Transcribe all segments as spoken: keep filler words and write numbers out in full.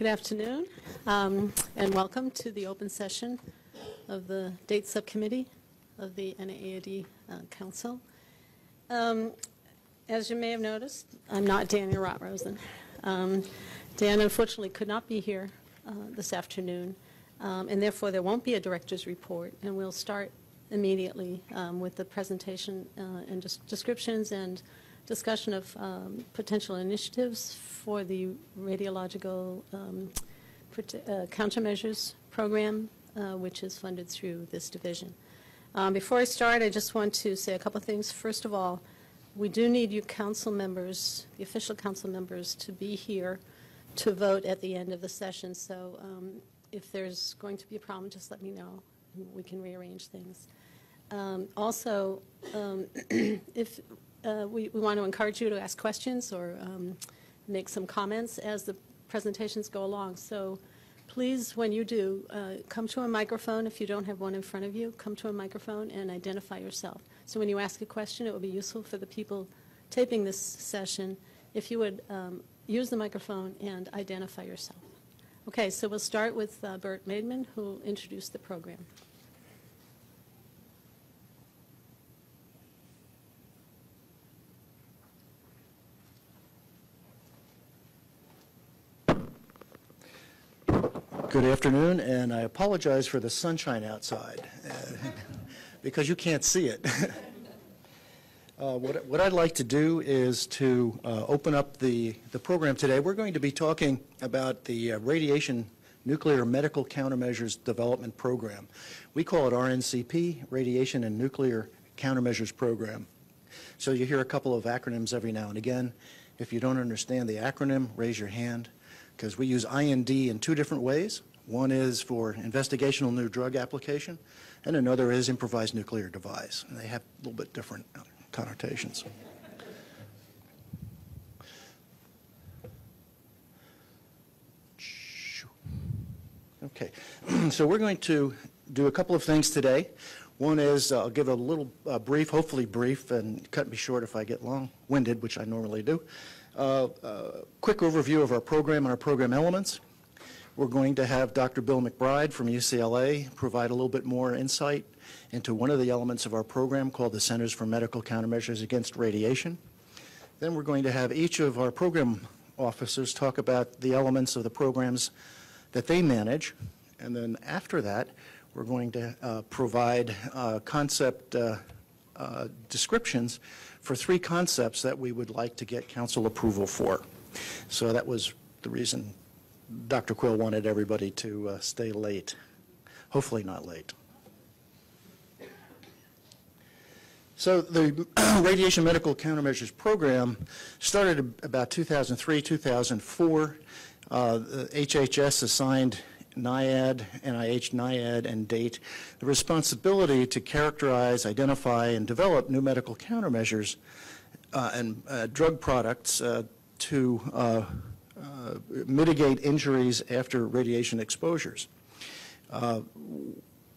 Good afternoon, um, and welcome to the open session of the Date Subcommittee of the N double A I D uh, Council. Um, as you may have noticed, I'm not Daniel Rotrosen. Um, Dan, unfortunately, could not be here uh, this afternoon, um, and therefore there won't be a director's report, and we'll start immediately um, with the presentation uh, and just descriptions and discussion of um, potential initiatives for the radiological um, uh, countermeasures program, uh, which is funded through this division. Um, before I start, I just want to say a couple of things. First of all, we do need you council members, the official council members, to be here to vote at the end of the session. So um, if there's going to be a problem, just let me know, and we can rearrange things. Um, also, um, if Uh, we, we want to encourage you to ask questions or um, make some comments as the presentations go along. So please, when you do, uh, come to a microphone. If you don't have one in front of you, come to a microphone and identify yourself. So when you ask a question, it will be useful for the people taping this session if you would um, use the microphone and identify yourself. Okay, so we'll start with uh, Bert Maidman, who introduced the program. Good afternoon, and I apologize for the sunshine outside uh, because you can't see it. uh, what, what I'd like to do is to uh, open up the, the program today. We're going to be talking about the uh, Radiation Nuclear Medical Countermeasures Development Program. We call it R N C P, Radiation and Nuclear Countermeasures Program. So you hear a couple of acronyms every now and again. If you don't understand the acronym, raise your hand, because we use I N D in two different ways. One is for investigational new drug application, and another is improvised nuclear device. And they have a little bit different connotations. Okay, so we're going to do a couple of things today. One is uh, I'll give a little uh, brief, hopefully brief, and cut me short if I get long-winded, which I normally do. Uh, uh, quick overview of our program and our program elements. We're going to have Doctor Bill McBride from U C L A provide a little bit more insight into one of the elements of our program called the Centers for Medical Countermeasures Against Radiation. Then we're going to have each of our program officers talk about the elements of the programs that they manage. And then after that, we're going to uh, provide uh, concept uh, uh, descriptions for three concepts that we would like to get council approval for. So that was the reason Doctor Quill wanted everybody to uh, stay late. Hopefully not late. So the Radiation Medical Countermeasures Program started about two thousand three, two thousand four. Uh, H H S assigned NIAID, N I H, NIAID, and DATE the responsibility to characterize, identify, and develop new medical countermeasures uh, and uh, drug products uh, to uh, uh, mitigate injuries after radiation exposures. Uh,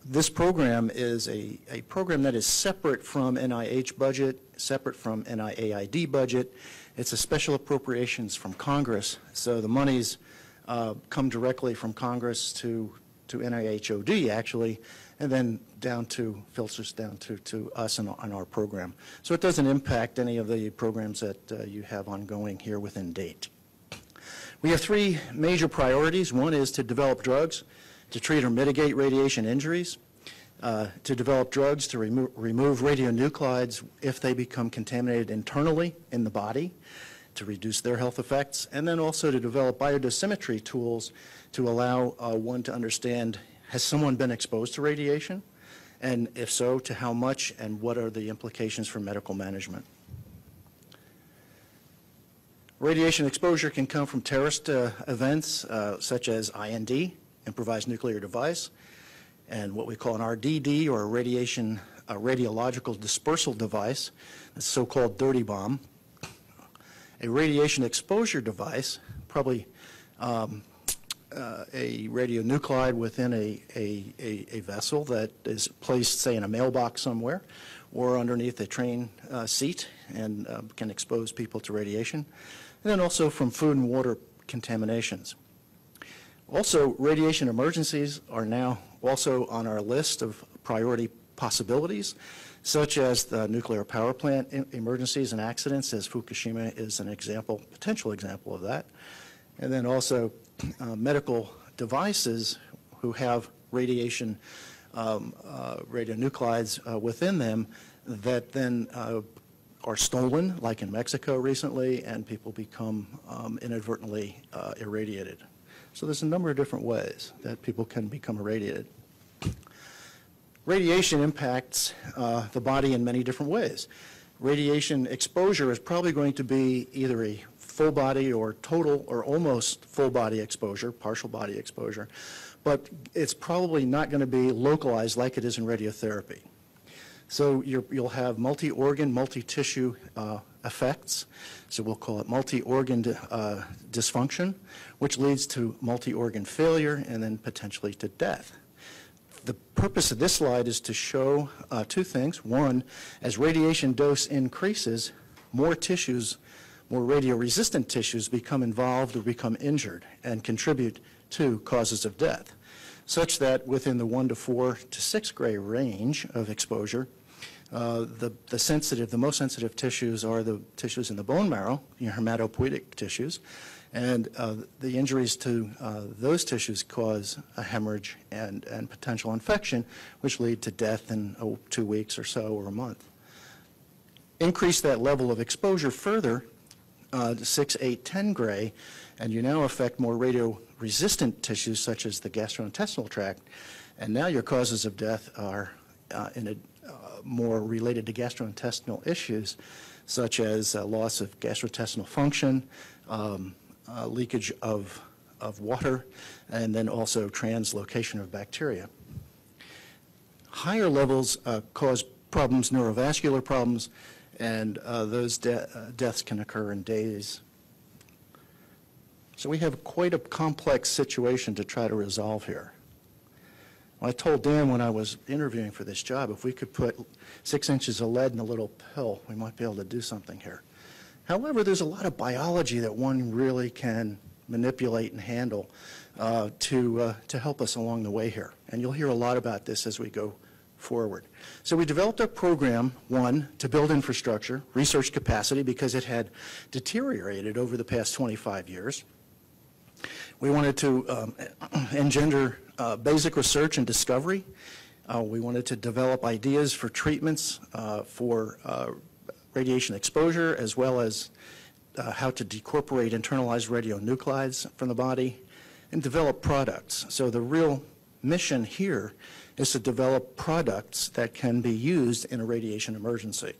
this program is a, a program that is separate from N I H budget, separate from N I A I D budget. It's a special appropriations from Congress, so the monies Uh, come directly from Congress to, to N I H O D, actually, and then down to, filters down to, to us and on our program. So it doesn't impact any of the programs that uh, you have ongoing here within DATE. We have three major priorities. One is to develop drugs to treat or mitigate radiation injuries, uh, to develop drugs to remo remove radionuclides if they become contaminated internally in the body, to reduce their health effects, and then also to develop biodosimetry tools to allow uh, one to understand, has someone been exposed to radiation? And if so, to how much, and what are the implications for medical management? Radiation exposure can come from terrorist uh, events uh, such as I N D, improvised nuclear device, and what we call an R D D, or a radiation, a radiological dispersal device, the so-called dirty bomb. A radiation exposure device, probably um, uh, a radionuclide within a, a, a, a vessel that is placed, say, in a mailbox somewhere or underneath a train uh, seat, and uh, can expose people to radiation. And then also from food and water contaminations. Also, radiation emergencies are now also on our list of priority possibilities, such as the nuclear power plant emergencies and accidents, as Fukushima is an example, potential example of that. And then also uh, medical devices who have radiation um, uh, radionuclides uh, within them that then uh, are stolen, like in Mexico recently, and people become um, inadvertently uh, irradiated. So there's a number of different ways that people can become irradiated. Radiation impacts uh, the body in many different ways. Radiation exposure is probably going to be either a full body or total or almost full body exposure, partial body exposure, but it's probably not going to be localized like it is in radiotherapy. So you're, you'll have multi-organ, multi-tissue uh, effects, so we'll call it multi-organ uh, dysfunction, which leads to multi-organ failure and then potentially to death. The purpose of this slide is to show uh, two things. One, as radiation dose increases, more tissues, more radioresistant tissues become involved or become injured and contribute to causes of death, such that within the one to four to six gray range of exposure, uh, the, the sensitive, the most sensitive tissues are the tissues in the bone marrow, your hematopoietic tissues, and uh, the injuries to uh, those tissues cause a hemorrhage and, and potential infection, which lead to death in oh, two weeks or so or a month. Increase that level of exposure further uh, to six, eight, ten gray, and you now affect more radio-resistant tissues such as the gastrointestinal tract, and now your causes of death are uh, in a, uh, more related to gastrointestinal issues, such as uh, loss of gastrointestinal function, um, Uh, leakage of, of water, and then also translocation of bacteria. Higher levels uh, cause problems, neurovascular problems, and uh, those de uh, deaths can occur in days. So we have quite a complex situation to try to resolve here. Well, I told Dan when I was interviewing for this job, if we could put six inches of lead in a little pill, we might be able to do something here. However, there's a lot of biology that one really can manipulate and handle uh, to, uh, to help us along the way here. And you'll hear a lot about this as we go forward. So we developed a program, one, to build infrastructure, research capacity, because it had deteriorated over the past twenty-five years. We wanted to um, engender uh, basic research and discovery. Uh, we wanted to develop ideas for treatments uh, for uh, radiation exposure, as well as uh, how to decorporate internalized radionuclides from the body and develop products. So the real mission here is to develop products that can be used in a radiation emergency.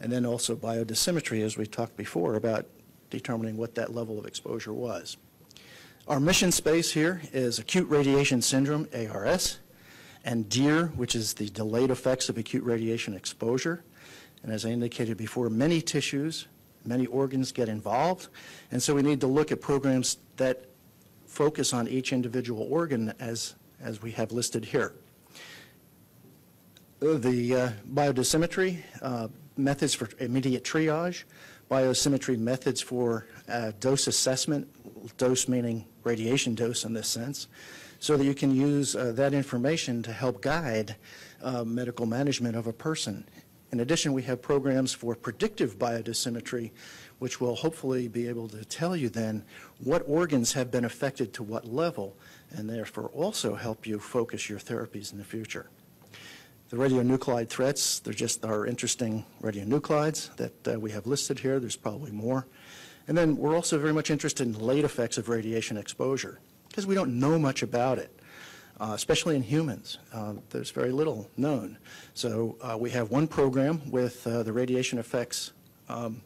And then also biodosimetry, as we talked before, about determining what that level of exposure was. Our mission space here is acute radiation syndrome, A R S, and D E A R, which is the delayed effects of acute radiation exposure. And as I indicated before, many tissues, many organs get involved, and so we need to look at programs that focus on each individual organ as, as we have listed here. The uh, biodosimetry, uh, methods for immediate triage, biodosimetry methods for uh, dose assessment, dose meaning radiation dose in this sense, so that you can use uh, that information to help guide uh, medical management of a person. In addition, we have programs for predictive biodosimetry, which will hopefully be able to tell you then what organs have been affected to what level, and therefore also help you focus your therapies in the future. The radionuclide threats, they're just our interesting radionuclides that uh, we have listed here. There's probably more. And then we're also very much interested in late effects of radiation exposure, because we don't know much about it. Uh, especially in humans, uh, there's very little known. So uh, we have one program with uh, the Radiation Effects um,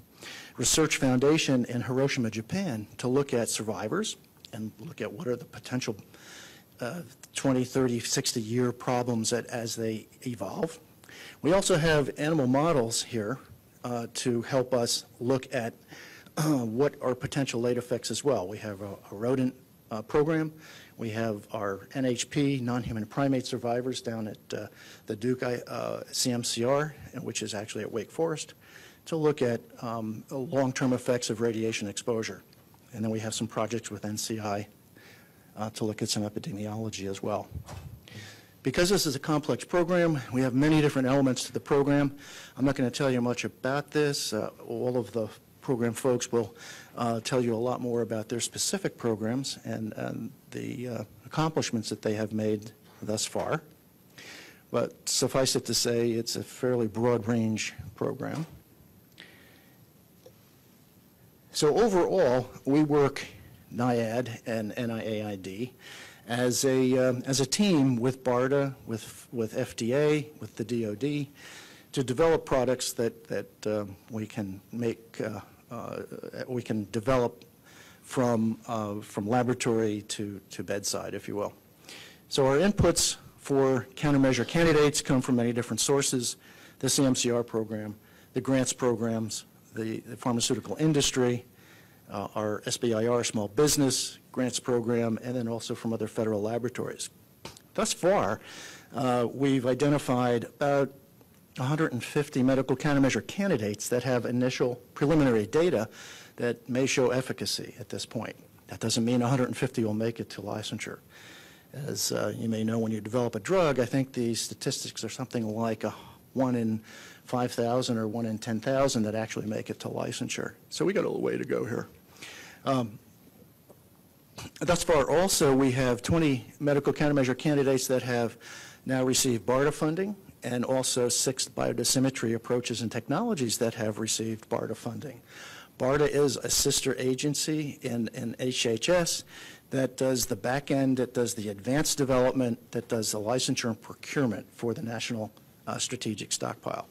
Research Foundation in Hiroshima, Japan, to look at survivors and look at what are the potential uh, twenty, thirty, sixty year problems that, as they evolve. We also have animal models here uh, to help us look at uh, what are potential late effects as well. We have a, a rodent uh, program. We have our N H P, non-human primate survivors, down at uh, the Duke uh, C M C R, which is actually at Wake Forest, to look at um, long-term effects of radiation exposure. And then we have some projects with N C I uh, to look at some epidemiology as well. Because this is a complex program, we have many different elements to the program. I'm not going to tell you much about this. Uh, all of the program folks will uh, tell you a lot more about their specific programs and, and the uh, accomplishments that they have made thus far. But suffice it to say, it's a fairly broad range program. So overall, we work NIAID and NIAID as a, um, as a team with BARDA, with, with F D A, with the D O D, to develop products that, that um, we can make, uh, uh, we can develop from, uh, from laboratory to, to bedside, if you will. So our inputs for countermeasure candidates come from many different sources: the C M C R program, the grants programs, the, the pharmaceutical industry, uh, our S B I R small business grants program, and then also from other federal laboratories. Thus far, uh, we've identified about one hundred fifty medical countermeasure candidates that have initial preliminary data that may show efficacy at this point. That doesn't mean one hundred fifty will make it to licensure. As uh, you may know, when you develop a drug, I think the statistics are something like a one in five thousand or one in ten thousand that actually make it to licensure. So we got a little way to go here. Um, thus far also, we have twenty medical countermeasure candidates that have now received BARDA funding, and also six biodosimetry approaches and technologies that have received BARDA funding. BARDA is a sister agency in, in H H S that does the back end, that does the advanced development, that does the licensure and procurement for the National uh, Strategic Stockpile.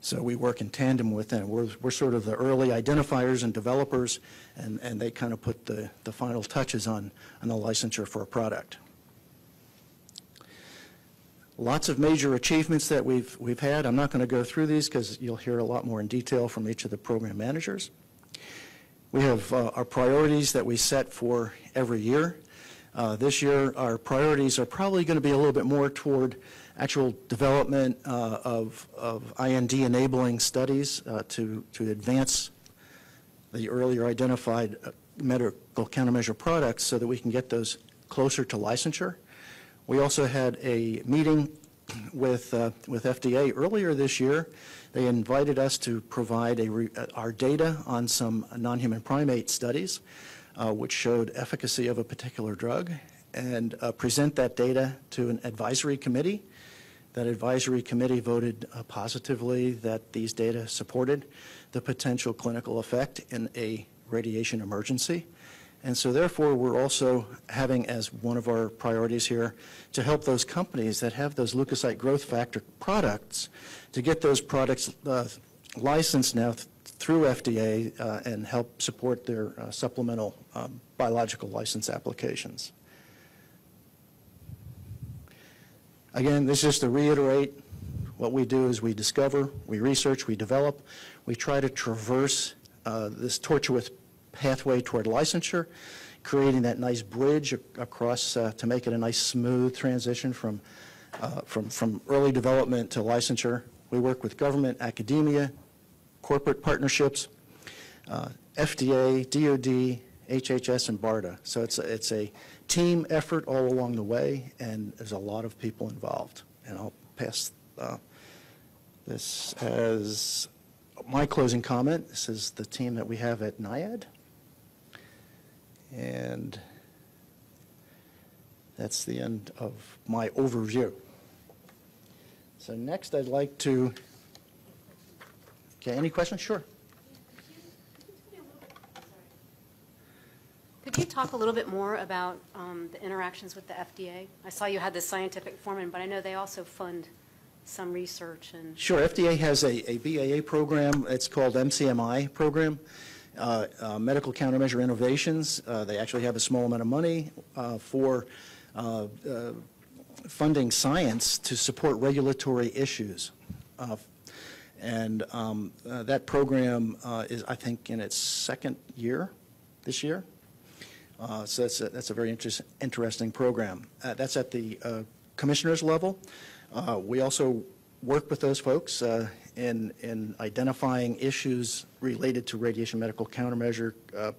So we work in tandem with them. We're, we're sort of the early identifiers and developers, and, and they kind of put the, the final touches on, on the licensure for a product. Lots of major achievements that we've, we've had. I'm not going to go through these because you'll hear a lot more in detail from each of the program managers. We have uh, our priorities that we set for every year. Uh, this year, our priorities are probably going to be a little bit more toward actual development uh, of, of I N D-enabling studies uh, to, to advance the earlier identified medical countermeasure products so that we can get those closer to licensure. We also had a meeting with, uh, with F D A earlier this year. They invited us to provide a re our data on some non-human primate studies, uh, which showed efficacy of a particular drug, and uh, present that data to an advisory committee. That advisory committee voted uh, positively that these data supported the potential clinical effect in a radiation emergency. And so therefore, we're also having as one of our priorities here to help those companies that have those leukocyte growth factor products to get those products uh, licensed now th through F D A uh, and help support their uh, supplemental um, biological license applications. Again, this is just to reiterate, what we do is we discover, we research, we develop, we try to traverse uh, this tortuous pathway toward licensure, creating that nice bridge across uh, to make it a nice smooth transition from, uh, from, from early development to licensure. We work with government, academia, corporate partnerships, uh, F D A, D O D, H H S, and BARDA. So it's a, it's a team effort all along the way, and there's a lot of people involved. And I'll pass uh, this as my closing comment. This is the team that we have at NIAID. And that's the end of my overview. So next I'd like to, okay, any questions? Sure. Could you talk a little bit more about um, the interactions with the F D A? I saw you had the scientific foreman, but I know they also fund some research. And sure, F D A has a, a B A A program. It's called M C M I program. Uh, uh, Medical Countermeasure Innovations. Uh, they actually have a small amount of money uh, for uh, uh, funding science to support regulatory issues. Uh, and um, uh, that program uh, is, I think, in its second year this year. Uh, so that's a, that's a very interest, interesting program. Uh, that's at the uh, commissioner's level. Uh, we also work with those folks uh, in, in identifying issues related to radiation medical countermeasure, uh,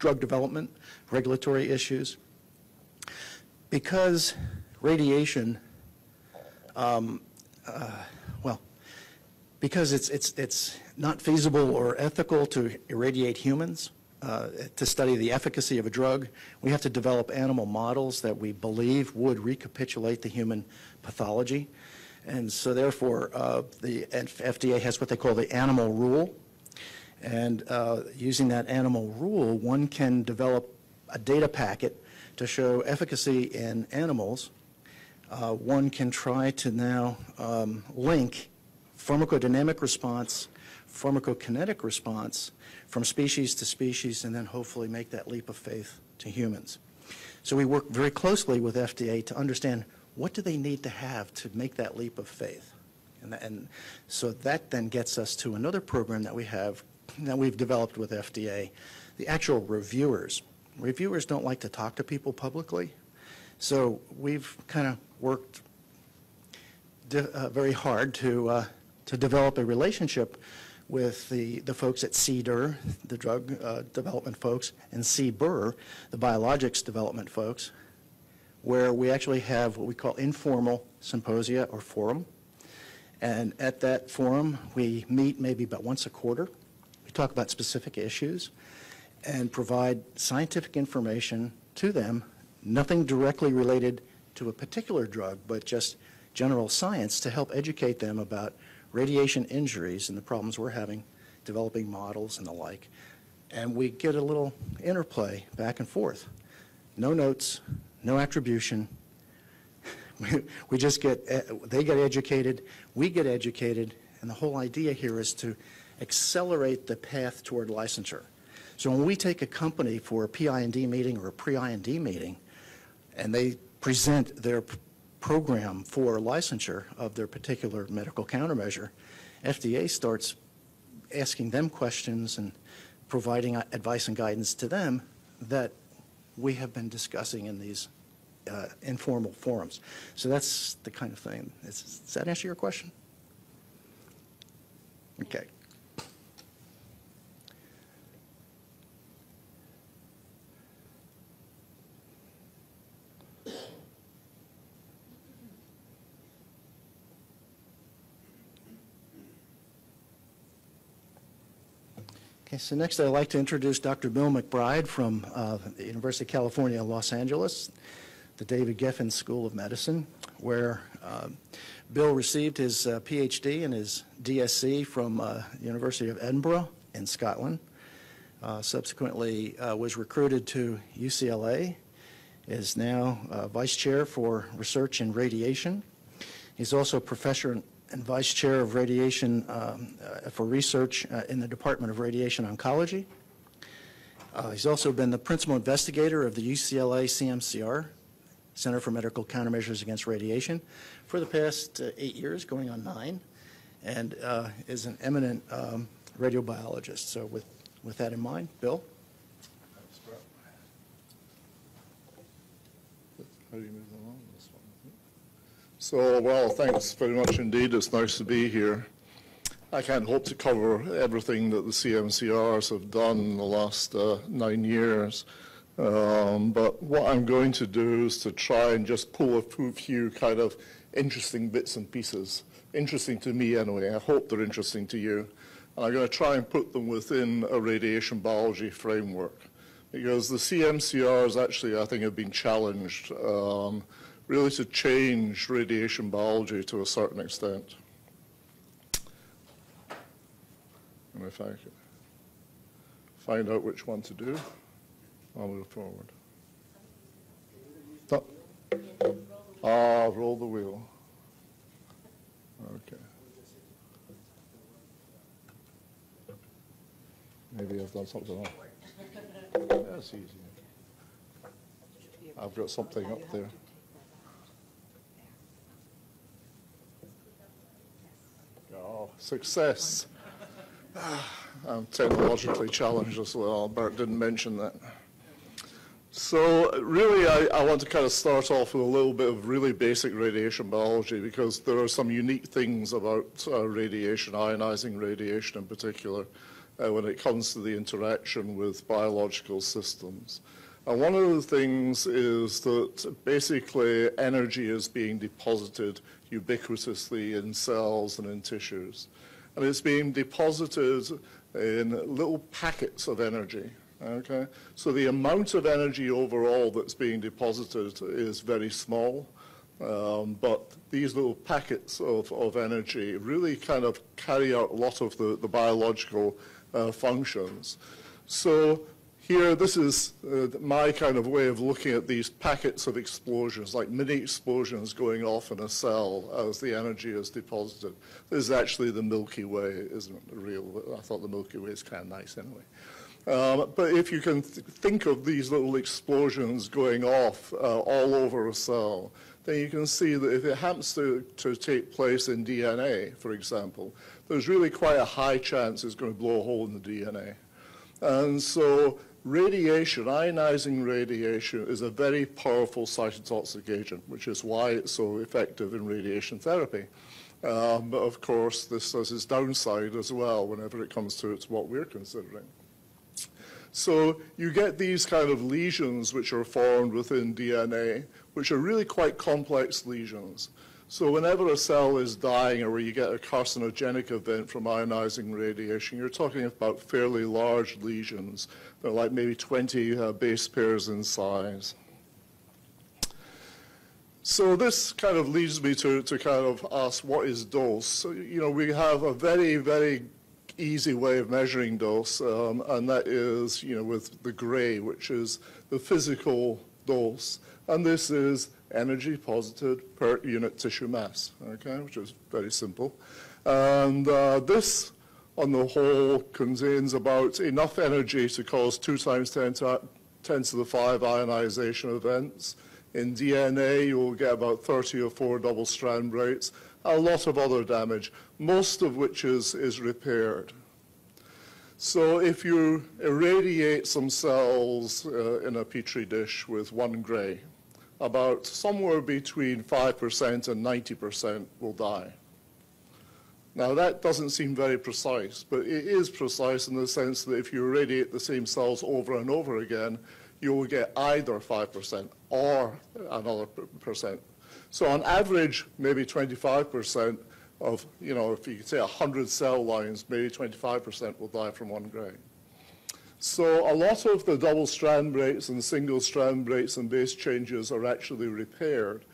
drug development, regulatory issues. because radiation, um, uh, well, because it's, it's, it's not feasible or ethical to irradiate humans, uh, to study the efficacy of a drug, we have to develop animal models that we believe would recapitulate the human pathology. And so therefore, uh, the F D A has what they call the animal rule. And uh, using that animal rule, one can develop a data packet to show efficacy in animals. Uh, one can try to now um, link pharmacodynamic response, pharmacokinetic response from species to species, and then hopefully make that leap of faith to humans. So we work very closely with F D A to understand what do they need to have to make that leap of faith. And, and so that then gets us to another program that we have, that we've developed with F D A, the actual reviewers. Reviewers don't like to talk to people publicly, so we've kind of worked uh, very hard to, uh, to develop a relationship with the, the folks at C D R, the drug uh, development folks, and C B R, the biologics development folks, where we actually have what we call informal symposia or forum. And at that forum, we meet maybe about once a quarter. We talk about specific issues and provide scientific information to them, nothing directly related to a particular drug, but just general science to help educate them about radiation injuries and the problems we're having, developing models and the like. And we get a little interplay back and forth. No notes, no attribution. We just get, they get educated, we get educated, and the whole idea here is to accelerate the path toward licensure. So when we take a company for a P I N D meeting or a pre-I N D meeting, and they present their program for licensure of their particular medical countermeasure, F D A starts asking them questions and providing advice and guidance to them that we have been discussing in these Uh, informal forums. So that's the kind of thing. Is, does that answer your question? Okay. Okay, so next I'd like to introduce Doctor Bill McBride from uh, the University of California, Los Angeles. The David Geffen School of Medicine, where um, Bill received his uh, P H D and his D S C from uh, University of Edinburgh in Scotland. Uh, subsequently uh, was recruited to U C L A, is now uh, Vice Chair for Research in Radiation. He's also Professor and Vice Chair of Radiation um, uh, for Research uh, in the Department of Radiation Oncology. Uh, he's also been the Principal Investigator of the U C L A C M C R, Center for Medical Countermeasures Against Radiation, for the past uh, eight years, going on nine, and uh, is an eminent um, radiobiologist. So with, with that in mind, Bill? How do you move along this one? So, well, thanks very much indeed. It's nice to be here. I can't hope to cover everything that the C M C Rs have done in the last uh, nine years. Um, but what I'm going to do is to try and just pull a few kind of interesting bits and pieces. Interesting to me anyway, I hope they're interesting to you. And I'm going to try and put them within a radiation biology framework. Because the C M C Rs actually, I think, have been challenged um, really to change radiation biology to a certain extent. And if I can find out which one to do. I'll move forward. No. Ah, roll the wheel. Okay. Maybe I've done something wrong. That's easy. I've got something up there. Oh, success. I'm technologically challenged as well. Bert didn't mention that. So really, I, I want to kind of start off with a little bit of really basic radiation biology, because there are some unique things about uh, radiation, ionizing radiation in particular, uh, when it comes to the interaction with biological systems. And one of the things is that basically energy is being deposited ubiquitously in cells and in tissues. And it's being deposited in little packets of energy. Okay? So the amount of energy overall that's being deposited is very small. Um, but these little packets of, of energy really kind of carry out a lot of the, the biological uh, functions. So here, this is uh, my kind of way of looking at these packets of explosions, like mini explosions going off in a cell as the energy is deposited. This is actually the Milky Way, isn't it? Real. I thought the Milky Way is kind of nice anyway. Um, but if you can th think of these little explosions going off uh, all over a cell, then you can see that if it happens to, to take place in D N A, for example, there's really quite a high chance it's going to blow a hole in the D N A. And so radiation, ionizing radiation, is a very powerful cytotoxic agent, which is why it's so effective in radiation therapy. Um, but of course, this has its downside as well whenever it comes to it's what we're considering. So you get these kind of lesions which are formed within D N A, which are really quite complex lesions. So whenever a cell is dying or you get a carcinogenic event from ionizing radiation, you're talking about fairly large lesions. They're like maybe twenty uh, base pairs in size. So this kind of leads me to, to kind of ask, what is dose? So, you know, we have a very, very easy way of measuring dose, um, and that is, you know, with the gray, which is the physical dose, and this is energy posited per unit tissue mass, okay, which is very simple. And uh, this, on the whole, contains about enough energy to cause two times ten to the five ionization events. In D N A, you'll get about thirty or four double-strand breaks, a lot of other damage, most of which is, is repaired. So if you irradiate some cells uh, in a petri dish with one gray, about somewhere between five percent and ninety percent will die. Now that doesn't seem very precise, but it is precise in the sense that if you irradiate the same cells over and over again, you will get either five percent or another percent. So on average, maybe twenty-five percent of, you know, if you could say one hundred cell lines, maybe twenty-five percent will die from one gray. So a lot of the double strand breaks and single strand breaks and base changes are actually repaired.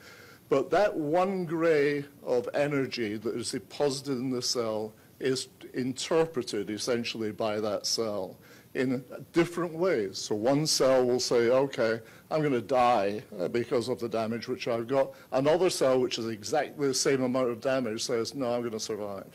But that one gray of energy that is deposited in the cell is interpreted essentially by that cell in different ways. So one cell will say, okay, I'm going to die because of the damage which I've got. Another cell, which is exactly the same amount of damage, says, no, I'm going to survive.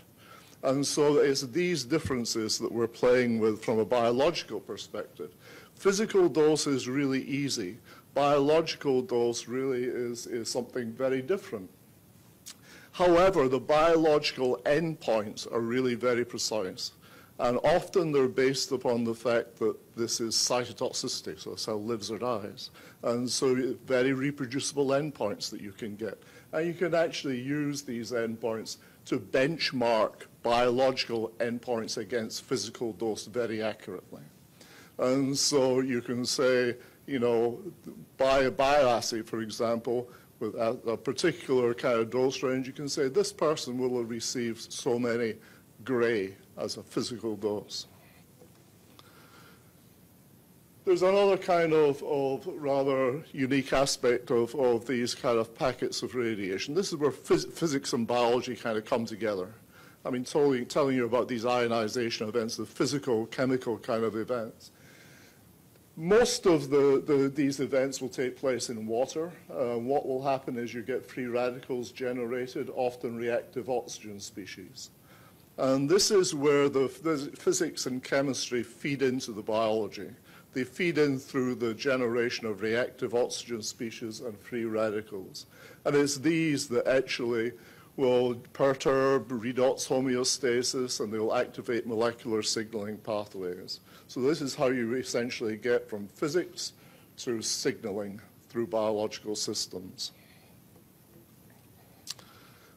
And so it's these differences that we're playing with from a biological perspective. Physical dose is really easy. Biological dose really is, is something very different. However, the biological endpoints are really very precise. And often they're based upon the fact that this is cytotoxicity, so a cell lives or dies. And so very reproducible endpoints that you can get. And you can actually use these endpoints to benchmark biological endpoints against physical dose very accurately. And so you can say, you know, by a bioassay, for example, with a, a particular kind of dose range, you can say this person will have received so many gray as a physical dose. There's another kind of, of rather unique aspect of, of these kind of packets of radiation. This is where phys physics and biology kind of come together. I mean, totally telling you about these ionization events, the physical, chemical kind of events. Most of the, the, these events will take place in water. Uh, what will happen is you get free radicals generated, often reactive oxygen species. And this is where the physics and chemistry feed into the biology. They feed in through the generation of reactive oxygen species and free radicals. And it's these that actually will perturb redox homeostasis, and they will activate molecular signaling pathways. So this is how you essentially get from physics to signaling through biological systems.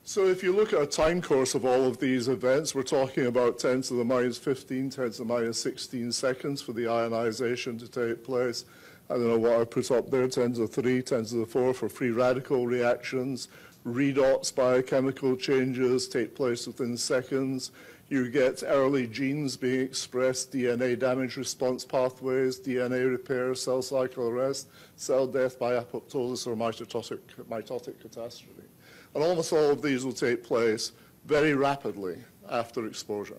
So if you look at a time course of all of these events, we're talking about ten to the minus fifteen, ten to the minus sixteen seconds for the ionization to take place, I don't know what I put up there, ten to the three, ten to the four for free radical reactions. Redox biochemical changes take place within seconds. You get early genes being expressed, D N A damage response pathways, D N A repair, cell cycle arrest, cell death by apoptosis or mitotic, mitotic catastrophe. And almost all of these will take place very rapidly after exposure.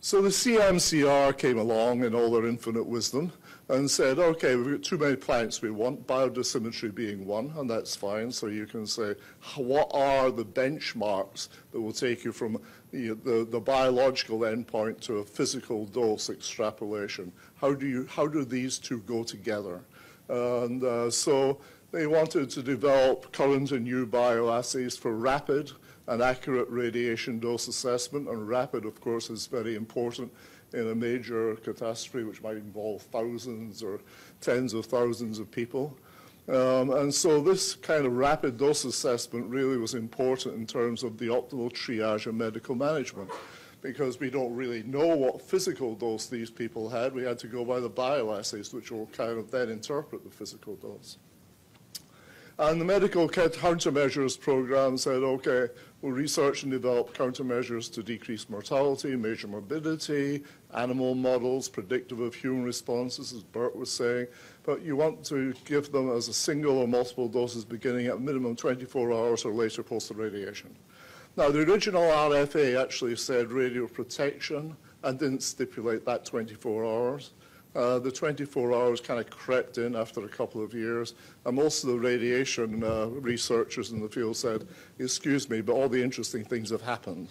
So the C M C R came along in all their infinite wisdom and said, okay, we've got too many plants we want, biodosimetry being one, and that's fine. So you can say, what are the benchmarks that will take you from the, the, the biological endpoint to a physical dose extrapolation? How do, you, how do these two go together? And uh, so they wanted to develop current and new bioassays for rapid and accurate radiation dose assessment, and rapid, of course, is very important in a major catastrophe which might involve thousands or tens of thousands of people. Um, and so this kind of rapid dose assessment really was important in terms of the optimal triage and medical management, because we don't really know what physical dose these people had. We had to go by the bioassays, which will kind of then interpret the physical dose. And the medical countermeasures program said, okay, we'll research and develop countermeasures to decrease mortality, major morbidity, animal models, predictive of human responses, as Bert was saying. But you want to give them as a single or multiple doses beginning at minimum twenty-four hours or later post the radiation. Now, the original R F A actually said radioprotection and didn't stipulate that twenty-four hours. Uh, the twenty-four hours kind of crept in after a couple of years, and most of the radiation uh, researchers in the field said, excuse me, but all the interesting things have happened,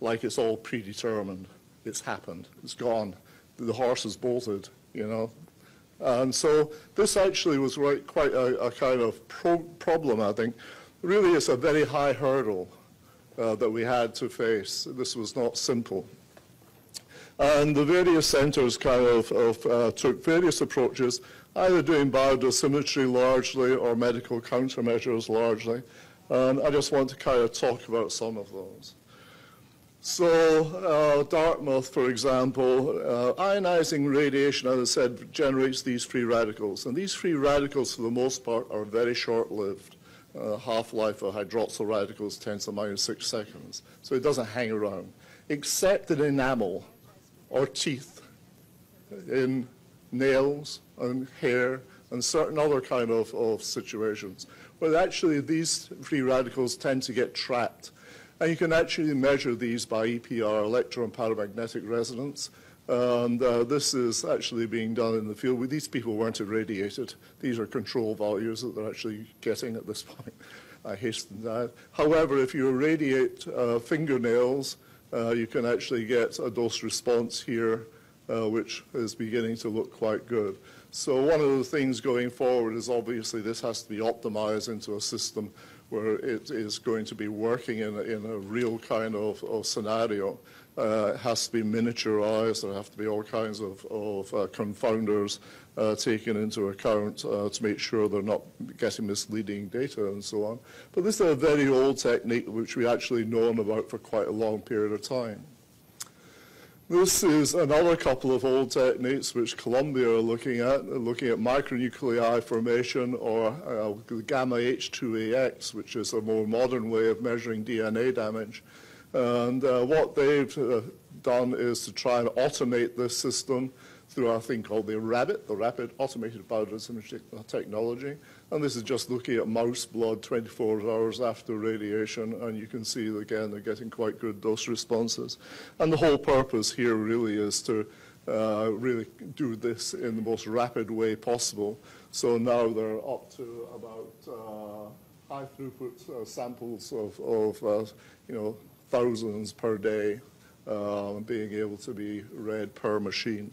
like it's all predetermined. It's happened. It's gone. The horse has bolted, you know. And so this actually was right, quite a, a kind of pro problem, I think. Really, it's a very high hurdle uh, that we had to face. This was not simple. And the various centers kind of, of uh, took various approaches, either doing biodosimetry largely or medical countermeasures largely. And I just want to kind of talk about some of those. So uh, Dartmouth, for example, uh, ionizing radiation, as I said, generates these free radicals. And these free radicals, for the most part, are very short-lived. Uh, half-life of hydroxyl radicals, ten to the minus six seconds. So it doesn't hang around, except in enamel, or teeth, in nails and hair and certain other kind of, of situations. Well, actually, these free radicals tend to get trapped. And you can actually measure these by E P R, electron paramagnetic resonance. And uh, this is actually being done in the field. These people weren't irradiated. These are control values that they're actually getting at this point. I hasten that. However, if you irradiate uh, fingernails, Uh, you can actually get a dose response here, uh, which is beginning to look quite good. So one of the things going forward is obviously this has to be optimized into a system where it is going to be working in a, in a real kind of, of scenario. Uh, it has to be miniaturized. There have to be all kinds of, of uh, confounders uh, taken into account uh, to make sure they're not getting misleading data and so on. But this is a very old technique which we actually known about for quite a long period of time. This is another couple of old techniques which Columbia are looking at, looking at micronuclei formation or uh, gamma H two A X, which is a more modern way of measuring D N A damage. And uh, what they've uh, done is to try and automate this system through a thing called the RABBIT, the Rapid Automated Biodosimetry Technology. And this is just looking at mouse blood twenty-four hours after radiation, and you can see, again, they're getting quite good dose responses. And the whole purpose here really is to uh, really do this in the most rapid way possible. So now they're up to about uh, high-throughput uh, samples of, of uh, you know, thousands per day uh, being able to be read per machine.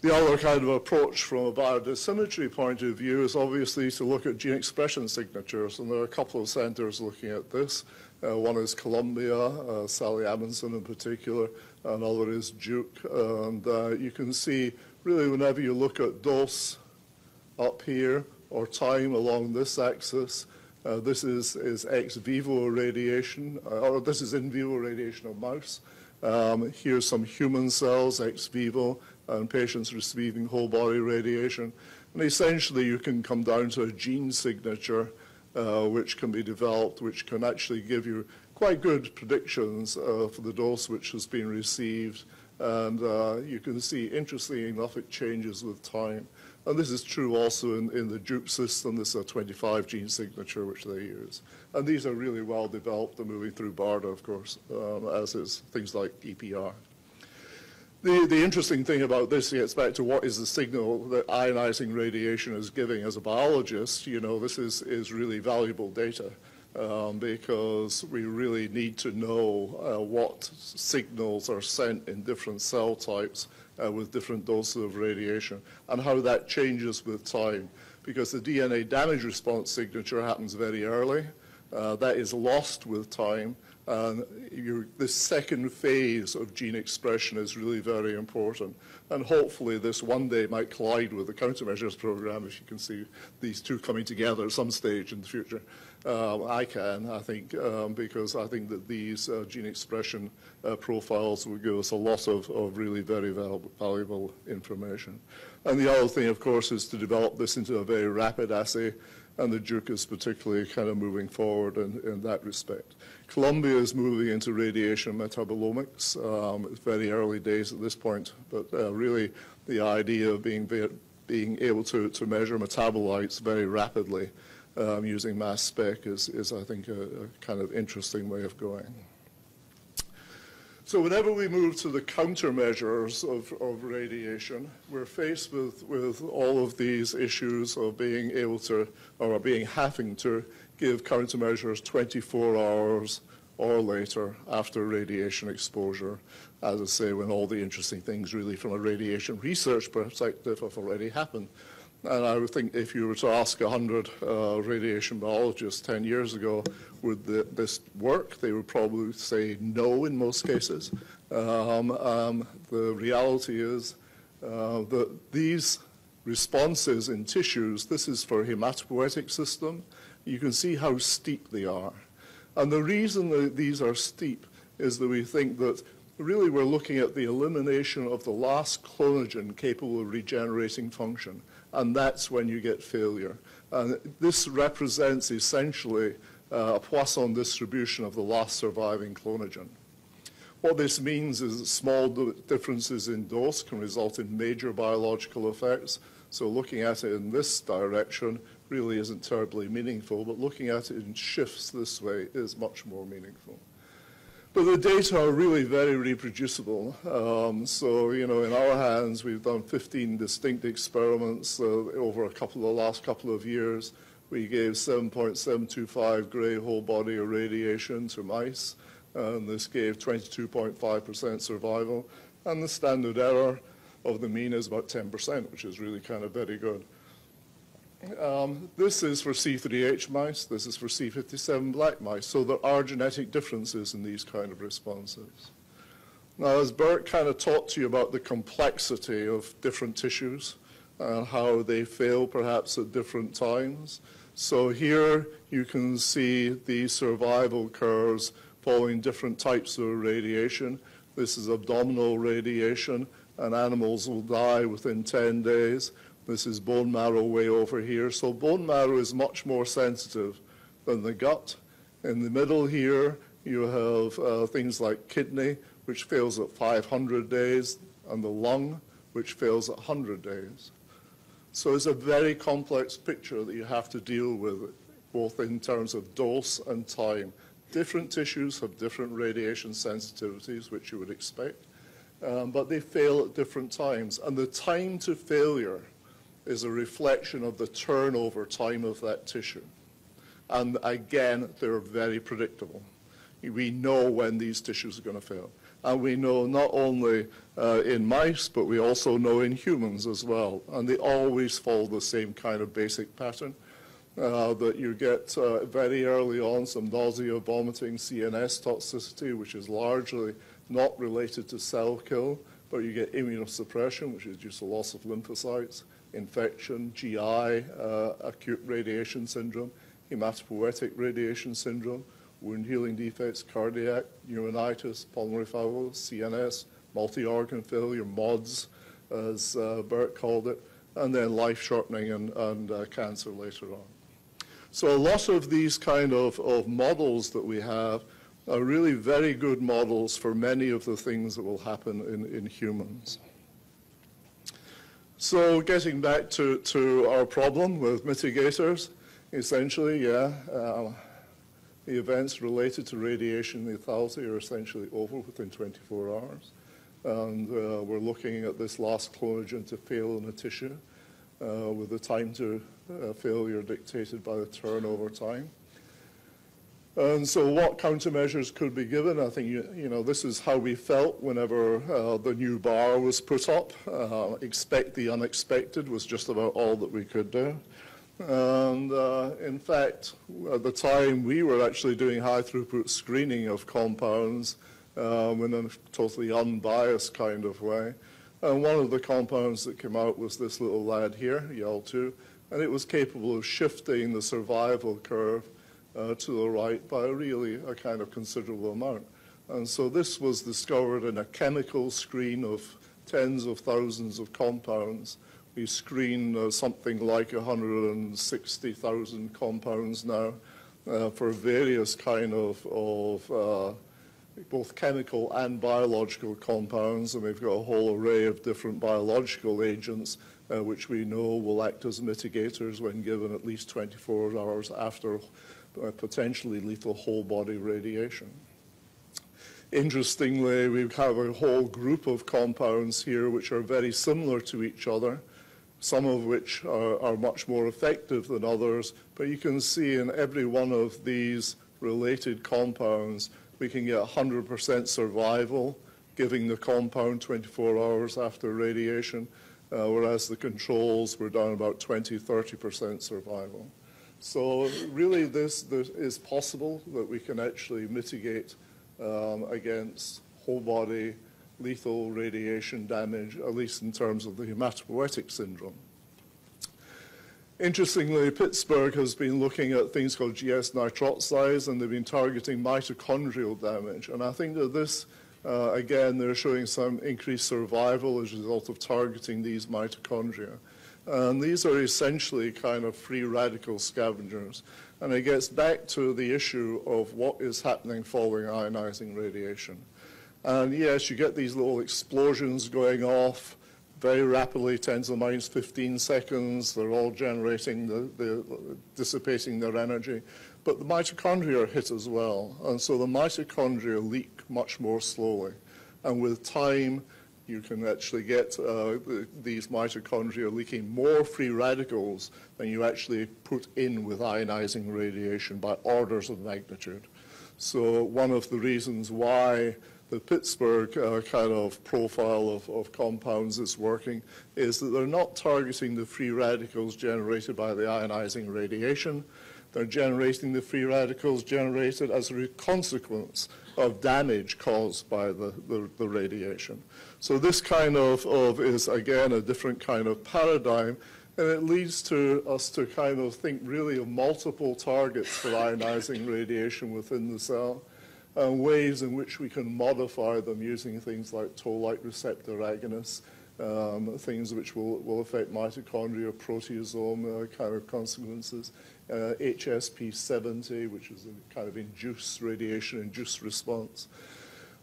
The other kind of approach from a biodosimetry point of view is obviously to look at gene expression signatures, and there are a couple of centers looking at this. Uh, one is Columbia, uh, Sally Amundsen in particular, another is Duke, and uh, you can see really whenever you look at dose up here or time along this axis, uh, this is, is ex vivo radiation, uh, or this is in vivo radiation of mouse. Um, here's some human cells, ex vivo. and patients receiving whole body radiation. And essentially you can come down to a gene signature uh, which can be developed, which can actually give you quite good predictions uh, for the dose which has been received. And uh, you can see, interestingly enough, it changes with time. And this is true also in, in the Dupe system. This is a twenty-five gene signature which they use. And these are really well developed and moving through BARDA, of course, um, as is things like E P R. The, the interesting thing about this gets back to what is the signal that ionizing radiation is giving. As a biologist, you know, this is, is really valuable data um, because we really need to know uh, what signals are sent in different cell types uh, with different doses of radiation and how that changes with time, because the D N A damage response signature happens very early. Uh, that is lost with time. And this second phase of gene expression is really very important. And hopefully this one day might collide with the countermeasures program, if you can see these two coming together at some stage in the future. Um, I can, I think, um, because I think that these uh, gene expression uh, profiles will give us a lot of, of really very valuable, valuable information. And the other thing, of course, is to develop this into a very rapid assay. And the Duke is particularly kind of moving forward in, in that respect. Columbia is moving into radiation metabolomics. Um, it's very early days at this point, but uh, really the idea of being, be, being able to, to measure metabolites very rapidly um, using mass spec is, is I think, a, a kind of interesting way of going. So whenever we move to the countermeasures of, of radiation, we're faced with, with all of these issues of being able to, or being having to give countermeasures twenty-four hours or later after radiation exposure. As I say, when all the interesting things really from a radiation research perspective have already happened. And I would think if you were to ask one hundred uh, radiation biologists ten years ago, would the, this work, they would probably say no in most cases. Um, um, the reality is uh, that these responses in tissues, this is for hematopoietic system, you can see how steep they are. And the reason that these are steep is that we think that really we're looking at the elimination of the last clonogen capable of regenerating function. And that's when you get failure. And this represents essentially uh, a Poisson distribution of the last surviving clonogen. What this means is that small differences in dose can result in major biological effects. So looking at it in this direction really isn't terribly meaningful, but looking at it in shifts this way is much more meaningful. But the data are really very reproducible. Um, so, you know, in our hands, we've done fifteen distinct experiments uh, over a couple of the last couple of years. We gave seven point seven two five gray whole body irradiation to mice, and this gave twenty-two point five percent survival. And the standard error of the mean is about ten percent, which is really kind of very good. Um, this is for C three H mice, this is for C fifty-seven black mice, so there are genetic differences in these kind of responses. Now, as Bert kind of talked to you about the complexity of different tissues and how they fail perhaps at different times, so here you can see the survival curves following different types of radiation. This is abdominal radiation, and animals will die within ten days. This is bone marrow way over here. So bone marrow is much more sensitive than the gut. In the middle here, you have uh, things like kidney, which fails at five hundred days, and the lung, which fails at one hundred days. So it's a very complex picture that you have to deal with, both in terms of dose and time. Different tissues have different radiation sensitivities, which you would expect, um, but they fail at different times. And the time to failure is a reflection of the turnover time of that tissue. And again, they're very predictable. We know when these tissues are going to fail. And we know not only uh, in mice, but we also know in humans as well. And they always follow the same kind of basic pattern, uh, that you get uh, very early on some nausea, vomiting, C N S toxicity, which is largely not related to cell kill, but you get immunosuppression, which is due to loss of lymphocytes, infection, G I, uh, acute radiation syndrome, hematopoietic radiation syndrome, wound healing defects, cardiac, pneumonitis, pulmonary fibrosis, C N S, multi-organ failure, M O D S, as uh, Bert called it, and then life shortening and, and uh, cancer later on. So a lot of these kind of, of models that we have are really very good models for many of the things that will happen in, in humans. So getting back to, to our problem with mitigators, essentially, yeah, uh, the events related to radiation lethality are essentially over within twenty-four hours. And uh, we're looking at this last clonage to fail in a tissue uh, with the time to uh, failure dictated by the turnover time. And so what countermeasures could be given? I think, you, you know, this is how we felt whenever uh, the new bar was put up. Uh, expect the unexpected was just about all that we could do. And uh, in fact, at the time, we were actually doing high throughput screening of compounds um, in a totally unbiased kind of way. And one of the compounds that came out was this little lad here, Y A L two, and it was capable of shifting the survival curve Uh, to the right by really a kind of considerable amount. And so this was discovered in a chemical screen of tens of thousands of compounds. We screen uh, something like one hundred sixty thousand compounds now uh, for various kind of, of uh, both chemical and biological compounds, and we've got a whole array of different biological agents uh, which we know will act as mitigators when given at least twenty-four hours after potentially lethal whole body radiation. Interestingly, we have a whole group of compounds here which are very similar to each other, some of which are, are much more effective than others, but you can see in every one of these related compounds, we can get one hundred percent survival, giving the compound twenty-four hours after radiation, uh, whereas the controls were down about twenty, thirty percent survival. So really this, this is possible that we can actually mitigate um, against whole body lethal radiation damage, at least in terms of the hematopoietic syndrome. Interestingly, Pittsburgh has been looking at things called G S nitroxides, and they've been targeting mitochondrial damage. And I think that this, uh, again, they're showing some increased survival as a result of targeting these mitochondria. And these are essentially kind of free radical scavengers. And it gets back to the issue of what is happening following ionizing radiation. And yes, you get these little explosions going off very rapidly, ten to the minus fifteen seconds. They're all generating, the, the, dissipating their energy. But the mitochondria are hit as well. And so the mitochondria leak much more slowly. And with time, you can actually get uh, these mitochondria leaking more free radicals than you actually put in with ionizing radiation by orders of magnitude. So one of the reasons why the Pittsburgh uh, kind of profile of, of compounds is working is that they're not targeting the free radicals generated by the ionizing radiation. They're generating the free radicals generated as a consequence of damage caused by the, the, the radiation. So this kind of, of is, again, a different kind of paradigm, and it leads to us to kind of think really of multiple targets for ionizing radiation within the cell, and ways in which we can modify them using things like toll-like receptor agonists, Um, things which will, will affect mitochondria, proteasome uh, kind of consequences, uh, H S P seventy, which is a kind of induced radiation, induced response.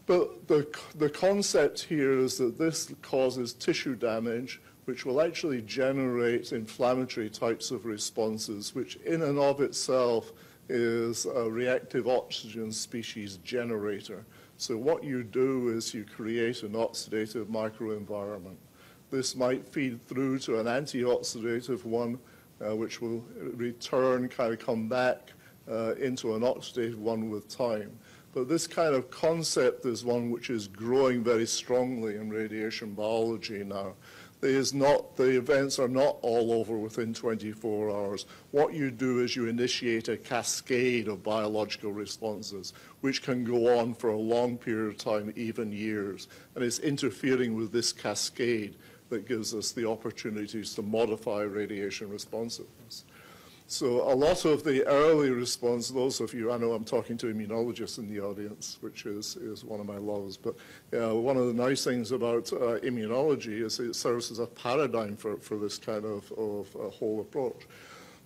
But the, the concept here is that this causes tissue damage, which will actually generate inflammatory types of responses, which in and of itself is a reactive oxygen species generator. So what you do is you create an oxidative microenvironment. This might feed through to an antioxidative one, uh, which will return, kind of come back uh, into an oxidative one with time. But this kind of concept is one which is growing very strongly in radiation biology now. There is not, the events are not all over within twenty-four hours. What you do is you initiate a cascade of biological responses, which can go on for a long period of time, even years. And it's interfering with this cascade that gives us the opportunities to modify radiation responsiveness. So a lot of the early response, those of you, I know I'm talking to immunologists in the audience, which is, is one of my loves, but uh, one of the nice things about uh, immunology is it serves as a paradigm for, for this kind of, of uh, whole approach.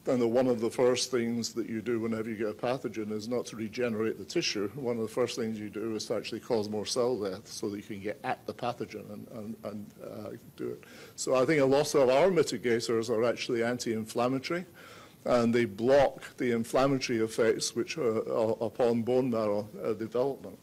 And the, one of the first things that you do whenever you get a pathogen is not to regenerate the tissue. One of the first things you do is to actually cause more cell death so that you can get at the pathogen and, and, and uh, do it. So I think a lot of our mitigators are actually anti-inflammatory, and they block the inflammatory effects which are, are upon bone marrow uh, development.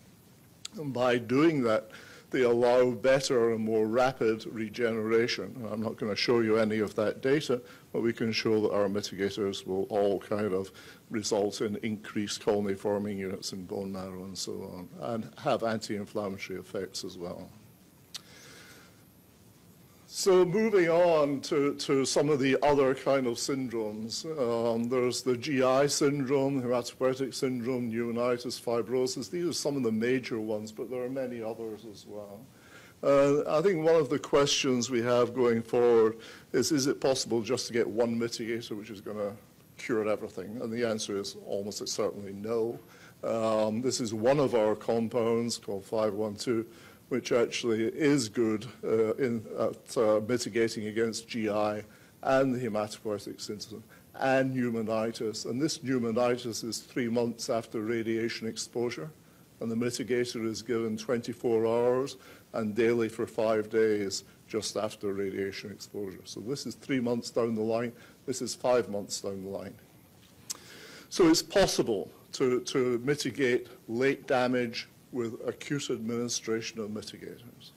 And by doing that, they allow better and more rapid regeneration. I'm not going to show you any of that data, but we can show that our mitigators will all kind of result in increased colony-forming units in bone marrow and so on, and have anti-inflammatory effects as well. So moving on to, to some of the other kind of syndromes, um, there's the G I syndrome, hematopoietic syndrome, pneumonitis, fibrosis. These are some of the major ones, but there are many others as well. Uh, I think one of the questions we have going forward is, is it possible just to get one mitigator which is going to cure everything? And the answer is almost certainly no. Um, this is one of our compounds called five one two. Which actually is good uh, in, at uh, mitigating against G I and the hematopoietic syndrome and pneumonitis. And this pneumonitis is three months after radiation exposure, and the mitigator is given twenty-four hours and daily for five days just after radiation exposure. So this is three months down the line. This is five months down the line. So it's possible to, to mitigate late damage with acute administration of mitigators.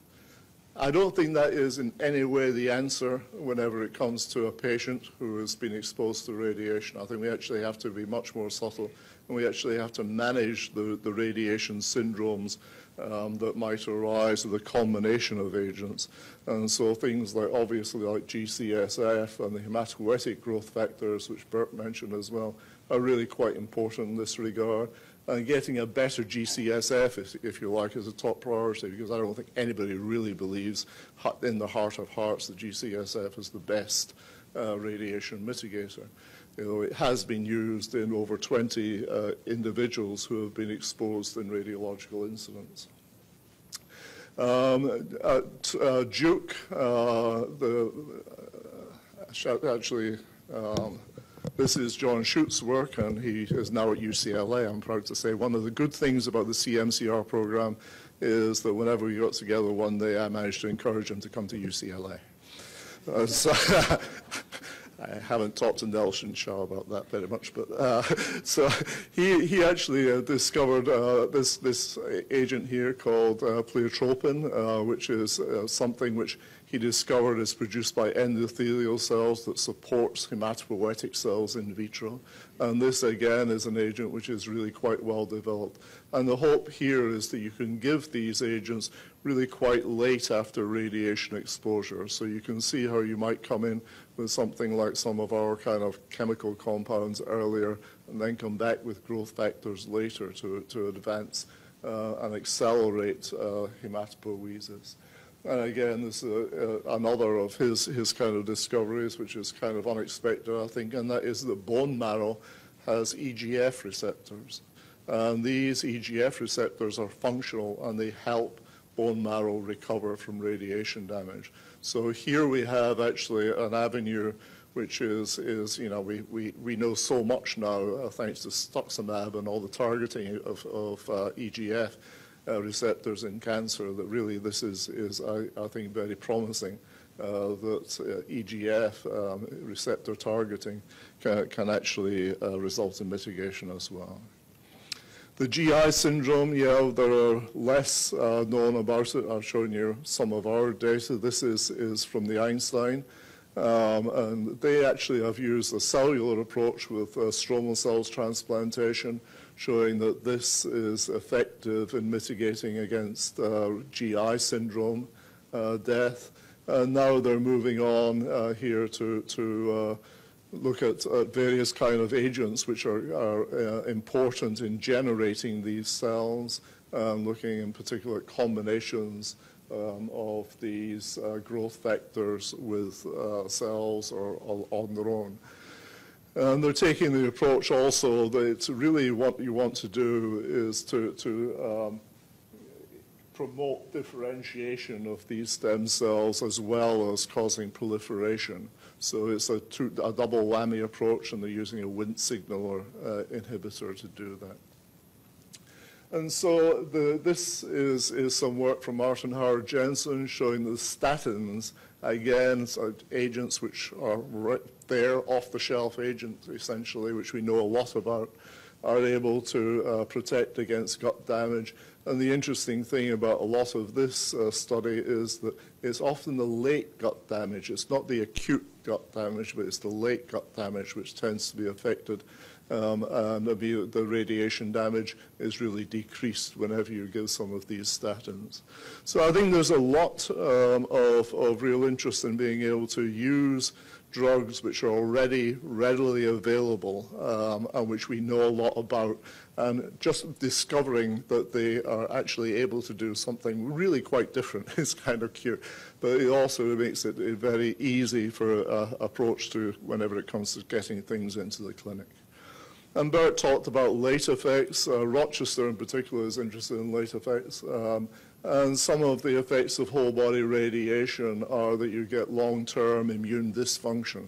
I don't think that is in any way the answer whenever it comes to a patient who has been exposed to radiation. I think we actually have to be much more subtle, and we actually have to manage the, the radiation syndromes um, that might arise with the combination of agents. And so things like, obviously, like G C S F and the hematopoietic growth factors, which Bert mentioned as well, are really quite important in this regard. And getting a better G C S F, if, if you like, is a top priority, because I don't think anybody really believes in the heart of hearts that G C S F is the best uh, radiation mitigator. You know, it has been used in over twenty uh, individuals who have been exposed in radiological incidents. Um, at uh, Duke, uh, the, uh, actually, um, this is John Schutz's work, and he is now at U C L A, I'm proud to say. One of the good things about the C M C R program is that whenever we got together one day, I managed to encourage him to come to U C L A. Uh, so I haven't talked to Nelson Shah about that very much, but uh, so he, he actually uh, discovered uh, this, this agent here called uh, pleiotropin, uh, which is uh, something which he discovered is produced by endothelial cells that supports hematopoietic cells in vitro. And this, again, is an agent which is really quite well developed. And the hope here is that you can give these agents really quite late after radiation exposure. So you can see how you might come in with something like some of our kind of chemical compounds earlier and then come back with growth factors later to, to advance uh, and accelerate uh, hematopoiesis. And again, this is uh, uh, another of his, his kind of discoveries, which is kind of unexpected, I think, and that is that bone marrow has E G F receptors. And these E G F receptors are functional, and they help bone marrow recover from radiation damage. So here we have actually an avenue which is, is you know, we, we, we know so much now, uh, thanks to stuximab and all the targeting of, of uh, E G F. Uh, receptors in cancer, that really this is, is I, I think, very promising, uh, that uh, E G F um, receptor targeting can, can actually uh, result in mitigation as well. The G I syndrome, yeah, there are less uh, known about it. I've shown you some of our data. This is, is from the Einstein, um, and they actually have used a cellular approach with uh, stromal cells transplantation, showing that this is effective in mitigating against uh, G I syndrome uh, death. And now they're moving on uh, here to, to uh, look at, at various kind of agents which are, are uh, important in generating these cells, um, looking in particular at combinations um, of these uh, growth factors with uh, cells or, or on their own. And they're taking the approach also that really what you want to do is to, to um, promote differentiation of these stem cells as well as causing proliferation. So it's a, two, a double whammy approach, and they're using a Wnt signal or uh, inhibitor to do that. And so the, this is, is some work from Martin Howard Jensen showing the statins, again, so agents which are right there, off-the-shelf agents, essentially, which we know a lot about, are able to uh, protect against gut damage. And the interesting thing about a lot of this uh, study is that it's often the late gut damage. It's not the acute gut damage, but it's the late gut damage which tends to be affected. Um, and the radiation damage is really decreased whenever you give some of these statins. So I think there's a lot um, of, of real interest in being able to use drugs which are already readily available um, and which we know a lot about, and just discovering that they are actually able to do something really quite different is kind of cute. But it also makes it very easy for an approach to whenever it comes to getting things into the clinic. And Bert talked about late effects. Uh, Rochester in particular is interested in late effects. Um, and some of the effects of whole body radiation are that you get long-term immune dysfunction.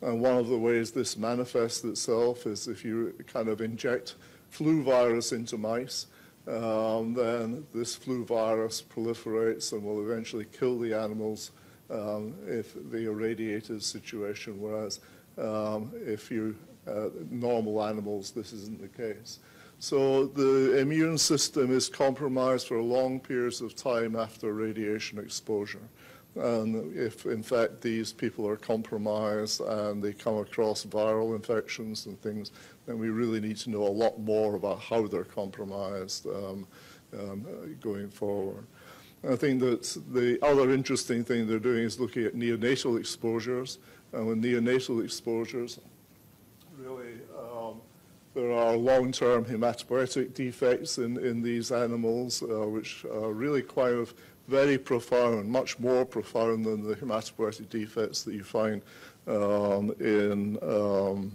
And one of the ways this manifests itself is if you kind of inject flu virus into mice, um, then this flu virus proliferates and will eventually kill the animals um, if the irradiated situation, whereas um, if you Uh, normal animals, this isn't the case. So the immune system is compromised for long periods of time after radiation exposure. And if, in fact, these people are compromised and they come across viral infections and things, then we really need to know a lot more about how they're compromised um, um, going forward. I think that the other interesting thing they're doing is looking at neonatal exposures. And with neonatal exposures, really, um, there are long-term hematopoietic defects in, in these animals, uh, which are really quite of very profound, much more profound than the hematopoietic defects that you find um, in um,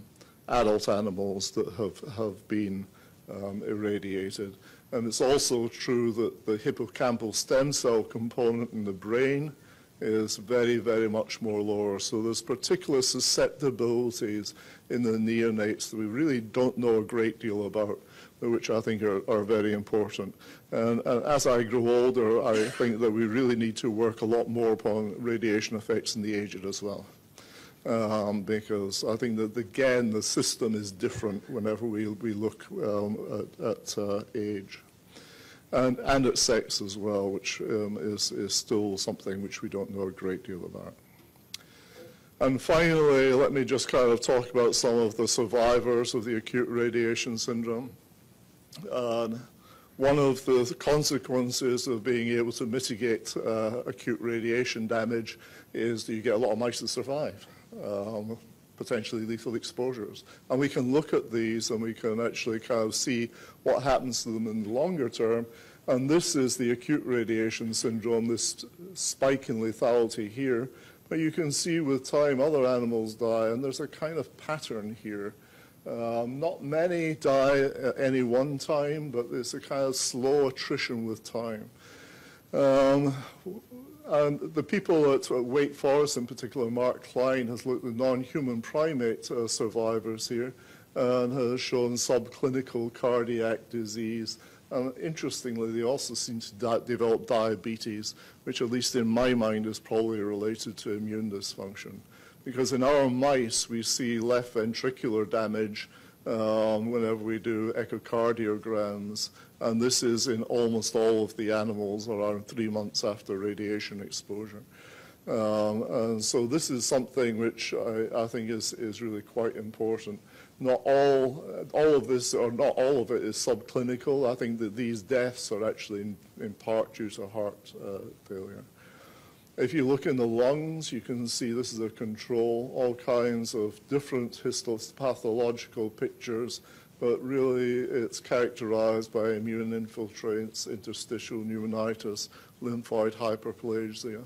adult animals that have, have been um, irradiated. And it's also true that the hippocampal stem cell component in the brain is very, very much more lower. So there's particular susceptibilities in the neonates that we really don't know a great deal about, which I think are, are very important. And, and as I grow older, I think that we really need to work a lot more upon radiation effects in the aged as well. Um, because I think that, again, the system is different whenever we, we look um, at, at uh, age. And, and at sex as well, which um, is, is still something which we don't know a great deal about. And finally, let me just kind of talk about some of the survivors of the acute radiation syndrome. Uh, one of the consequences of being able to mitigate uh, acute radiation damage is that you get a lot of mice that survive. Um, potentially lethal exposures. And we can look at these and we can actually kind of see what happens to them in the longer term. And this is the acute radiation syndrome, this spike in lethality here. But you can see with time other animals die, and there's a kind of pattern here. Um, not many die at any one time, but there's a kind of slow attrition with time. Um, And the people at Wake Forest, in particular, Mark Klein, has looked at non-human primate uh, survivors here and has shown subclinical cardiac disease. And interestingly, they also seem to di develop diabetes, which at least in my mind is probably related to immune dysfunction. Because in our mice, we see left ventricular damage um, whenever we do echocardiograms. And this is in almost all of the animals around three months after radiation exposure. Um, and so this is something which I, I think is, is really quite important. Not all, all of this, or not all of it is subclinical. I think that these deaths are actually in, in part due to heart uh, failure. If you look in the lungs, you can see this is a control, all kinds of different histopathological pictures, but really it's characterized by immune infiltrates, interstitial pneumonitis, lymphoid hyperplasia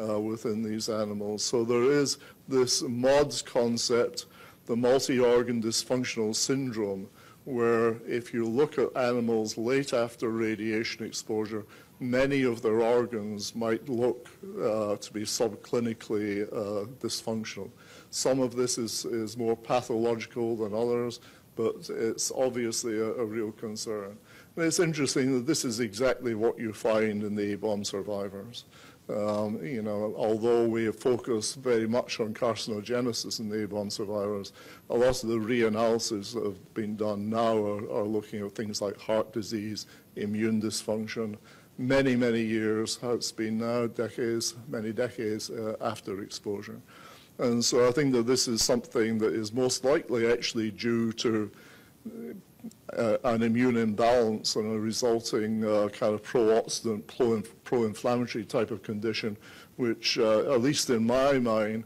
uh, within these animals. So there is this MODS concept the multi-organ dysfunctional syndrome, where if you look at animals late after radiation exposure, many of their organs might look uh, to be subclinically uh, dysfunctional. Some of this is, is more pathological than others, but it's obviously a, a real concern. And it's interesting that this is exactly what you find in the A bomb survivors. Um, you know, although we have focused very much on carcinogenesis in the A bomb survivors, a lot of the reanalyses that have been done now are, are looking at things like heart disease, immune dysfunction, many, many years, how it's been now, decades, many decades uh, after exposure. And so I think that this is something that is most likely actually due to Uh, an immune imbalance and a resulting uh, kind of pro-oxidant, pro-inflammatory type of condition, which, uh, at least in my mind,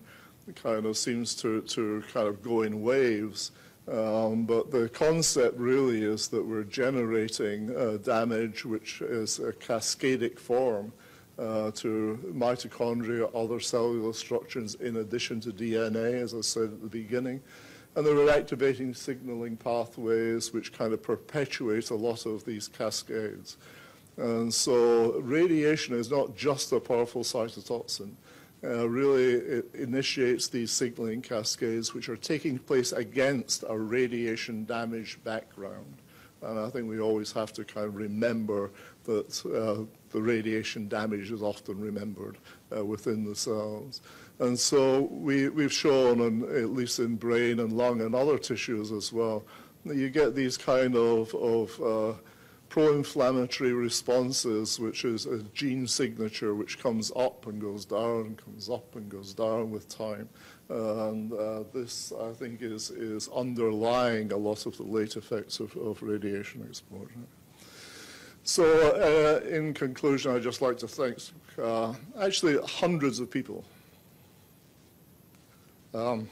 kind of seems to, to kind of go in waves. Um, but the concept really is that we're generating uh, damage, which is a cascadic form uh, to mitochondria, other cellular structures, in addition to D N A, as I said at the beginning. And they're activating signaling pathways which kind of perpetuate a lot of these cascades. And so radiation is not just a powerful cytotoxin. Uh, really, it initiates these signaling cascades which are taking place against a radiation-damaged background. And I think we always have to kind of remember that uh, the radiation damage is often remembered uh, within the cells. And so we, we've shown, and at least in brain and lung and other tissues as well, that you get these kind of, of uh, pro-inflammatory responses, which is a gene signature which comes up and goes down, comes up and goes down with time. And uh, this, I think, is, is underlying a lot of the late effects of, of radiation exposure. So uh, in conclusion, I'd just like to thank uh, actually hundreds of people. Um,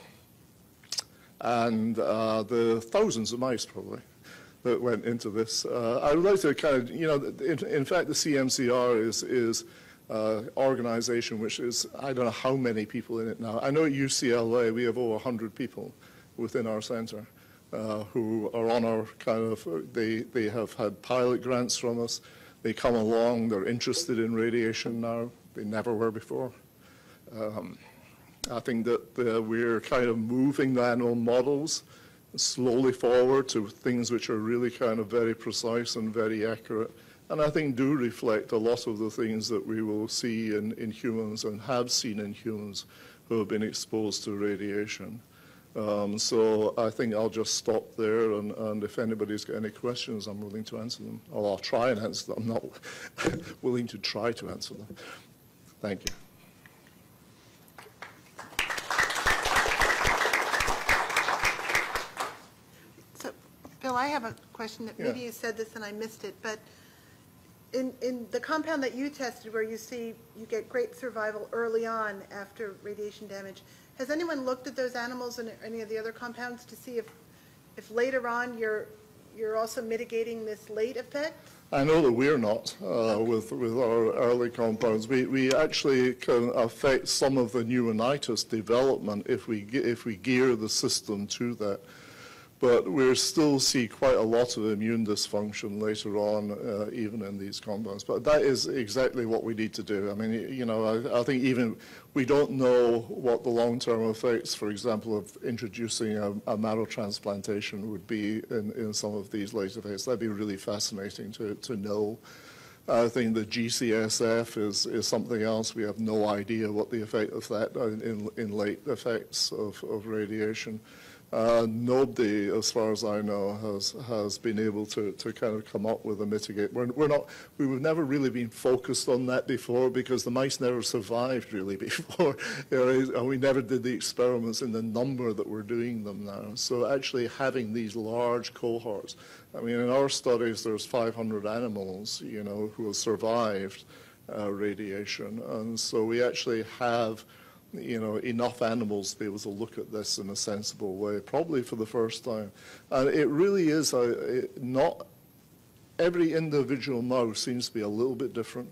and uh, the thousands of mice, probably, that went into this. Uh, I would like to kind of, you know, in, in fact, the C M C R is is uh, organization which is, I don't know how many people in it now. I know at U C L A we have over one hundred people within our center uh, who are on our kind of, they, they have had pilot grants from us. They come along, they're interested in radiation now. They never were before. Um, I think that uh, we're kind of moving the animal models slowly forward to things which are really kind of very precise and very accurate, and I think do reflect a lot of the things that we will see in, in humans and have seen in humans who have been exposed to radiation. Um, so I think I'll just stop there, and, and if anybody's got any questions, I'm willing to answer them. Or I'll try and answer them. I'm not willing to try to answer them. Thank you. Bill, I have a question that maybe yeah. you said this and I missed it, but in, in the compound that you tested where you see you get great survival early on after radiation damage, has anyone looked at those animals and any of the other compounds to see if, if later on you're, you're also mitigating this late effect? I know that we're not uh, okay. with, with our early compounds. We, we actually can affect some of the pneumonitis development if we, if we gear the system to that. But we still see quite a lot of immune dysfunction later on, uh, even in these compounds. But that is exactly what we need to do. I mean, you know, I, I think even we don't know what the long-term effects, for example, of introducing a, a marrow transplantation would be in, in some of these later phases. That'd be really fascinating to, to know. I think the G C S F is, is something else. We have no idea what the effect of that in, in late effects of, of radiation. Uh, nobody, as far as I know, has, has been able to, to kind of come up with a mitigate. We're, we're not, we've never really been focused on that before because the mice never survived really before. You know, and we never did the experiments in the number that we're doing them now. So actually having these large cohorts, I mean, in our studies, there's five hundred animals, you know, who have survived uh, radiation. And so we actually have, you know, enough animals to be able to look at this in a sensible way, probably for the first time. And it really is a, it not, every individual mouse seems to be a little bit different.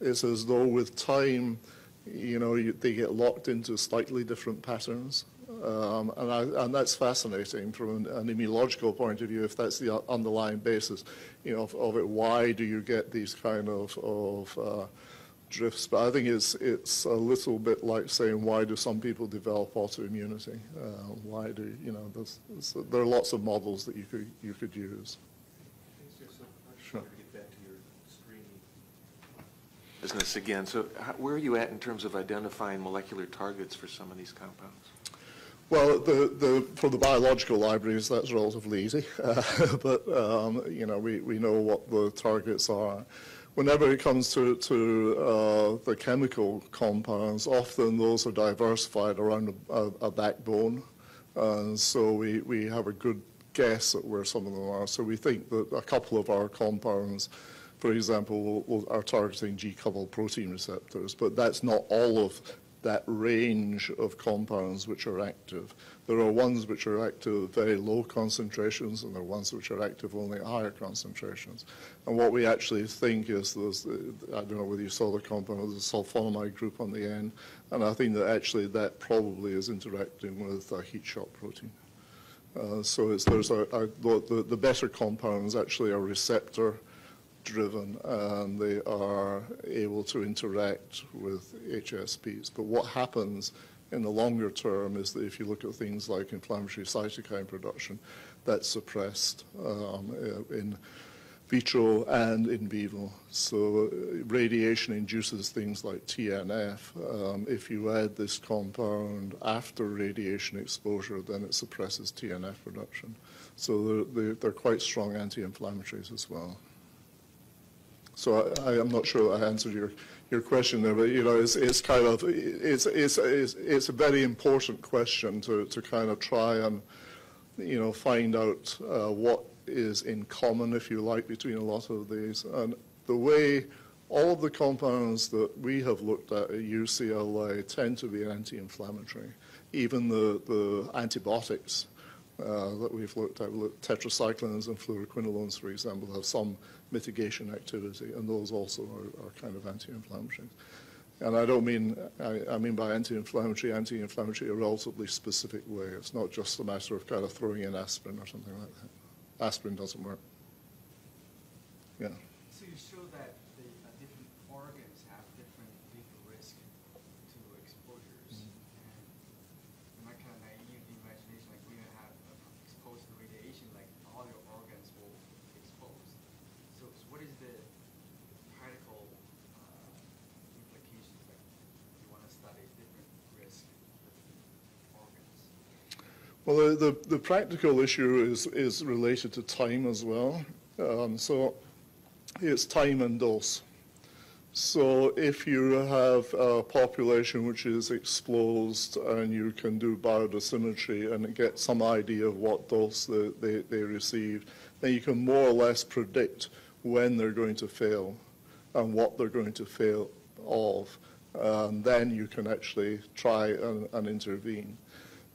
It's as though with time, you know, you, they get locked into slightly different patterns. Um, and, I, and that's fascinating from an, an immunological point of view, if that's the underlying basis, you know, of, of it. Why do you get these kind of, of uh, drifts? But I think it's, it's a little bit like saying, why do some people develop autoimmunity? Uh, why do, you know, there's, there's, there are lots of models that you could, you could use. Sure. Business again. So how, where are you at in terms of identifying molecular targets for some of these compounds? Well, the, the, for the biological libraries, that's relatively easy. Uh, but, um, you know, we, we know what the targets are. Whenever it comes to, to uh, the chemical compounds, often those are diversified around a, a, a backbone. And uh, so we, we have a good guess at where some of them are. So we think that a couple of our compounds, for example, are targeting G-coupled protein receptors, but that's not all of that range of compounds which are active. There are ones which are active at very low concentrations, and there are ones which are active only at higher concentrations. And what we actually think is, there's the, I don't know whether you saw the compound, there's a sulfonamide group on the end, and I think that actually that probably is interacting with a heat shock protein. Uh, so it's, there's a, a, the, the better compounds actually are receptor driven, and they are able to interact with H S Ps. But what happens in the longer term is that if you look at things like inflammatory cytokine production, that's suppressed um, in vitro and in vivo. So radiation induces things like T N F. Um, if you add this compound after radiation exposure, then it suppresses T N F production. So they're, they're quite strong anti-inflammatories as well. So I, I'm not sure I answered your, your question there, but, you know, it's, it's kind of, it's, it's, it's, it's a very important question to, to kind of try and, you know, find out uh, what is in common, if you like, between a lot of these. And the way all of the compounds that we have looked at at U C L A tend to be anti-inflammatory, even the, the antibiotics Uh, that we've looked at, tetracyclines and fluoroquinolones, for example, have some mitigation activity, and those also are, are kind of anti-inflammatory. And I don't mean, I, I mean by anti-inflammatory, anti-inflammatory a relatively specific way. It's not just a matter of kind of throwing in aspirin or something like that. Aspirin doesn't work. Yeah. So you show that the uh, different organs have different lethal risk to exposures. Mm-hmm. And am I kind of naive in the imagination, like we have to radiation, like all your organs will be exposed. So, so what is the practical uh, implications? Like, do you want to study different risk organs? Well, the, the, the practical issue is, is related to time as well. Um, so it's time and dose. So if you have a population which is exposed and you can do biodosimetry and get some idea of what dose they, they, they received, then you can more or less predict when they're going to fail and what they're going to fail of. And then you can actually try and, and intervene.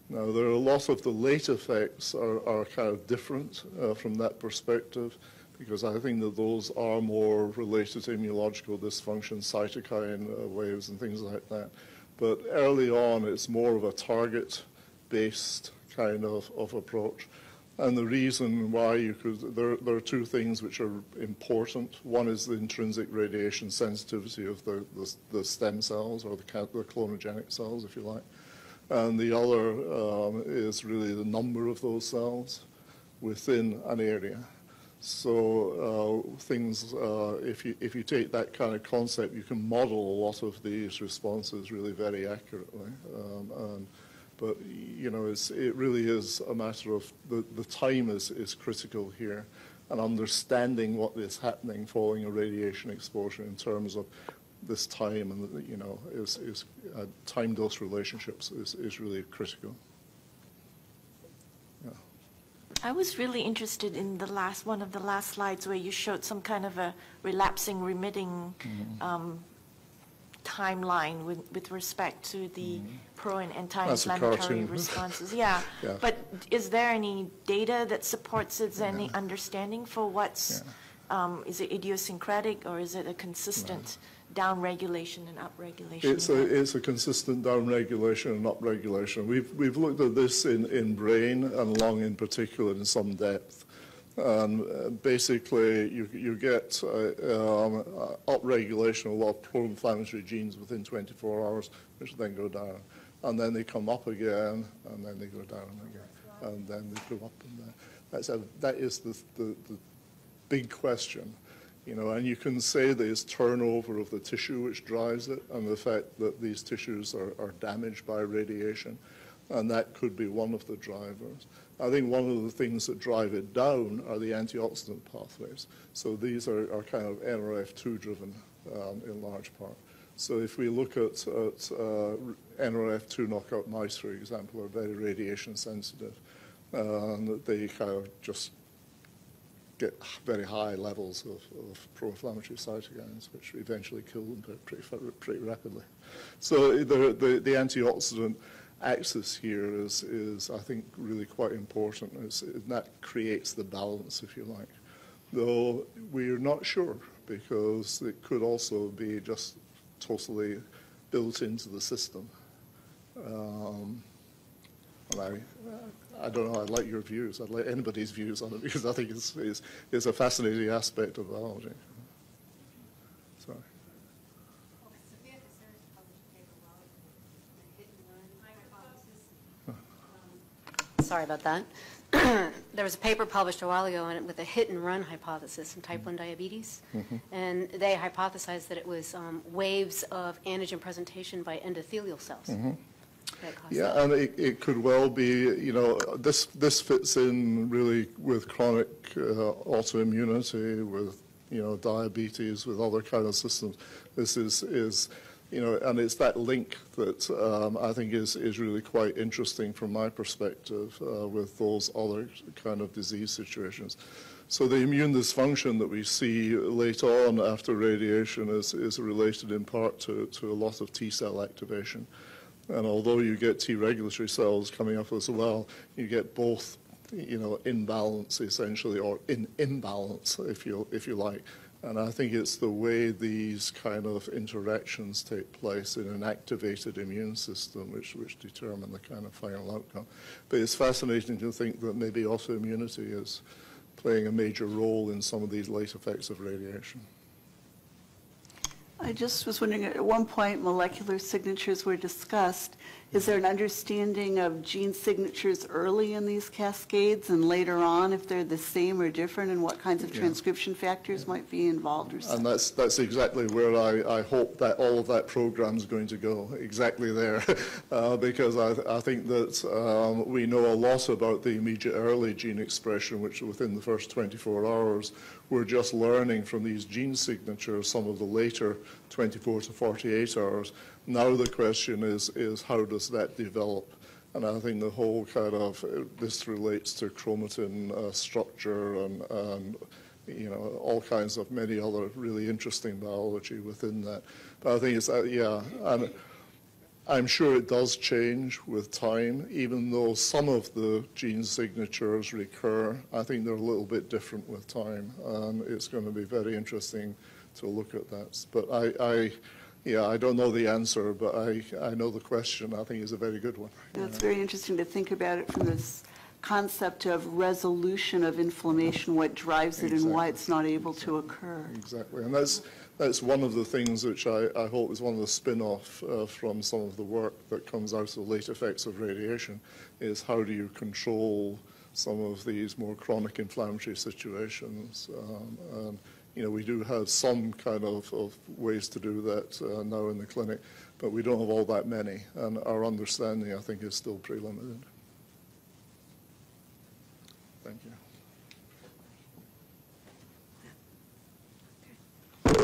Now, there are a lot of the late effects are, are kind of different uh, from that perspective, because I think that those are more related to immunological dysfunction, cytokine uh, waves and things like that. But early on, it's more of a target-based kind of, of approach. And the reason why you could, there, there are two things which are important. One is the intrinsic radiation sensitivity of the, the, the stem cells, or the, the clonogenic cells, if you like. And the other um, is really the number of those cells within an area. So uh, things, uh, if, you, if you take that kind of concept, you can model a lot of these responses really very accurately. Um, and, but, you know, it's, it really is a matter of the, the time is, is critical here, and understanding what is happening following a radiation exposure in terms of this time and, you know, is, is uh, time-dose relationships is, is really critical. I was really interested in the last one of the last slides where you showed some kind of a relapsing remitting mm. um, timeline with, with respect to the mm. pro and anti-inflammatory responses. Yeah. yeah, but is there any data that supports it? Is there yeah. any understanding for what's yeah. um, is it idiosyncratic or is it a consistent no. down-regulation and up-regulation? It's a, it's a consistent down-regulation and up-regulation. We've, we've looked at this in, in brain and lung in particular in some depth. And basically, you, you get uh, um, upregulation of a lot of pro-inflammatory genes within twenty-four hours, which then go down. And then they come up again, and then they go down again, and then they go up. And down. That's a, that is the, the, the big question. You know, and you can say there's turnover of the tissue which drives it, and the fact that these tissues are, are damaged by radiation. And that could be one of the drivers. I think one of the things that drive it down are the antioxidant pathways. So these are, are kind of N R F two driven um, in large part. So if we look at, at uh, N R F two knockout mice, for example, are very radiation sensitive. Um, they kind of just get very high levels of, of pro-inflammatory cytokines, which eventually kill them pretty, pretty rapidly. So the, the, the antioxidant axis here is, is, I think, really quite important. It's, it, that creates the balance, if you like. Though we're not sure, because it could also be just totally built into the system. Um, and I, I don't know, I'd like your views. I'd like anybody's views on it, because I think it's, it's, it's a fascinating aspect of biology. Sorry. Sorry about that. There was a paper published a while ago with a hit-and-run hypothesis in type one diabetes, mm-hmm. and they hypothesized that it was um, waves of antigen presentation by endothelial cells. Mm-hmm. that caused yeah, that. and it, it could well be, you know, this, this fits in really with chronic uh, autoimmunity, with, you know, diabetes, with other kind of systems. This is... is You know, and it's that link that um, I think is, is really quite interesting from my perspective uh, with those other kind of disease situations. So the immune dysfunction that we see late on after radiation is, is related in part to, to a lot of T cell activation. And although you get T regulatory cells coming up as well, you get both, you know, imbalance essentially, or in imbalance, if you, if you like. And I think it's the way these kind of interactions take place in an activated immune system which, which determine the kind of final outcome. But it's fascinating to think that maybe autoimmunity is playing a major role in some of these late effects of radiation. I just was wondering, at one point molecular signatures were discussed. Is there an understanding of gene signatures early in these cascades and later on if they're the same or different, and what kinds of transcription yeah. factors yeah. might be involved or something? And that's, that's exactly where I, I hope that all of that program is going to go, exactly there, uh, because I, th I think that um, we know a lot about the immediate early gene expression, which within the first twenty-four hours, we're just learning from these gene signatures, some of the later twenty-four to forty-eight hours. Now the question is, is how does that develop? And I think the whole kind of, this relates to chromatin uh, structure and, and, you know, all kinds of many other really interesting biology within that. But I think it's, uh, yeah, and I'm sure it does change with time, even though some of the gene signatures recur. I think they're a little bit different with time. And it's going to be very interesting to look at that. But I, I yeah, I don't know the answer, but I, I know the question. I think is a very good one. That's very interesting to think about it from this concept of resolution of inflammation, what drives it exactly. and why it's not able exactly. to occur. Exactly, and that's, that's one of the things which I, I hope is one of the spin-off uh, from some of the work that comes out of the late effects of radiation, is how do you control some of these more chronic inflammatory situations. Um, and, You know, we do have some kind of, of ways to do that uh, now in the clinic, but we don't have all that many, and our understanding, I think, is still pretty limited. Thank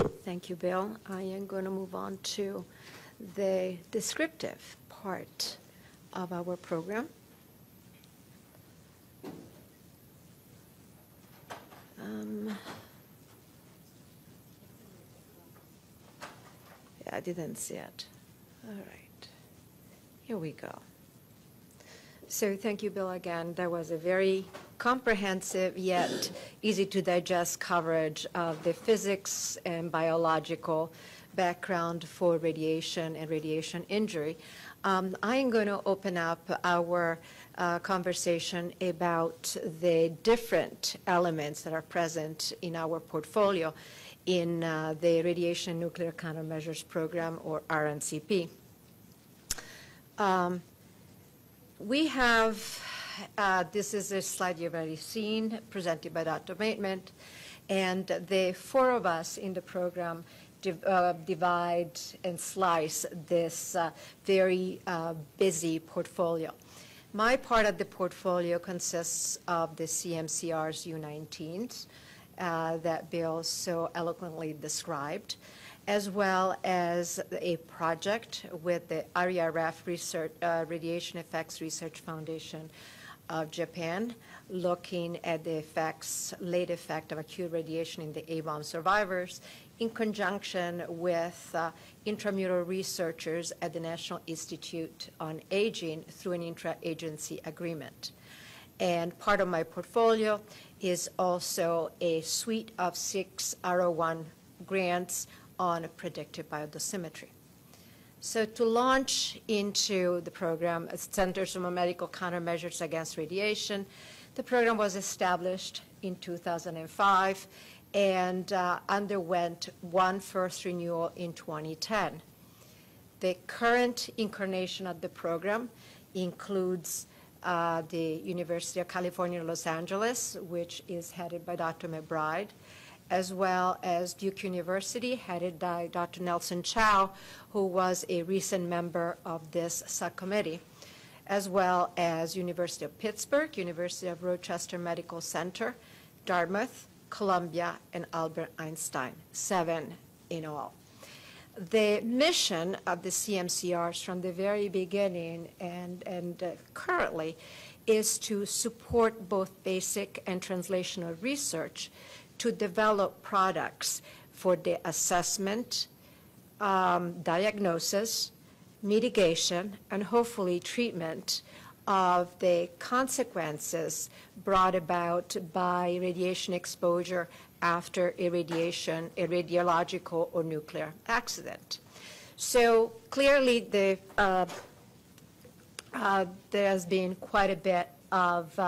you. Thank you, Bill. I am going to move on to the descriptive part of our program. Um, I didn't see it. All right. Here we go. So thank you, Bill, again. That was a very comprehensive yet easy to digest coverage of the physics and biological background for radiation and radiation injury. Um, I'm going to open up our uh, conversation about the different elements that are present in our portfolio in uh, the Radiation Nuclear Countermeasures Program, or R N C P. Um, we have, uh, this is a slide you've already seen, presented by Doctor Maitland, and the four of us in the program Uh, divide and slice this uh, very uh, busy portfolio. My part of the portfolio consists of the C M C R's U nineteens uh, that Bill so eloquently described, as well as a project with the R E R F Research, uh, Radiation Effects Research Foundation of Japan, looking at the effects, late effect of acute radiation in the A bomb survivors, in conjunction with uh, intramural researchers at the National Institute on Aging through an intra-agency agreement. And part of my portfolio is also a suite of six R O one grants on predictive biodosimetry. So to launch into the program, Centers for Medical Countermeasures Against Radiation, the program was established in two thousand five and uh, underwent one first renewal in twenty ten. The current incarnation of the program includes uh, the University of California, Los Angeles, which is headed by Doctor McBride, as well as Duke University, headed by Doctor Nelson Chao, who was a recent member of this subcommittee, as well as University of Pittsburgh, University of Rochester Medical Center, Dartmouth, Columbia, and Albert Einstein, seven in all. The mission of the C M C Rs from the very beginning and, and uh, currently is to support both basic and translational research to develop products for the assessment, um, diagnosis, mitigation, and hopefully treatment of the consequences brought about by radiation exposure after a radiation, a radiological or nuclear accident. So clearly the, uh, uh, there has been quite a bit of uh,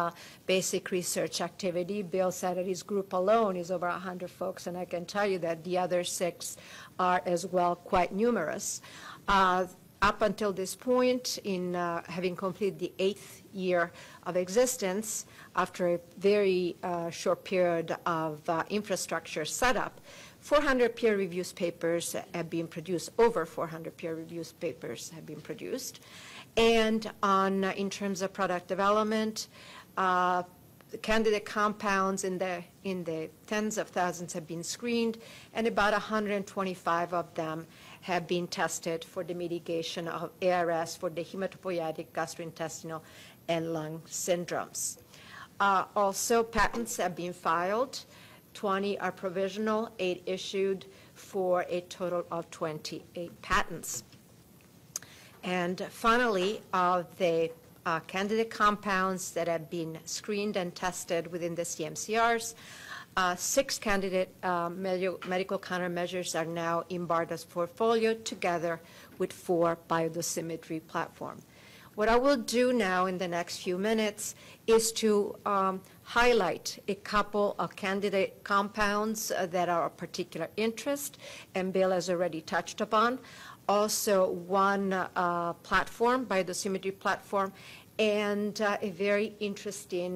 basic research activity. Bill said that his group alone is over one hundred folks, and I can tell you that the other six are as well quite numerous. Uh, up until this point, in uh, having completed the eighth year of existence, after a very uh, short period of uh, infrastructure setup, four hundred peer review papers have been produced, over four hundred peer review papers have been produced. And on, uh, in terms of product development, uh, candidate compounds in the, in the tens of thousands have been screened, and about one hundred twenty-five of them have been tested for the mitigation of A R S for the hematopoietic, gastrointestinal, and lung syndromes. Uh, also, patents have been filed. twenty are provisional, eight issued, for a total of twenty-eight patents. And finally, of uh, the uh, candidate compounds that have been screened and tested within the C M C Rs, uh, six candidate uh, med medical countermeasures are now in BARDA's portfolio, together with four biodosimetry platforms. What I will do now in the next few minutes is to um, highlight a couple of candidate compounds uh, that are of particular interest, and Bill has already touched upon. Also one uh, platform, biodosimetry platform, and uh, a very interesting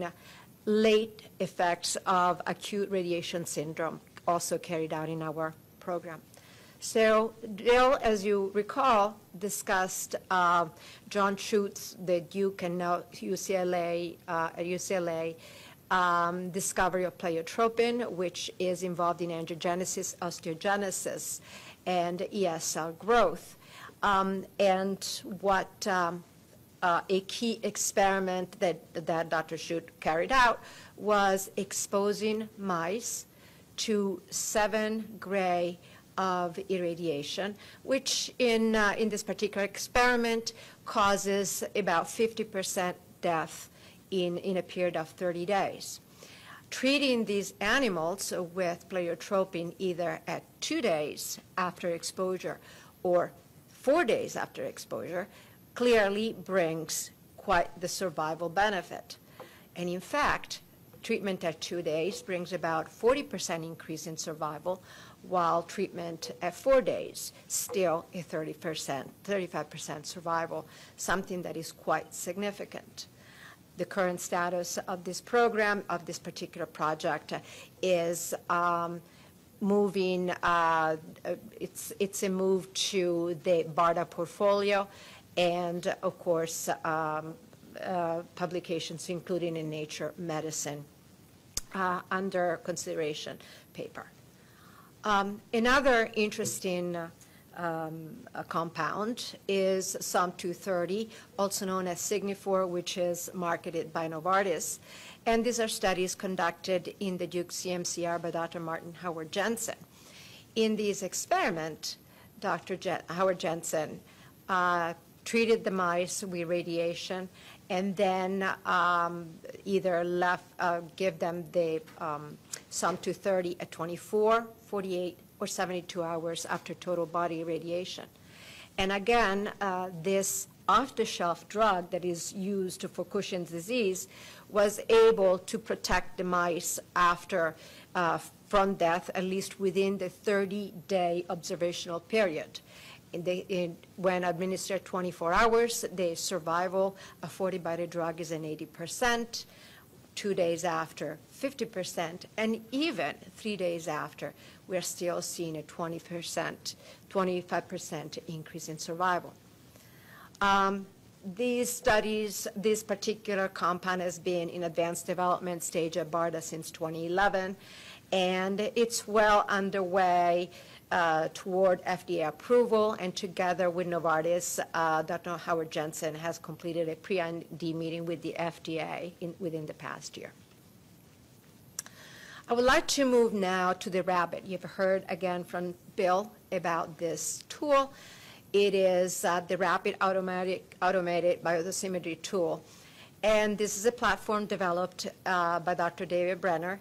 late effects of acute radiation syndrome, also carried out in our program. So Bill, as you recall, discussed uh, John Schuetz, the Duke and now U C L A, uh, U C L A um, discovery of pleiotropin, which is involved in angiogenesis, osteogenesis, and E S L growth, um, and what um, uh, a key experiment that, that Doctor Schuetz carried out was exposing mice to seven gray of irradiation, which in, uh, in this particular experiment causes about fifty percent death in, in a period of thirty days. Treating these animals with pleiotropin either at two days after exposure or four days after exposure clearly brings quite the survival benefit. And in fact, treatment at two days brings about forty percent increase in survival, while treatment at four days, still a thirty percent, thirty-five percent survival, something that is quite significant. The current status of this program, of this particular project, is um, moving, uh, it's, it's a move to the BARDA portfolio, and of course, um, uh, publications including in Nature Medicine uh, under consideration paper. Um, another interesting uh, Um, a compound is SOM two thirty, also known as Signifor, which is marketed by Novartis. And these are studies conducted in the Duke C M C R by Doctor Martin Howard Jensen. In these experiments, Doctor Je- Howard Jensen uh, treated the mice with radiation and then um, either left, uh, give them the um, SOM two thirty at twenty-four, forty-eight, or seventy-two hours after total body irradiation. And again, uh, this off-the-shelf drug that is used for Cushing's disease was able to protect the mice after, uh, from death, at least within the thirty-day observational period. In the, in, when administered twenty-four hours, the survival afforded by the drug is an eighty percent. Two days after, fifty percent, and even three days after, we're still seeing a twenty percent, twenty-five percent increase in survival. Um, these studies, this particular compound has been in advanced development stage at BARDA since twenty eleven, and it's well underway uh, toward F D A approval, and together with Novartis, uh, Doctor Howard Jensen has completed a pre-I N D meeting with the F D A in, within the past year. I would like to move now to the rabbit. You've heard again from Bill about this tool. It is uh, the Rapid Automatic, Automated Biodosimetry Tool. And this is a platform developed uh, by Doctor David Brenner,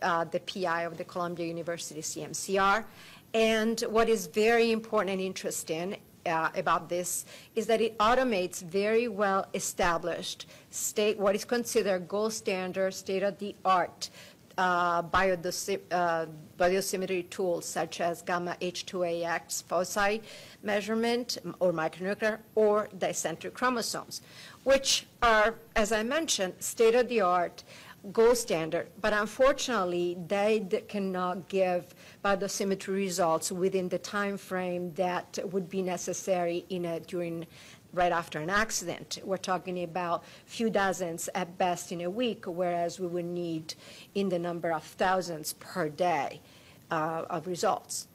uh, the P I of the Columbia University C M C R. And what is very important and interesting uh, about this is that it automates very well established state, what is considered gold standard, state-of-the-art Uh, biodosi uh, biodosimetry tools such as gamma H two A X foci measurement or micronuclear or dicentric chromosomes, which are, as I mentioned, state-of-the-art, gold standard, but unfortunately they cannot give biodosimetry results within the time frame that would be necessary in a, during right after an accident. We're talking about few dozens at best in a week, whereas we would need in the number of thousands per day uh, of results.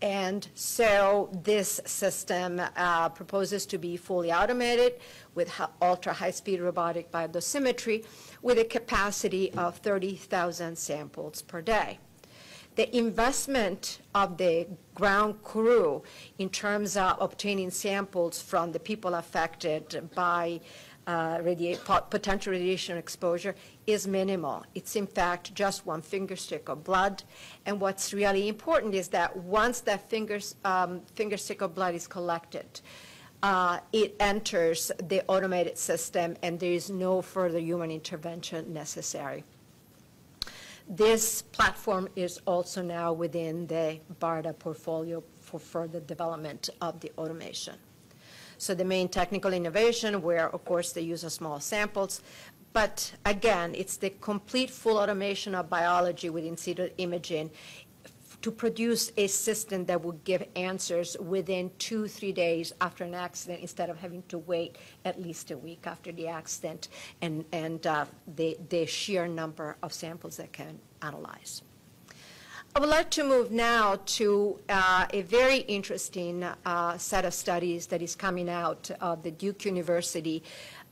And so this system uh, proposes to be fully automated with ultra-high-speed robotic biodosimetry with a capacity of thirty thousand samples per day. The investment of the ground crew in terms of obtaining samples from the people affected by uh, radia- potential radiation exposure is minimal. It's in fact just one fingerstick of blood. And what's really important is that once that fingers, um, fingerstick of blood is collected, uh, it enters the automated system and there is no further human intervention necessary. This platform is also now within the BARDA portfolio for further development of the automation. So the main technical innovation were, of course, the use of small samples, but again, it's the complete full automation of biology with in situ imaging to produce a system that would give answers within two, three days after an accident instead of having to wait at least a week after the accident and, and uh, the, the sheer number of samples that can analyze. I would like to move now to uh, a very interesting uh, set of studies that is coming out of the Duke University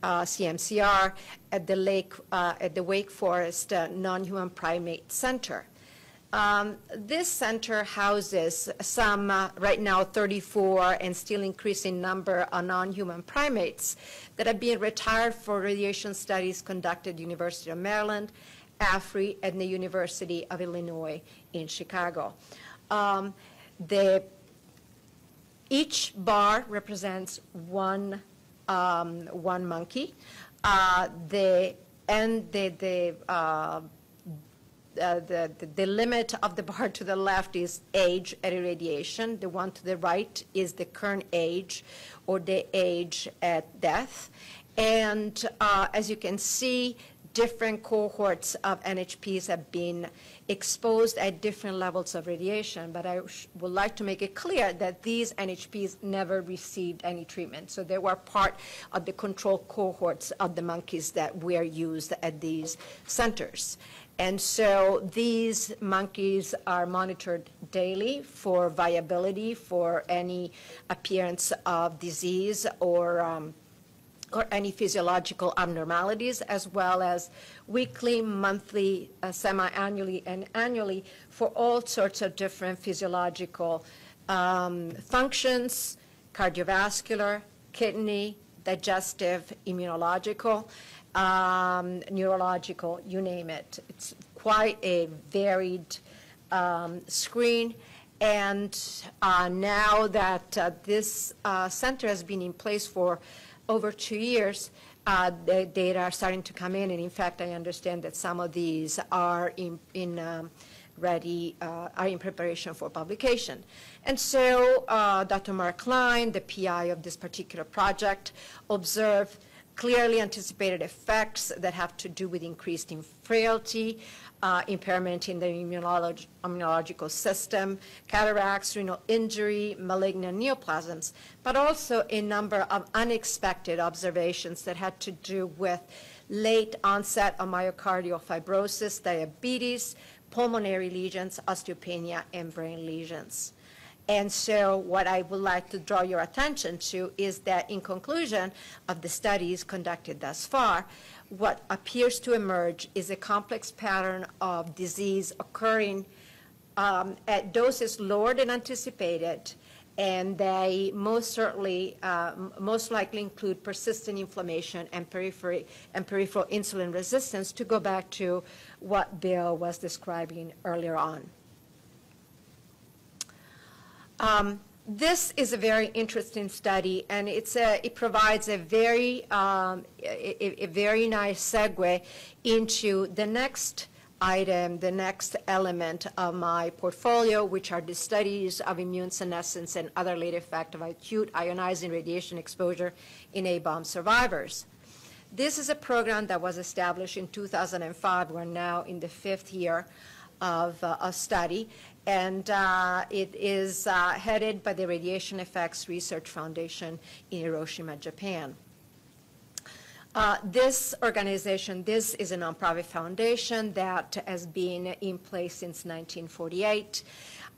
Uh, C M C R at the, Lake, uh, at the Wake Forest uh, Non-Human Primate Center. Um, this center houses some, uh, right now, thirty-four and still increasing number of non-human primates that have been retired for radiation studies conducted at the University of Maryland, AFRI, and the University of Illinois in Chicago. Um, the, each bar represents one, um, one monkey, uh, the, and the, the uh, Uh, the, the, the limit of the bar to the left is age at irradiation. The one to the right is the current age or the age at death. And uh, as you can see, different cohorts of N H Ps have been exposed at different levels of radiation. But I would like to make it clear that these N H Ps never received any treatment. So they were part of the control cohorts of the monkeys that were used at these centers. And so these monkeys are monitored daily for viability, for any appearance of disease or, um, or any physiological abnormalities, as well as weekly, monthly, uh, semi-annually, and annually for all sorts of different physiological um, functions, cardiovascular, kidney, digestive, immunological, Um, neurological, you name it. It's quite a varied um, screen. And uh, now that uh, this uh, center has been in place for over two years, uh, the data are starting to come in. And in fact, I understand that some of these are in, in um, ready, uh, are in preparation for publication. And so uh, Doctor Mark Klein, the P I of this particular project, observed clearly anticipated effects that have to do with increased in frailty, uh, impairment in the immunolog immunological system, cataracts, renal injury, malignant neoplasms, but also a number of unexpected observations that had to do with late onset of myocardial fibrosis, diabetes, pulmonary lesions, osteopenia, and brain lesions. And so what I would like to draw your attention to is that in conclusion of the studies conducted thus far, what appears to emerge is a complex pattern of disease occurring um, at doses lower than anticipated, and they most certainly, uh, most likely include persistent inflammation and, periphery, and peripheral insulin resistance, to go back to what Bill was describing earlier on. Um, this is a very interesting study, and it's a, it provides a very, um, a, a very nice segue into the next item, the next element of my portfolio, which are the studies of immune senescence and other late effect of acute ionizing radiation exposure in A bomb survivors. This is a program that was established in two thousand five. We're now in the fifth year of uh, a study. And uh, it is uh, headed by the Radiation Effects Research Foundation in Hiroshima, Japan. Uh, this organization, this is a nonprofit foundation that has been in place since nineteen forty-eight,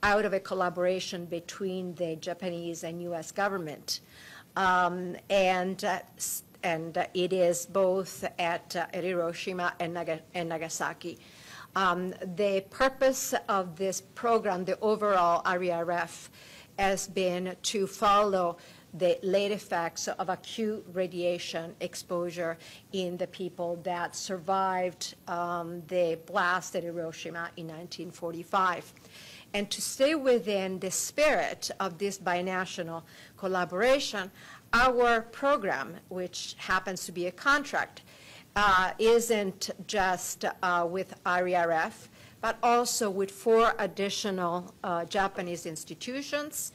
out of a collaboration between the Japanese and U S government. Um, and uh, and uh, it is both at, uh, at Hiroshima and, Naga and Nagasaki. Um, the purpose of this program, the overall R E R F, has been to follow the late effects of acute radiation exposure in the people that survived um, the blast at Hiroshima in nineteen forty-five. And to stay within the spirit of this binational collaboration, our program, which happens to be a contract, Uh, isn't just uh, with R E R F, but also with four additional uh, Japanese institutions,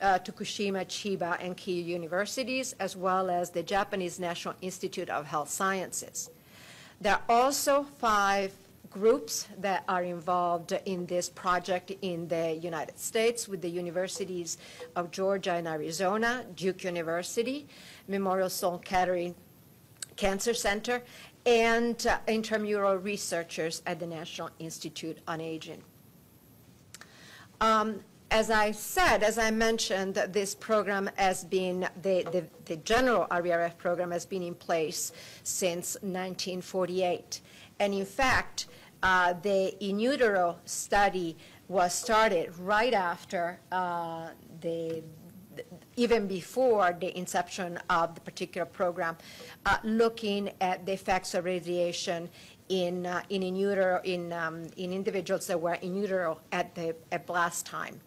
uh, Tokushima, Chiba, and Kyoto universities, as well as the Japanese National Institute of Health Sciences. There are also five groups that are involved in this project in the United States, with the universities of Georgia and Arizona, Duke University, Memorial Sloan Kettering Cancer Center, and uh, intramural researchers at the National Institute on Aging. Um, as I said, as I mentioned, this program has been, the, the, the general R E R F program has been in place since nineteen forty-eight. And in fact, Uh, the in utero study was started right after uh, the, the, even before the inception of the particular program, uh, looking at the effects of radiation in uh, in, in utero in um, in individuals that were in utero at the at blast time.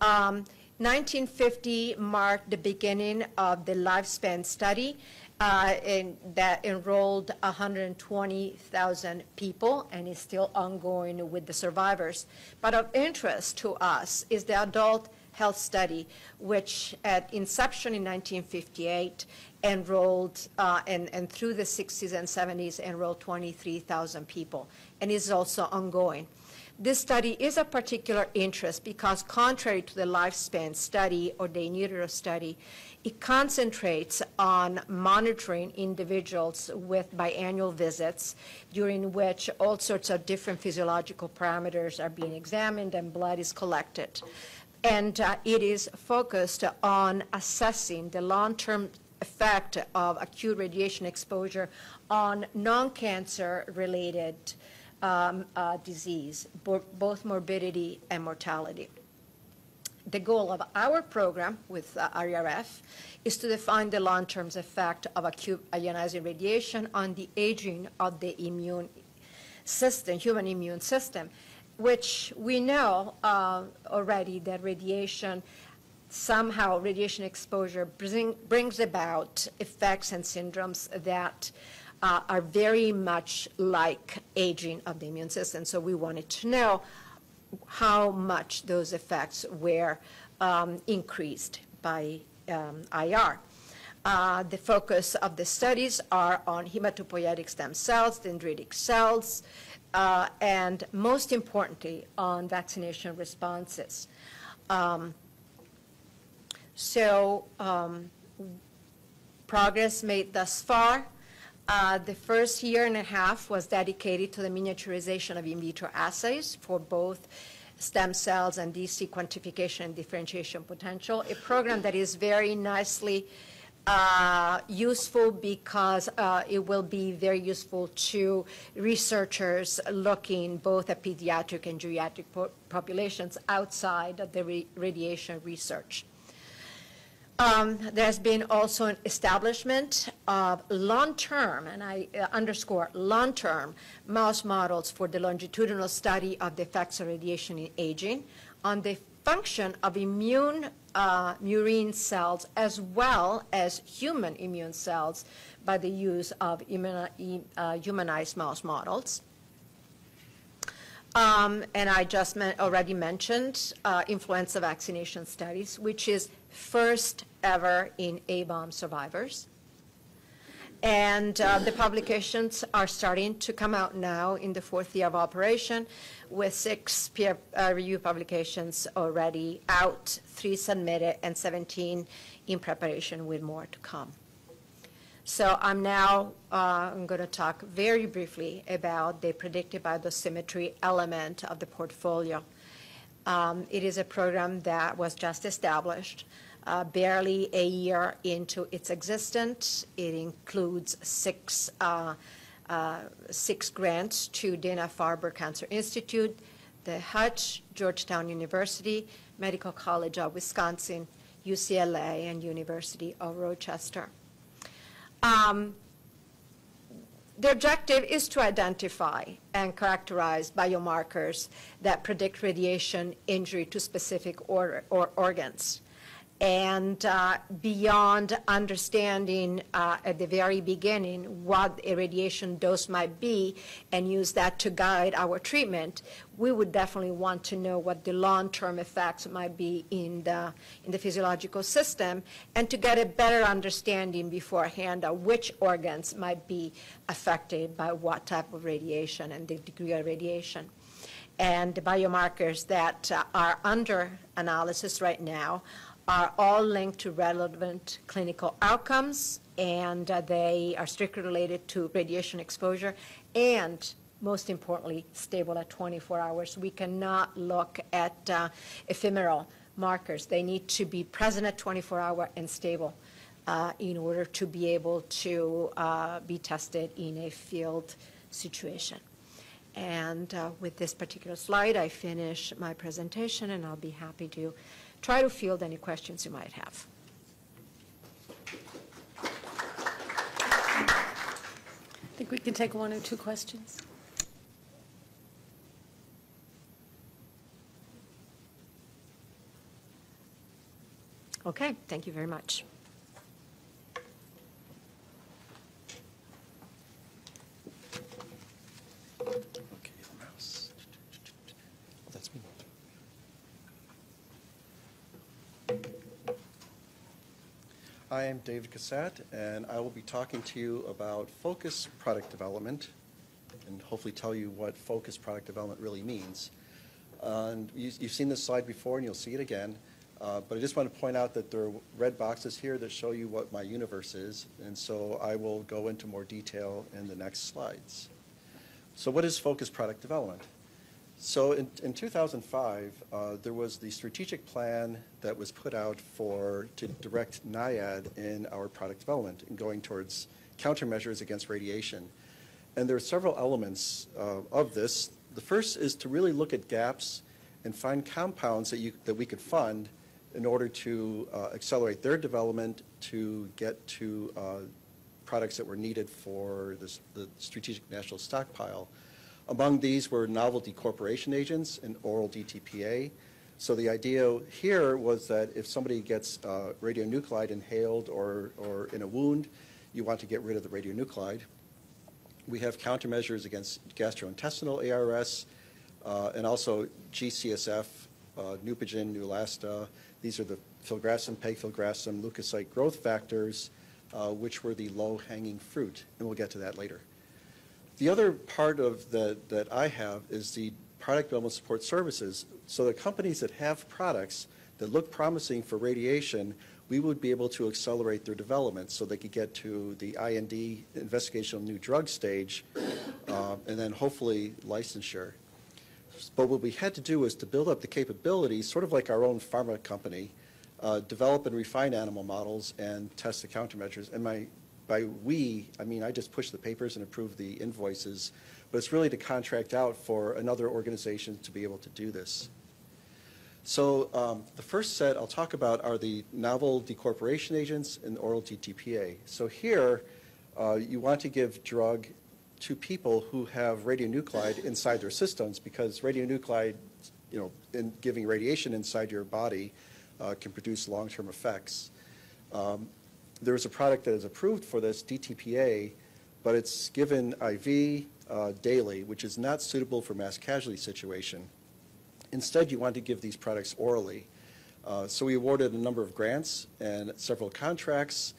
Um, nineteen fifty marked the beginning of the lifespan study. Uh, and that enrolled one hundred twenty thousand people and is still ongoing with the survivors. But of interest to us is the adult health study, which at inception in nineteen fifty-eight enrolled, uh, and, and through the sixties and seventies enrolled twenty-three thousand people, and is also ongoing. This study is of particular interest because, contrary to the lifespan study or the in utero study, it concentrates on monitoring individuals with biannual visits, during which all sorts of different physiological parameters are being examined and blood is collected. And uh, it is focused on assessing the long-term effect of acute radiation exposure on non-cancer related Um, uh, disease, bo both morbidity and mortality. The goal of our program with uh, R E R F is to define the long-term effect of acute ionizing radiation on the aging of the immune system, human immune system, which we know uh, already that radiation, somehow radiation exposure bring, brings about effects and syndromes that Uh, are very much like aging of the immune system. So we wanted to know how much those effects were um, increased by um, I R. Uh, the focus of the studies are on hematopoietic stem cells, dendritic cells, uh, and most importantly, on vaccination responses. Um, so um, progress made thus far. Uh, the first year and a half was dedicated to the miniaturization of in vitro assays for both stem cells and D C quantification and differentiation potential, a program that is very nicely uh, useful because uh, it will be very useful to researchers looking both at pediatric and geriatric po populations outside of the re radiation research. Um, there's been also an establishment of long-term, and I uh, underscore long-term, mouse models for the longitudinal study of the effects of radiation in aging on the function of immune uh, murine cells as well as human immune cells by the use of immuni- uh, humanized mouse models. Um, and I just already mentioned uh, influenza vaccination studies, which is first ever in A BOM survivors. And uh, the publications are starting to come out now in the fourth year of operation, with six peer uh, review publications already out, three submitted, and seventeen in preparation with more to come. So I'm now uh, I'm going to talk very briefly about the predictive biodosimetry element of the portfolio. Um, it is a program that was just established, uh, barely a year into its existence. It includes six, uh, uh, six grants to Dana-Farber Cancer Institute, the Hutch, Georgetown University, Medical College of Wisconsin, U C L A, and University of Rochester. Um, the objective is to identify and characterize biomarkers that predict radiation injury to specific or, or organs. And uh, beyond understanding uh, at the very beginning what a radiation dose might be and use that to guide our treatment, we would definitely want to know what the long-term effects might be in the, in the physiological system, and to get a better understanding beforehand of which organs might be affected by what type of radiation and the degree of radiation. And the biomarkers that uh, are under analysis right now are all linked to relevant clinical outcomes, and uh, they are strictly related to radiation exposure and, most importantly, stable at twenty-four hours. We cannot look at uh, ephemeral markers. They need to be present at twenty-four hour and stable uh, in order to be able to uh, be tested in a field situation. And uh, with this particular slide, I finish my presentation, and I'll be happy to try to field any questions you might have. I think we can take one or two questions. Okay, thank you very much. I am David Cassatt, and I will be talking to you about focus product development, and hopefully tell you what focus product development really means. Uh, and you, you've seen this slide before, and you'll see it again, uh, but I just want to point out that there are red boxes here that show you what my universe is, and so I will go into more detail in the next slides. So what is focus product development? So in, in two thousand five, uh, there was the strategic plan that was put out for to direct NIAID in our product development and going towards countermeasures against radiation. And there are several elements uh, of this. The first is to really look at gaps and find compounds that, you, that we could fund in order to uh, accelerate their development to get to uh, products that were needed for this, the strategic national stockpile. Among these were novel decorporation agents and oral D T P A. So the idea here was that if somebody gets uh, radionuclide inhaled or, or in a wound, you want to get rid of the radionuclide. We have countermeasures against gastrointestinal A R S uh, and also G C S F, uh, Neupogen, Neulasta. These are the filgrastim, pegfilgrastim, leukocyte growth factors, uh, which were the low-hanging fruit, and we'll get to that later. The other part of the, that I have is the product development support services. So the companies that have products that look promising for radiation, we would be able to accelerate their development so they could get to the I N D, investigational new drug stage, uh, and then hopefully licensure. But what we had to do was to build up the capabilities, sort of like our own pharma company, uh, develop and refine animal models and test the countermeasures. And my By we, I mean I just push the papers and approve the invoices, but it's really to contract out for another organization to be able to do this. So um, the first set I'll talk about are the novel decorporation agents and oral D T P A. So here, uh, you want to give drug to people who have radionuclide inside their systems, because radionuclide, you know, in giving radiation inside your body uh, can produce long-term effects. Um, There's a product that is approved for this, D T P A, but it's given I V uh, daily, which is not suitable for mass casualty situation. Instead, you want to give these products orally. Uh, so we awarded a number of grants and several contracts,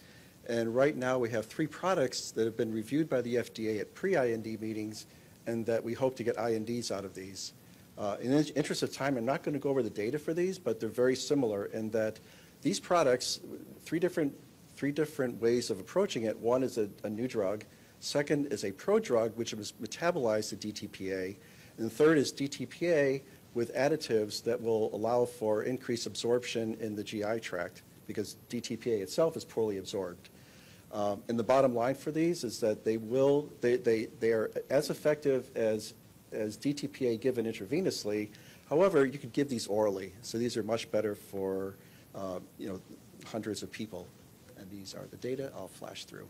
and right now we have three products that have been reviewed by the F D A at pre-I N D meetings, and that we hope to get I N Ds out of these. Uh, in the interest of time, I'm not going to go over the data for these, but they're very similar in that these products, three different three different ways of approaching it. One is a, a new drug. Second is a prodrug, which was metabolized to D T P A. And the third is D T P A with additives that will allow for increased absorption in the G I tract, because D T P A itself is poorly absorbed. Um, and the bottom line for these is that they will, they, they, they are as effective as, as D T P A given intravenously. However, you could give these orally. So these are much better for uh, you know, hundreds of people. And these are the data. I'll flash through.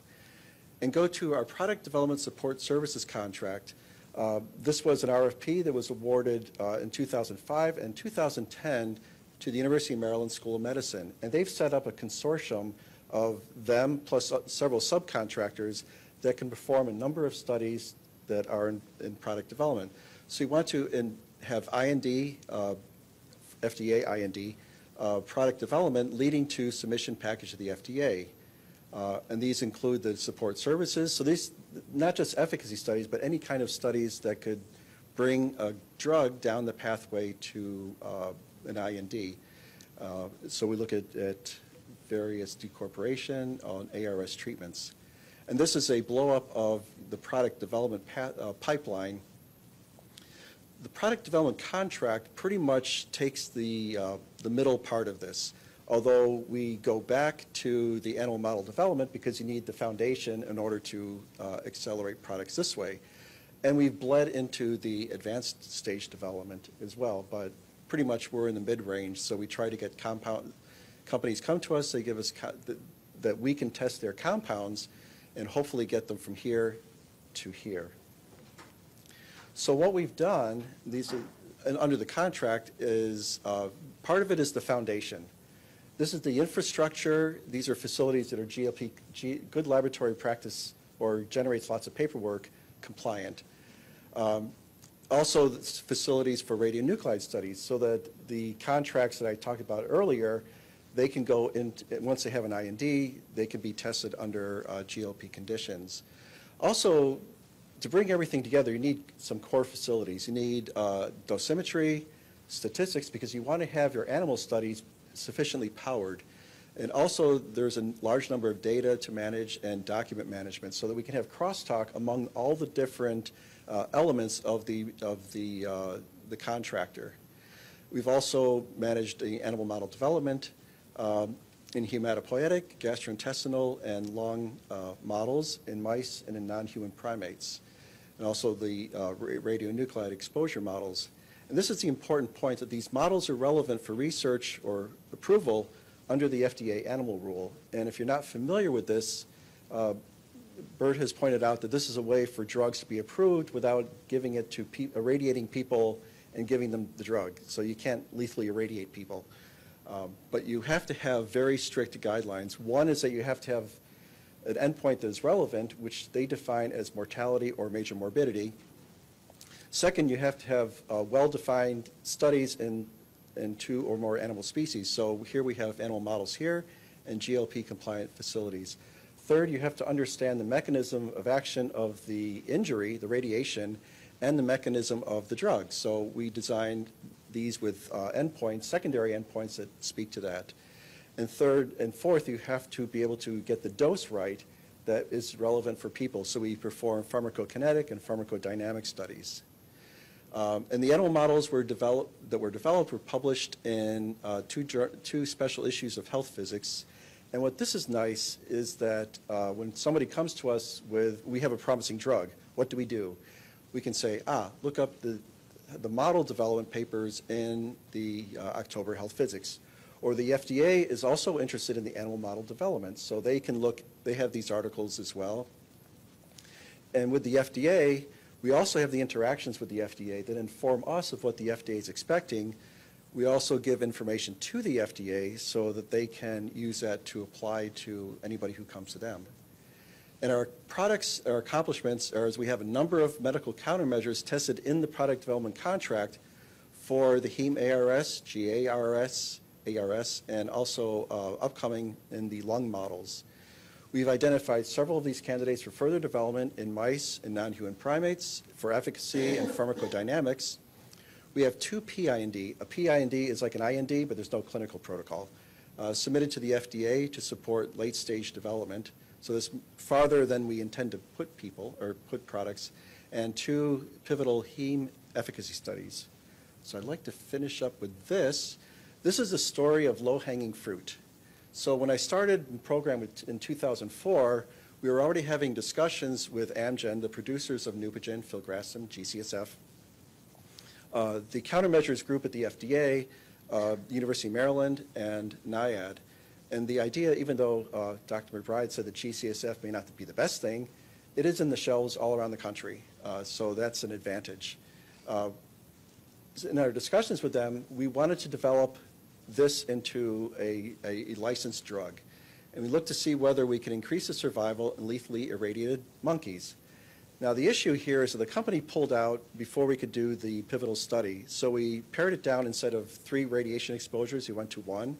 And go to our product development support services contract. Uh, this was an R F P that was awarded uh, in two thousand five and two thousand ten to the University of Maryland School of Medicine. And they've set up a consortium of them plus uh, several subcontractors that can perform a number of studies that are in, in product development. So you want to in, have I N D, uh, F D A I N D, Uh, product development leading to submission package to the F D A. Uh, and these include the support services. So these, not just efficacy studies, but any kind of studies that could bring a drug down the pathway to uh, an I N D. Uh, so we look at, at various decorporation on A R S treatments. And this is a blow up of the product development pa uh, pipeline. The product development contract pretty much takes the, uh, the middle part of this, although we go back to the animal model development because you need the foundation in order to uh, accelerate products this way. And we've bled into the advanced stage development as well, but pretty much we're in the mid-range, so we try to get compound, companies come to us, they give us, co th that we can test their compounds and hopefully get them from here to here. So what we've done, these are, and under the contract is, uh, part of it is the foundation. This is the infrastructure. These are facilities that are G L P, G, good laboratory practice, or generates lots of paperwork, compliant. Um, also, facilities for radionuclide studies, so that the contracts that I talked about earlier, they can go in, once they have an I N D, they can be tested under uh, G L P conditions. Also, to bring everything together, you need some core facilities. You need uh, dosimetry, statistics, because you want to have your animal studies sufficiently powered. And also, there's a large number of data to manage and document management so that we can have crosstalk among all the different uh, elements of the, of the, uh, the contractor. We've also managed the animal model development um, in hematopoietic, gastrointestinal, and lung uh, models in mice and in non-human primates, and also the uh, radionuclide exposure models. And this is the important point, that these models are relevant for research or approval under the F D A animal rule. And if you're not familiar with this, uh, Bert has pointed out that this is a way for drugs to be approved without giving it to pe irradiating people and giving them the drug. So you can't lethally irradiate people. Um, but you have to have very strict guidelines. One is that you have to have an endpoint that is relevant, which they define as mortality or major morbidity. Second, you have to have uh, well-defined studies in, in two or more animal species. So here we have animal models here and G L P-compliant facilities. Third, you have to understand the mechanism of action of the injury, the radiation, and the mechanism of the drug. So we designed these with uh, endpoints, secondary endpoints that speak to that. And third and fourth, you have to be able to get the dose right that is relevant for people. So we perform pharmacokinetic and pharmacodynamic studies. Um, and the animal models were developed, that were developed were published in uh, two, two special issues of Health Physics. And what this is nice is that uh, when somebody comes to us with, we have a promising drug, what do we do? We can say, ah, look up the, the model development papers in the uh, October Health Physics. Or the F D A is also interested in the animal model development, so they can look, they have these articles as well. And with the F D A, we also have the interactions with the F D A that inform us of what the F D A is expecting. We also give information to the F D A so that they can use that to apply to anybody who comes to them. And our products, our accomplishments are, as we have a number of medical countermeasures tested in the product development contract for the heme A R S, G A R S, A R S, and also uh, upcoming in the lung models. We've identified several of these candidates for further development in mice and non-human primates for efficacy and pharmacodynamics. We have two P I N D. A P I N D is like an I N D, but there's no clinical protocol, uh, submitted to the F D A to support late-stage development. So this farther than we intend to put people or put products, and two pivotal heme efficacy studies. So I'd like to finish up with this. This is the story of low-hanging fruit. So when I started the program in two thousand four, we were already having discussions with Amgen, the producers of Neupogen, filgrastim, G C S F, uh, the countermeasures group at the F D A, uh, University of Maryland, and NIAID. And the idea, even though uh, Doctor McBride said that G C S F may not be the best thing, it is in the shelves all around the country, uh, so that's an advantage. Uh, in our discussions with them, we wanted to develop this into a, a licensed drug. And we looked to see whether we can increase the survival in lethally irradiated monkeys. Now the issue here is that the company pulled out before we could do the pivotal study. So we pared it down. Instead of three radiation exposures, we went to one.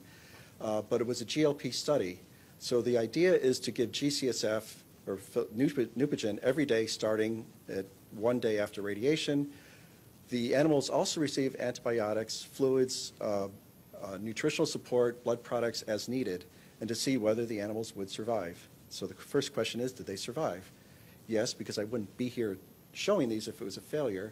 Uh, but it was a G L P study. So the idea is to give G C S F or Neupogen every day starting at one day after radiation. The animals also receive antibiotics, fluids, uh, Uh, nutritional support, blood products as needed, and to see whether the animals would survive. So the first question is, did they survive? Yes, because I wouldn't be here showing these if it was a failure.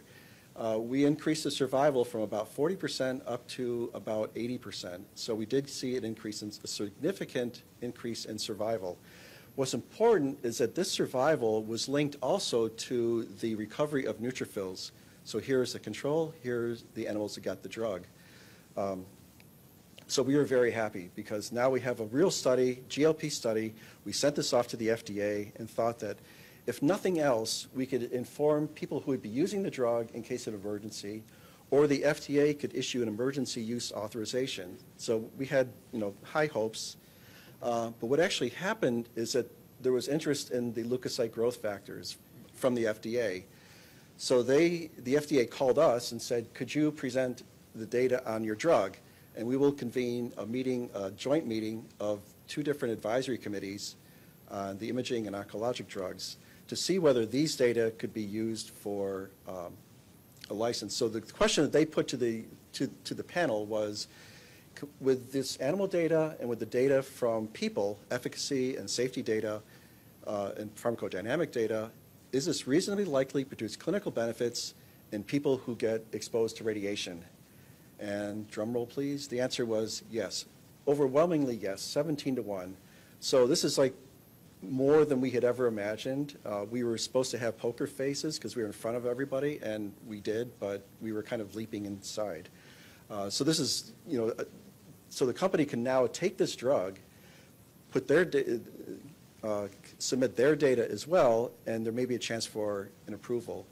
Uh, we increased the survival from about forty percent up to about eighty percent. So we did see an increase in, a significant increase in survival. What's important is that this survival was linked also to the recovery of neutrophils. So here's the control, here's the animals that got the drug. Um, so we were very happy because now we have a real study, G L P study. We sent this off to the F D A and thought that if nothing else, we could inform people who would be using the drug in case of emergency, or the F D A could issue an emergency use authorization. So we had, you know, high hopes. Uh, but what actually happened is that there was interest in the leukocyte growth factors from the F D A. So they, the F D A called us and said, could you present the data on your drug? And we will convene a meeting, a joint meeting of two different advisory committees on the imaging and oncologic drugs to see whether these data could be used for um, a license. So the question that they put to the, to, to the panel was, with this animal data and with the data from people, efficacy and safety data uh, and pharmacodynamic data, is this reasonably likely to produce clinical benefits in people who get exposed to radiation? And drum roll, please. The answer was yes. Overwhelmingly yes, seventeen to one. So this is like more than we had ever imagined. Uh, we were supposed to have poker faces because we were in front of everybody, and we did, but we were kind of leaping inside. Uh, so this is, you know, so the company can now take this drug, put their uh, submit their data as well, and there may be a chance for an approval.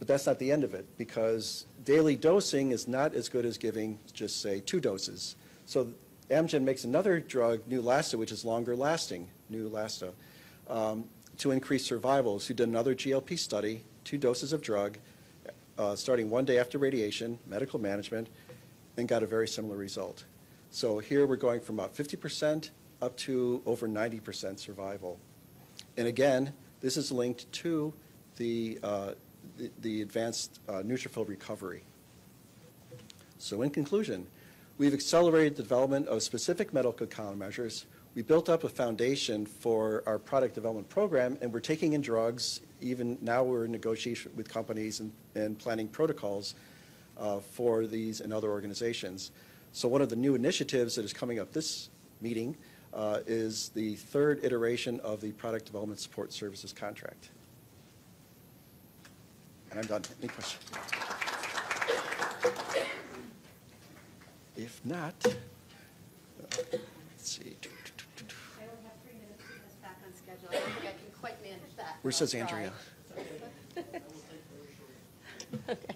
But that's not the end of it, because daily dosing is not as good as giving just, say, two doses. So Amgen makes another drug, Neulasta, which is longer lasting, Neulasta, um, to increase survival. So we did another G L P study, two doses of drug, uh, starting one day after radiation, medical management, and got a very similar result. So here we're going from about fifty percent up to over ninety percent survival. And again, this is linked to the, uh, the, the advanced uh, neutrophil recovery. So in conclusion, we've accelerated the development of specific medical countermeasures. We built up a foundation for our product development program, and we're taking in drugs. Even now we're in negotiation with companies and, and planning protocols Uh, for these and other organizations. So one of the new initiatives that is coming up this meeting uh, is the third iteration of the Product Development Support Services Contract. And I'm done. Any questions? If not, uh, let's see. I only have three minutes to get us back on schedule. I don't think I can quite manage that. Where says Andrea? Okay.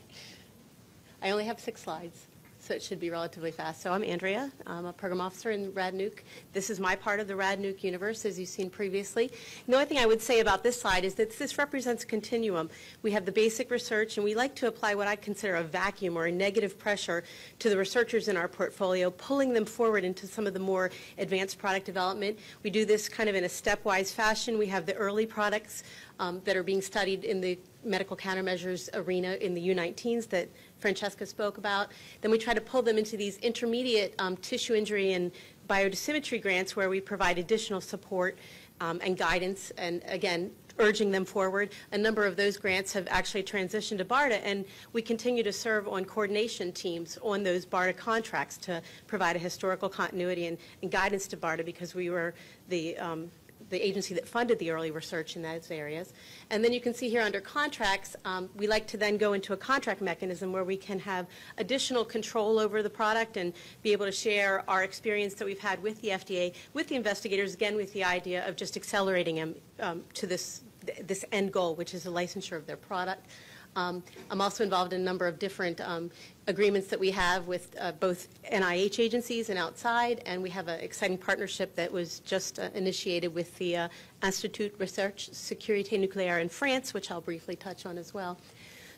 I only have six slides, so it should be relatively fast. So I'm Andrea. I'm a program officer in RadNuc. This is my part of the RadNuc universe, as you've seen previously. The only thing I would say about this slide is that this represents a continuum. We have the basic research, and we like to apply what I consider a vacuum or a negative pressure to the researchers in our portfolio, pulling them forward into some of the more advanced product development. We do this kind of in a stepwise fashion. We have the early products um, that are being studied in the medical countermeasures arena in the U nineteens that Francesca spoke about. Then we try to pull them into these intermediate um, tissue injury and biodosimetry grants where we provide additional support um, and guidance, and again, urging them forward. A number of those grants have actually transitioned to BARDA, and we continue to serve on coordination teams on those BARDA contracts to provide a historical continuity and, and guidance to BARDA, because we were the um, the agency that funded the early research in those areas. And then you can see here under contracts, um, we like to then go into a contract mechanism where we can have additional control over the product and be able to share our experience that we've had with the F D A, with the investigators, again with the idea of just accelerating them um, to this, this end goal, which is the licensure of their product. Um, I'm also involved in a number of different um, agreements that we have with uh, both N I H agencies and outside, and we have an exciting partnership that was just uh, initiated with the uh, Institut Recherche Sécurité Nucléaire in France, which I'll briefly touch on as well.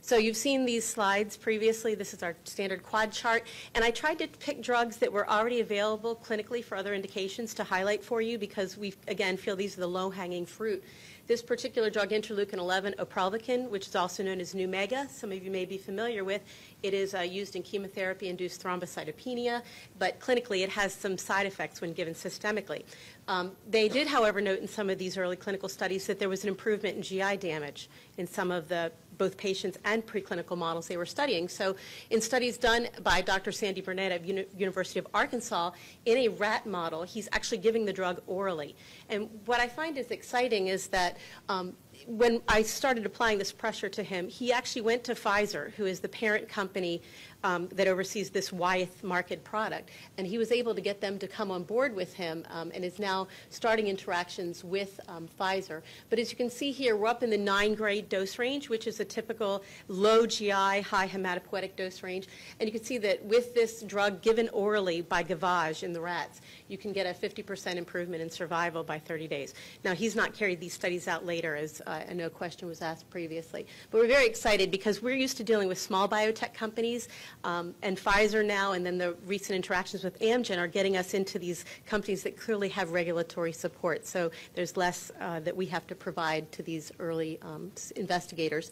So you've seen these slides previously. This is our standard quad chart. And I tried to pick drugs that were already available clinically for other indications to highlight for you, because we, again, feel these are the low-hanging fruit. This particular drug, interleukin eleven, Oprelvicin, which is also known as Numega, some of you may be familiar with. It is uh, used in chemotherapy-induced thrombocytopenia, but clinically it has some side effects when given systemically. Um, they did, however, note in some of these early clinical studies that there was an improvement in G I damage in some of the both patients and preclinical models they were studying. So in studies done by Doctor Sandy Burnett of Uni University of Arkansas, in a rat model, he's actually giving the drug orally. And what I find is exciting is that um, when I started applying this pressure to him, he actually went to Pfizer, who is the parent company um, that oversees this Wyeth market product, and he was able to get them to come on board with him um, and is now starting interactions with um, Pfizer. But as you can see here, we're up in the nine grade dose range, which is a typical low G I, high hematopoietic dose range. And you can see that with this drug given orally by gavage in the rats, you can get a fifty percent improvement in survival by thirty days. Now, he's not carried these studies out later, as Uh, I know a question was asked previously. But we're very excited because we're used to dealing with small biotech companies, um, and Pfizer now, and then the recent interactions with Amgen are getting us into these companies that clearly have regulatory support. So there's less uh, that we have to provide to these early um, investigators.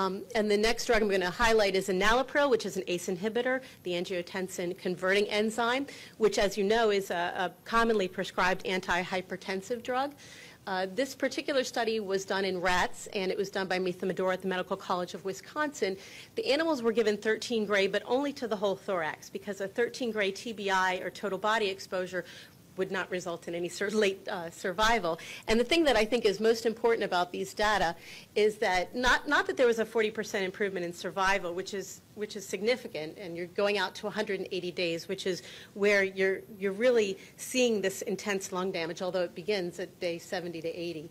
Um, and the next drug I'm going to highlight is enalapril, which is an A C E inhibitor, the angiotensin-converting enzyme, which, as you know, is a, a commonly prescribed antihypertensive drug. Uh, this particular study was done in rats, and it was done by Mitha Medora at the Medical College of Wisconsin. The animals were given thirteen gray, but only to the whole thorax, because a thirteen gray T B I, or total body exposure, would not result in any sur late uh, survival. And the thing that I think is most important about these data is that not, not that there was a forty percent improvement in survival, which is, which is significant, and you're going out to one hundred eighty days, which is where you're, you're really seeing this intense lung damage, although it begins at day seventy to eighty.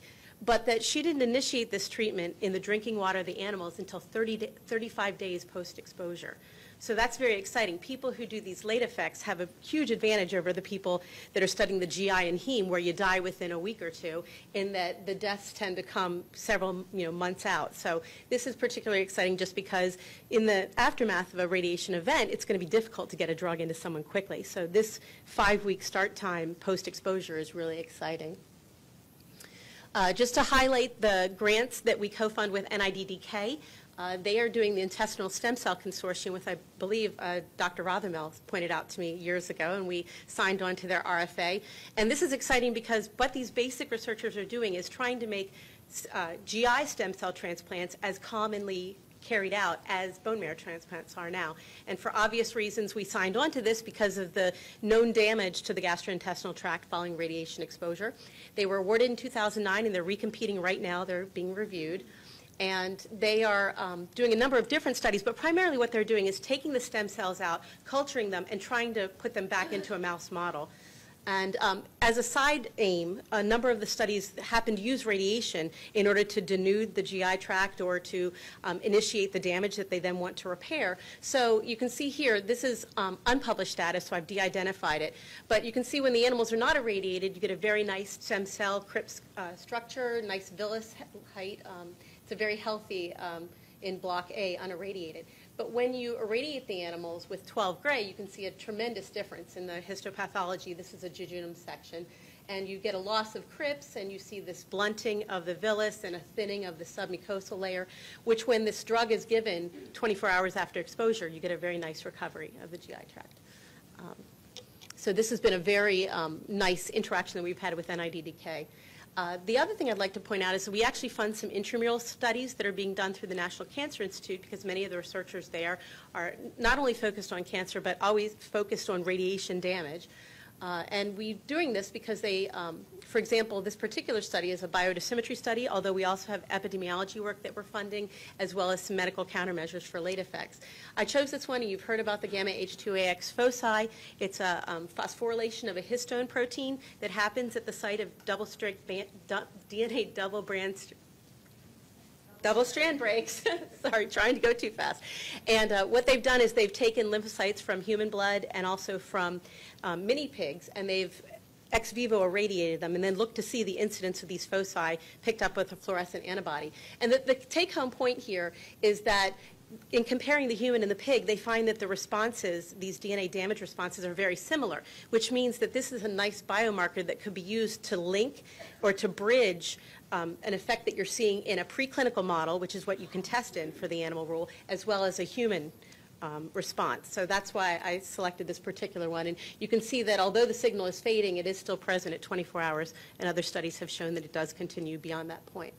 But that she didn't initiate this treatment in the drinking water of the animals until thirty to thirty-five days post-exposure. So that's very exciting. People who do these late effects have a huge advantage over the people that are studying the G I and heme, where you die within a week or two, in that the deaths tend to come several you know, months out. So this is particularly exciting just because in the aftermath of a radiation event, it's going to be difficult to get a drug into someone quickly. So this five week start time post-exposure is really exciting. Uh, just to highlight the grants that we co-fund with N I D D K, Uh, they are doing the Intestinal Stem Cell Consortium, which I believe uh, Doctor Rothermel pointed out to me years ago, and we signed on to their R F A. And this is exciting because what these basic researchers are doing is trying to make uh, G I stem cell transplants as commonly carried out as bone marrow transplants are now. And for obvious reasons, we signed on to this because of the known damage to the gastrointestinal tract following radiation exposure. They were awarded in two thousand nine, and they're recompeting right now. They're being reviewed. And they are um, doing a number of different studies, but primarily what they're doing is taking the stem cells out, culturing them, and trying to put them back into a mouse model. And um, as a side aim, a number of the studies happen to use radiation in order to denude the G I tract or to um, initiate the damage that they then want to repair. So you can see here, this is um, unpublished data, so I've de-identified it. But you can see when the animals are not irradiated, you get a very nice stem cell crypt uh, structure, nice villus height. Um, It's a very healthy um, in block A, unirradiated. But when you irradiate the animals with twelve gray, you can see a tremendous difference in the histopathology. This is a jejunum section. And you get a loss of crypts, and you see this blunting of the villus and a thinning of the submucosal layer, which when this drug is given twenty-four hours after exposure, you get a very nice recovery of the G I tract. Um, so this has been a very um, nice interaction that we've had with N I D D K. Uh, the other thing I'd like to point out is that we actually fund some intramural studies that are being done through the National Cancer Institute, because many of the researchers there are not only focused on cancer but always focused on radiation damage. Uh, and we're doing this because they, um, for example, this particular study is a biodosimetry study, although we also have epidemiology work that we're funding, as well as some medical countermeasures for late effects. I chose this one, and you've heard about the gamma H two A X foci. It's a um, phosphorylation of a histone protein that happens at the site of double-strand D N A double brands. Double strand breaks. Sorry, trying to go too fast. And uh, what they've done is they've taken lymphocytes from human blood and also from um, mini pigs, and they've ex vivo irradiated them and then looked to see the incidence of these foci picked up with a fluorescent antibody. And the, the take-home point here is that in comparing the human and the pig, they find that the responses, these D N A damage responses, are very similar, which means that this is a nice biomarker that could be used to link or to bridge um, an effect that you're seeing in a preclinical model, which is what you can test in for the animal rule, as well as a human um, response. So that's why I selected this particular one. And you can see that although the signal is fading, it is still present at twenty-four hours, and other studies have shown that it does continue beyond that point.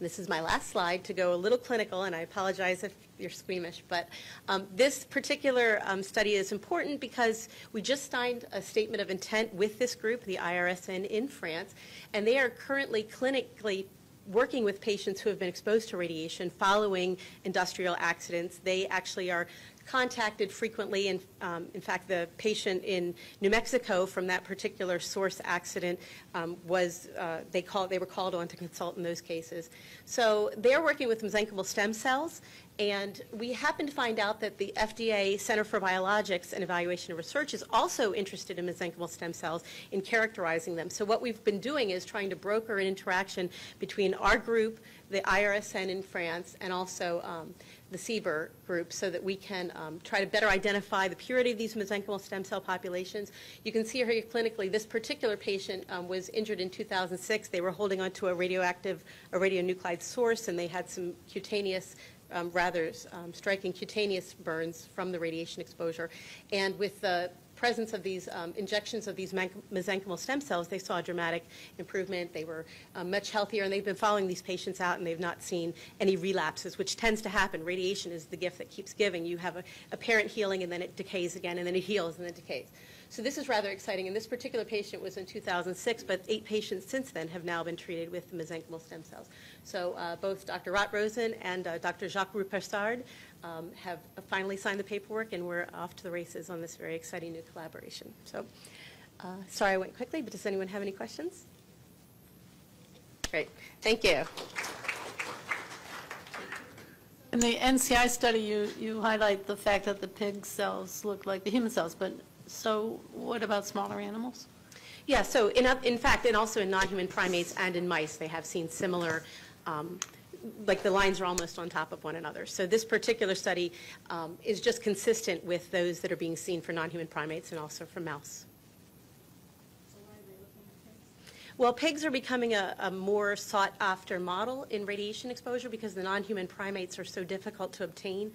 This is my last slide to go a little clinical, and I apologize if you're squeamish, but um, this particular um, study is important because we just signed a statement of intent with this group, the I R S N in France, and they are currently clinically working with patients who have been exposed to radiation following industrial accidents. They actually are contacted frequently, and um, in fact, the patient in New Mexico from that particular source accident um, was uh, they called they were called on to consult in those cases. So they're working with mesenchymal stem cells, and we happen to find out that the F D A Center for Biologics and Evaluation and Research is also interested in mesenchymal stem cells in characterizing them. So what we've been doing is trying to broker an interaction between our group, the I R S N in France, and also um, the C B E R group, so that we can um, try to better identify the purity of these mesenchymal stem cell populations. You can see here clinically, this particular patient um, was injured in two thousand six. They were holding onto a radioactive, a radionuclide source, and they had some cutaneous, um, rather um, striking cutaneous burns from the radiation exposure. And with the presence of these um, injections of these mesenchymal stem cells, they saw a dramatic improvement. They were um, much healthier, and they've been following these patients out, and they've not seen any relapses, which tends to happen. Radiation is the gift that keeps giving. You have a apparent healing, and then it decays again, and then it heals, and then it decays. So this is rather exciting, and this particular patient was in two thousand six, but eight patients since then have now been treated with the mesenchymal stem cells. So uh, both Doctor Rothrosen and uh, Doctor Jacques Roupassard um, have finally signed the paperwork, and we're off to the races on this very exciting new collaboration. So uh, sorry I went quickly, but does anyone have any questions? Great. Thank you. In the N C I study, you, you highlight the fact that the pig cells look like the human cells, but so what about smaller animals? Yeah, so in, in fact, and also in non-human primates and in mice, they have seen similar, um, like the lines are almost on top of one another. So this particular study um, is just consistent with those that are being seen for non-human primates and also for mouse. Well, pigs are becoming a, a more sought-after model in radiation exposure because the non-human primates are so difficult to obtain,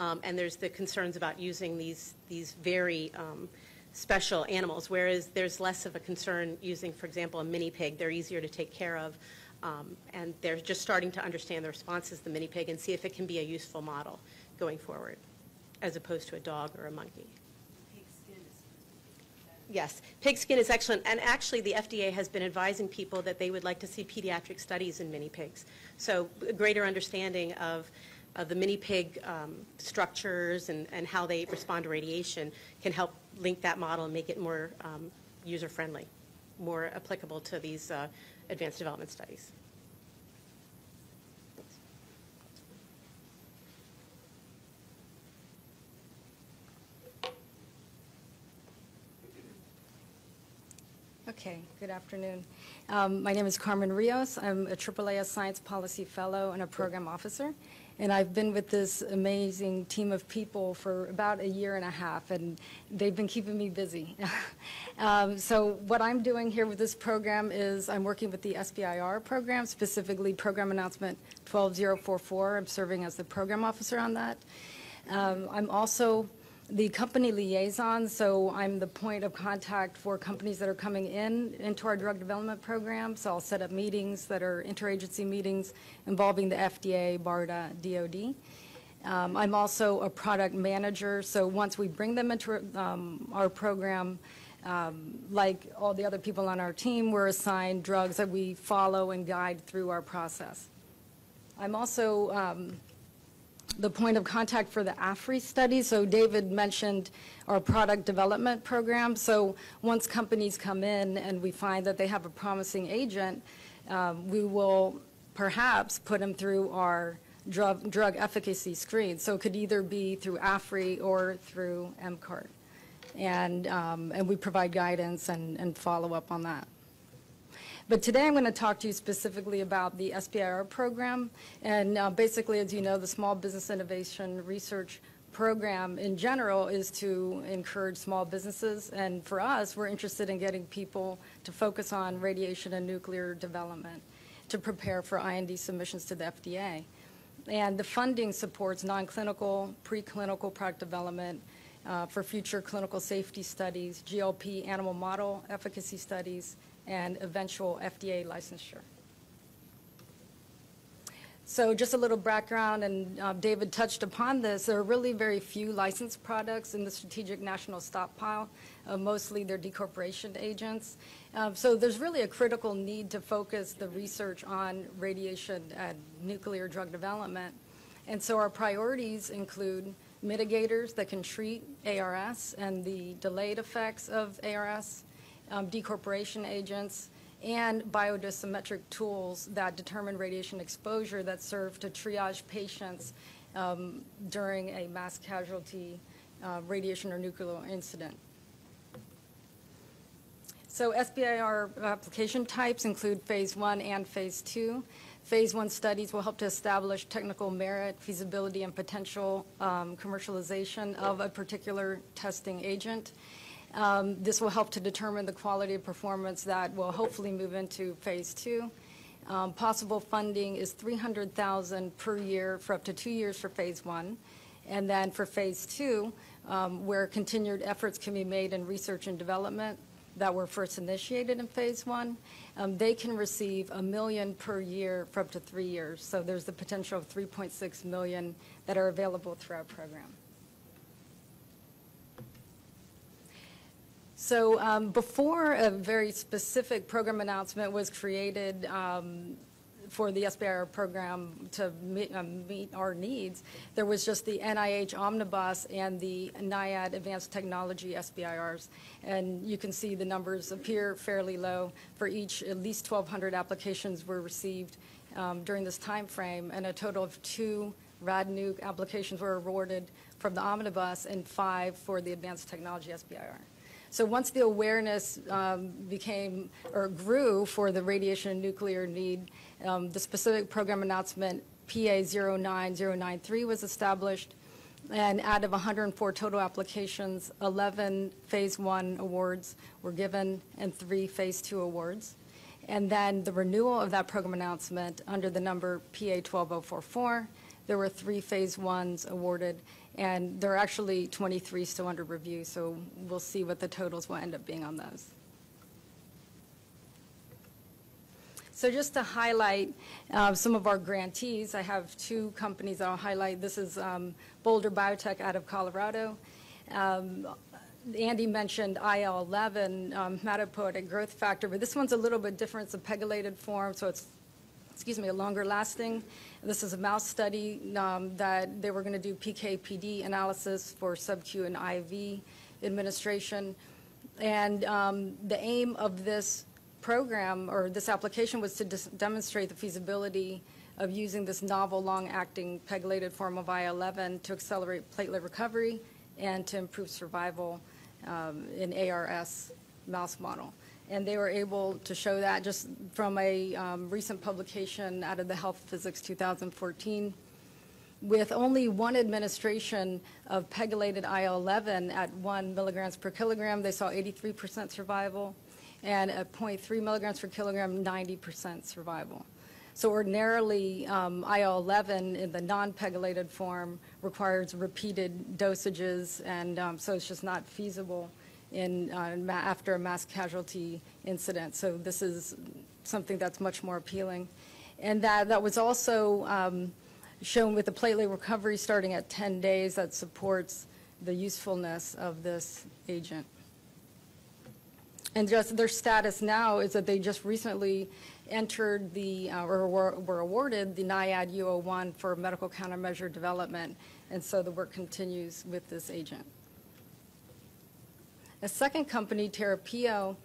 um, and there's the concerns about using these, these very um, special animals, whereas there's less of a concern using, for example, a mini pig. They're easier to take care of, um, and they're just starting to understand the responses of the mini pig and see if it can be a useful model going forward, as opposed to a dog or a monkey. Yes, pig skin is excellent, and actually the F D A has been advising people that they would like to see pediatric studies in mini pigs. So a greater understanding of, of the mini pig um, structures and, and how they respond to radiation can help link that model and make it more um, user-friendly, more applicable to these uh, advanced development studies. Okay, good afternoon. Um, my name is Carmen Rios. I'm a triple A S Science Policy Fellow and a Program Officer. And I've been with this amazing team of people for about a year and a half, and they've been keeping me busy. um, so what I'm doing here with this program is I'm working with the S B I R program, specifically Program Announcement one two zero four four. I'm serving as the Program Officer on that. Um, I'm also the company liaison, so I'm the point of contact for companies that are coming in into our drug development program. So I'll set up meetings that are interagency meetings involving the F D A, BARDA, D O D. Um, I'm also a product manager, so once we bring them into um, our program, um, like all the other people on our team, we're assigned drugs that we follow and guide through our process. I'm also um, the point of contact for the AFRI study. So David mentioned our product development program. So once companies come in and we find that they have a promising agent, um, we will perhaps put them through our drug, drug efficacy screen. So it could either be through AFRI or through M CART. And, um, and we provide guidance and, and follow up on that. But today I'm going to talk to you specifically about the S B I R program. And uh, basically, as you know, the Small Business Innovation Research Program in general is to encourage small businesses. And for us, we're interested in getting people to focus on radiation and nuclear development to prepare for I N D submissions to the F D A. And the funding supports non-clinical, preclinical product development uh, for future clinical safety studies, G L P animal model efficacy studies, and eventual F D A licensure. So just a little background, and uh, David touched upon this, there are really very few licensed products in the Strategic National Stockpile. Uh, mostly they're decorporation agents. Uh, so there's really a critical need to focus the research on radiation and nuclear drug development. And so our priorities include mitigators that can treat A R S and the delayed effects of A R S, um, decorporation agents, and biodosimetric tools that determine radiation exposure that serve to triage patients um, during a mass casualty uh, radiation or nuclear incident. So S B I R application types include phase one and phase two. Phase one studies will help to establish technical merit, feasibility, and potential um, commercialization of a particular testing agent. Um, this will help to determine the quality of performance that will hopefully move into phase two. Um, possible funding is three hundred thousand dollars per year for up to two years for phase one. And then for phase two, um, where continued efforts can be made in research and development that were first initiated in phase one, um, they can receive a million per year for up to three years. So there's the potential of three point six million that are available through our program. So um, before a very specific program announcement was created um, for the S B I R program to meet, um, meet our needs, there was just the N I H Omnibus and the NIAID Advanced Technology S B I Rs. And you can see the numbers appear fairly low. For each, at least twelve hundred applications were received um, during this time frame, and a total of two RADNUC applications were awarded from the Omnibus and five for the Advanced Technology S B I R. So once the awareness um, became or grew for the radiation and nuclear need, um, the specific program announcement P A zero nine zero nine three was established, and out of one hundred four total applications, eleven phase one awards were given and three phase two awards. And then the renewal of that program announcement under the number P A one two zero four four, there were three phase ones awarded, and there are actually twenty-three still under review, so we'll see what the totals will end up being on those. So just to highlight uh, some of our grantees, I have two companies that I'll highlight. This is um, Boulder Biotech out of Colorado. Um, Andy mentioned I L eleven, um, hematopoietic growth factor, but this one's a little bit different. It's a pegylated form, so it's excuse me, a longer lasting. This is a mouse study um, that they were going to do P K P D analysis for sub Q and I V administration. And um, the aim of this program or this application was to demonstrate the feasibility of using this novel long-acting pegylated form of I L eleven to accelerate platelet recovery and to improve survival um, in A R S mouse model. And they were able to show that just from a um, recent publication out of the Health Physics two thousand fourteen. With only one administration of pegylated I L eleven at one milligrams per kilogram, they saw eighty-three percent survival, and at zero point three milligrams per kilogram, ninety percent survival. So ordinarily, um, I L eleven in the non-pegylated form requires repeated dosages, and um, so it's just not feasible in uh, after a mass casualty incident. So this is something that's much more appealing. And that, that was also um, shown with the platelet recovery starting at ten days that supports the usefulness of this agent. And just their status now is that they just recently entered the, uh, or were, were awarded the NIAID U zero one for medical countermeasure development. And so the work continues with this agent. A second company, Terapio,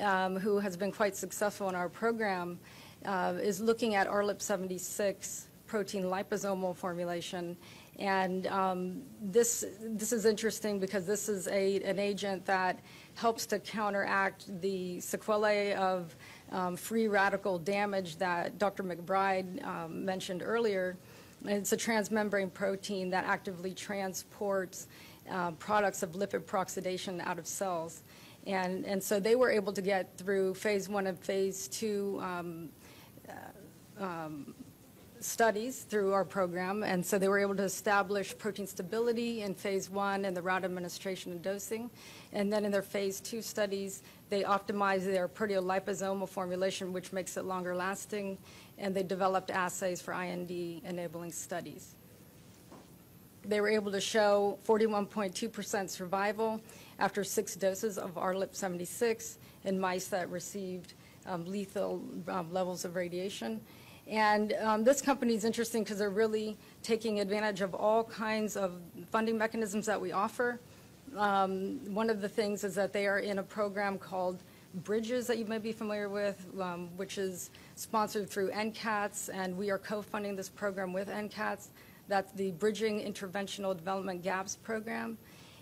um, who has been quite successful in our program, uh, is looking at R L I P seventy-six protein liposomal formulation. And um, this, this is interesting because this is a, an agent that helps to counteract the sequelae of um, free radical damage that Doctor McBride um, mentioned earlier. And it's a transmembrane protein that actively transports Uh, products of lipid peroxidation out of cells. And, and so they were able to get through phase one and phase two um, uh, um, studies through our program, and so they were able to establish protein stability in phase one and the route administration and dosing. And then in their phase two studies, they optimized their proteoliposomal formulation, which makes it longer lasting, and they developed assays for I N D enabling studies. They were able to show forty-one point two percent survival after six doses of R L I P seventy-six in mice that received um, lethal um, levels of radiation. And um, this company is interesting because they're really taking advantage of all kinds of funding mechanisms that we offer. Um, one of the things is that they are in a program called Bridges that you may be familiar with, um, which is sponsored through N C A T S, and we are co-funding this program with N C A T S. That's the Bridging Interventional Development Gaps program,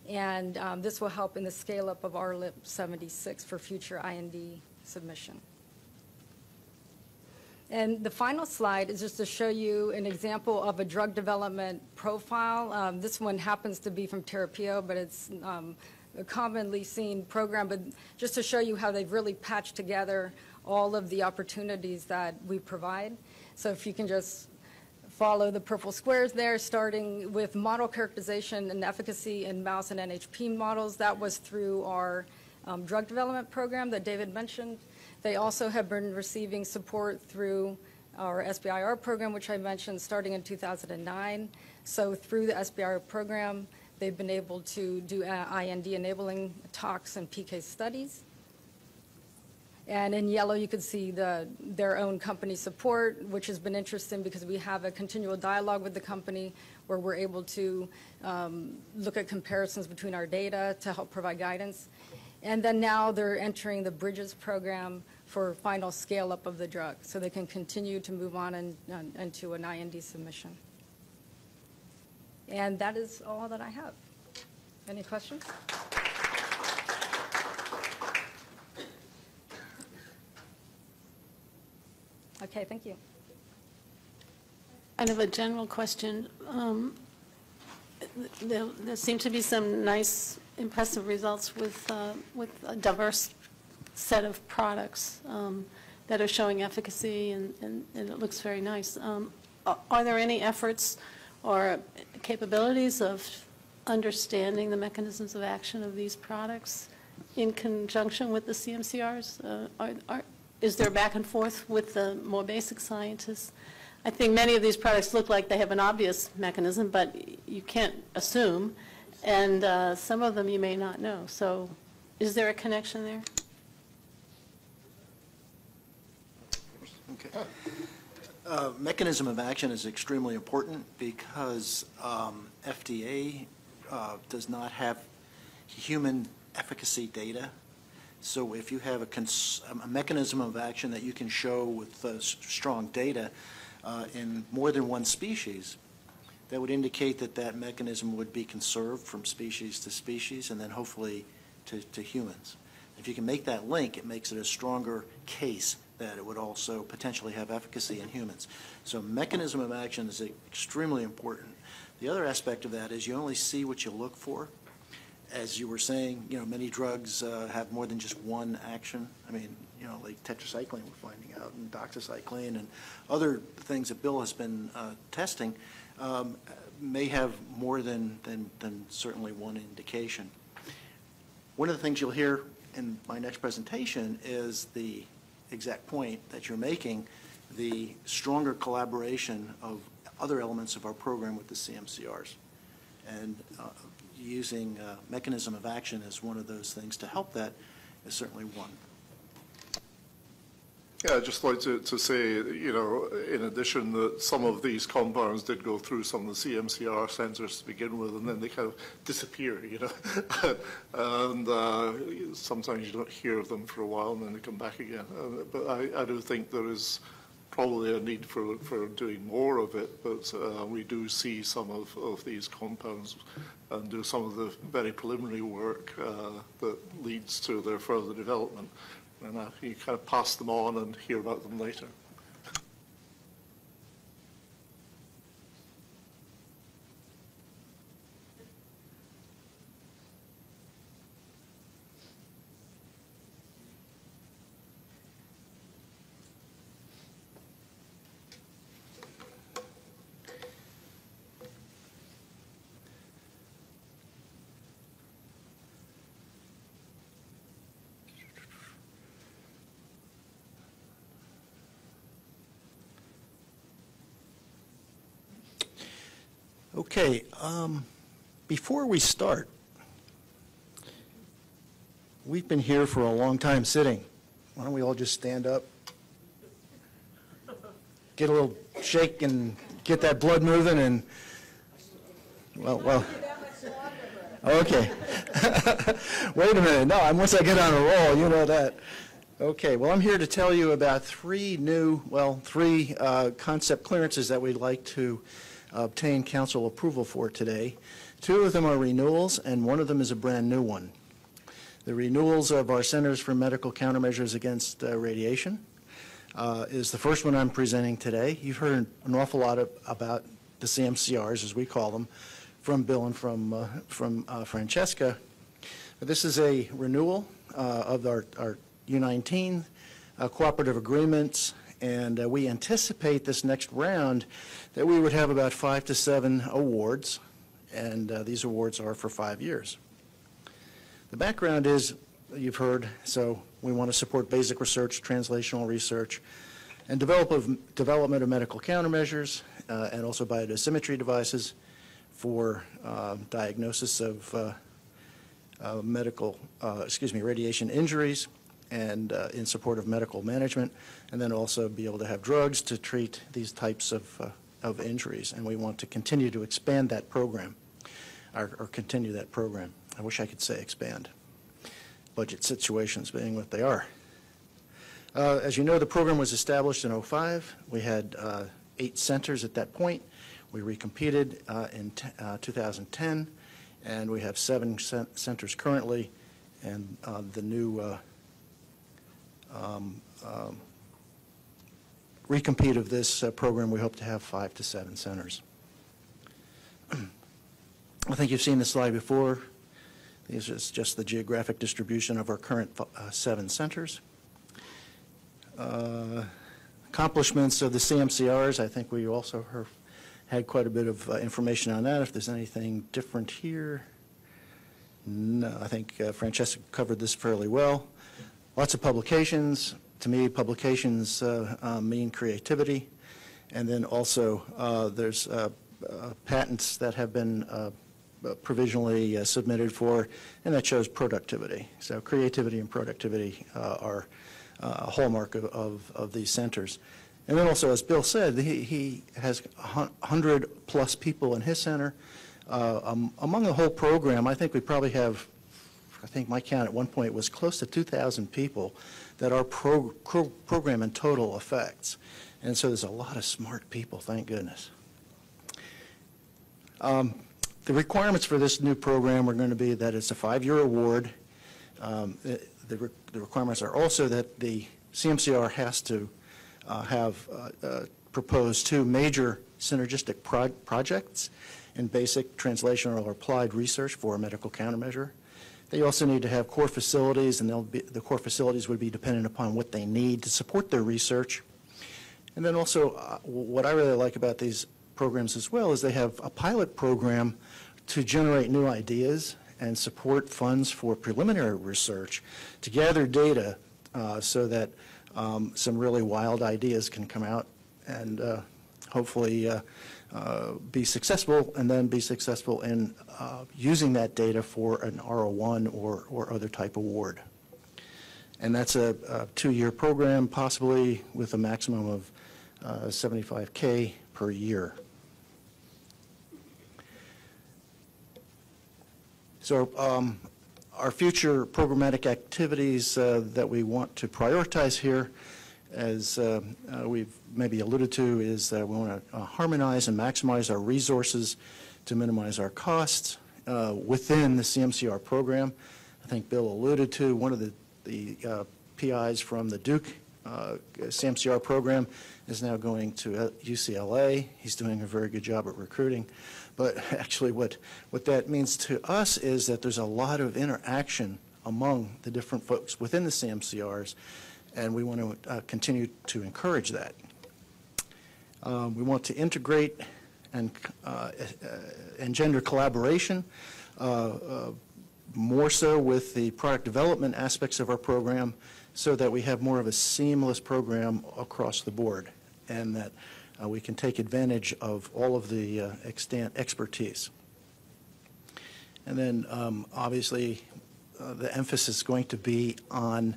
and um, this will help in the scale-up of R L I P seventy-six for future I N D submission. And the final slide is just to show you an example of a drug development profile. Um, this one happens to be from Terapio, but it's um, a commonly seen program, but just to show you how they've really patched together all of the opportunities that we provide. So if you can just follow the purple squares there, starting with model characterization and efficacy in mouse and N H P models. That was through our um, drug development program that David mentioned. They also have been receiving support through our S B I R program, which I mentioned, starting in two thousand nine. So through the S B I R program, they've been able to do I N D enabling tox and P K studies. And in yellow, you can see the, their own company support, which has been interesting because we have a continual dialogue with the company where we're able to um, look at comparisons between our data to help provide guidance. And then now they're entering the Bridges program for final scale-up of the drug, so they can continue to move on and, and, and to an I N D submission. And that is all that I have. Any questions? Okay, thank you. Kind of a general question. Um, there, there seem to be some nice, impressive results with, uh, with a diverse set of products um, that are showing efficacy, and, and, and it looks very nice. Um, are there any efforts or capabilities of understanding the mechanisms of action of these products in conjunction with the C M C Rs? Uh, are, are, Is there back and forth with the more basic scientists? I think many of these products look like they have an obvious mechanism, but you can't assume, and uh, some of them you may not know. So is there a connection there? Okay. Uh, mechanism of action is extremely important because um, F D A uh, does not have human efficacy data. So if you have a, cons a mechanism of action that you can show with uh, strong data uh, in more than one species, that would indicate that that mechanism would be conserved from species to species and then hopefully to, to humans. If you can make that link, it makes it a stronger case that it would also potentially have efficacy in humans. So mechanism of action is extremely important. The other aspect of that is you only see what you look for. As you were saying, you know, many drugs uh, have more than just one action. I mean, you know, like tetracycline, we're finding out, and doxycycline, and other things that Bill has been uh, testing um, may have more than, than, than certainly one indication. One of the things you'll hear in my next presentation is the exact point that you're making, the stronger collaboration of other elements of our program with the C M C Rs. And uh, using uh, mechanism of action as one of those things to help that is certainly one. Yeah, I'd just like to, to say, you know, in addition that some of these compounds did go through some of the C M C R centers to begin with, and then they kind of disappear, you know. and uh, sometimes you don't hear of them for a while, and then they come back again. Uh, but I, I do think there is probably a need for, for doing more of it, but uh, we do see some of, of these compounds and do some of the very preliminary work uh, that leads to their further development. And uh, you kind of pass them on and hear about them later. Okay, um, before we start, we've been here for a long time sitting. Why don't we all just stand up, get a little shake and get that blood moving and, well, well. Okay. Wait a minute. No, once I get on a roll, you know that. Okay. Well, I'm here to tell you about three new, well, three uh, concept clearances that we'd like to obtain council approval for today. Two of them are renewals, and one of them is a brand new one. The renewals of our Centers for Medical Countermeasures Against uh, Radiation uh, is the first one I'm presenting today. You've heard an awful lot of, about the C M C Rs, as we call them, from Bill and from uh, from uh, Francesca. This is a renewal uh, of our, our U nineteen uh, cooperative agreements, and uh, we anticipate this next round that we would have about five to seven awards, and uh, these awards are for five years. The background is, you've heard, so we want to support basic research, translational research, and develop of, development of medical countermeasures uh, and also biodosimetry devices for uh, diagnosis of uh, uh, medical, uh, excuse me, radiation injuries, and uh, in support of medical management, and then also be able to have drugs to treat these types of, uh, of injuries. And we want to continue to expand that program, or, or continue that program. I wish I could say expand. Budget situations being what they are. Uh, as you know, the program was established in oh five. We had uh, eight centers at that point. We recompeted uh, in t uh, two thousand ten, and we have seven cent centers currently, and uh, the new uh, um, um, recompete of this uh, program, we hope to have five to seven centers. I think you've seen this slide before. This is just the geographic distribution of our current uh, seven centers. Uh, accomplishments of the C M C Rs, I think we also heard had quite a bit of uh, information on that. If there's anything different here, no, I think uh, Francesca covered this fairly well. Lots of publications. To me, publications uh, uh, mean creativity. And then also uh, there's uh, uh, patents that have been uh, provisionally uh, submitted for, and that shows productivity. So creativity and productivity uh, are uh, a hallmark of, of, of these centers. And then also, as Bill said, he, he has one hundred plus people in his center. Uh, um, among the whole program, I think we probably have, I think my count at one point was close to two thousand people that our pro pro program in total affects. And so there's a lot of smart people, thank goodness. Um, the requirements for this new program are going to be that it's a five-year award. Um, the, re the requirements are also that the C M C R has to Uh, have uh, uh, proposed two major synergistic pro projects in basic translational or applied research for a medical countermeasure. They also need to have core facilities, and they'll be, the core facilities would be dependent upon what they need to support their research. And then also, uh, what I really like about these programs as well is they have a pilot program to generate new ideas and support funds for preliminary research to gather data uh, so that Um, some really wild ideas can come out and uh, hopefully uh, uh, be successful, and then be successful in uh, using that data for an R O one or, or other type award. And that's a, a two-year program, possibly with a maximum of uh, seventy-five K per year. So um, our future programmatic activities uh, that we want to prioritize here, as uh, uh, we've maybe alluded to, is that we want to uh, harmonize and maximize our resources to minimize our costs uh, within the C M C R program. I think Bill alluded to one of the, the uh, P Is from the Duke uh, C M C R program is now going to U C L A. He's doing a very good job at recruiting. But actually what, what that means to us is that there's a lot of interaction among the different folks within the C M C Rs, and we want to uh, continue to encourage that. Um, we want to integrate and uh, uh, engender collaboration uh, uh, more so with the product development aspects of our program so that we have more of a seamless program across the board, and that uh, we can take advantage of all of the uh, extant expertise. And then um, obviously uh, the emphasis is going to be on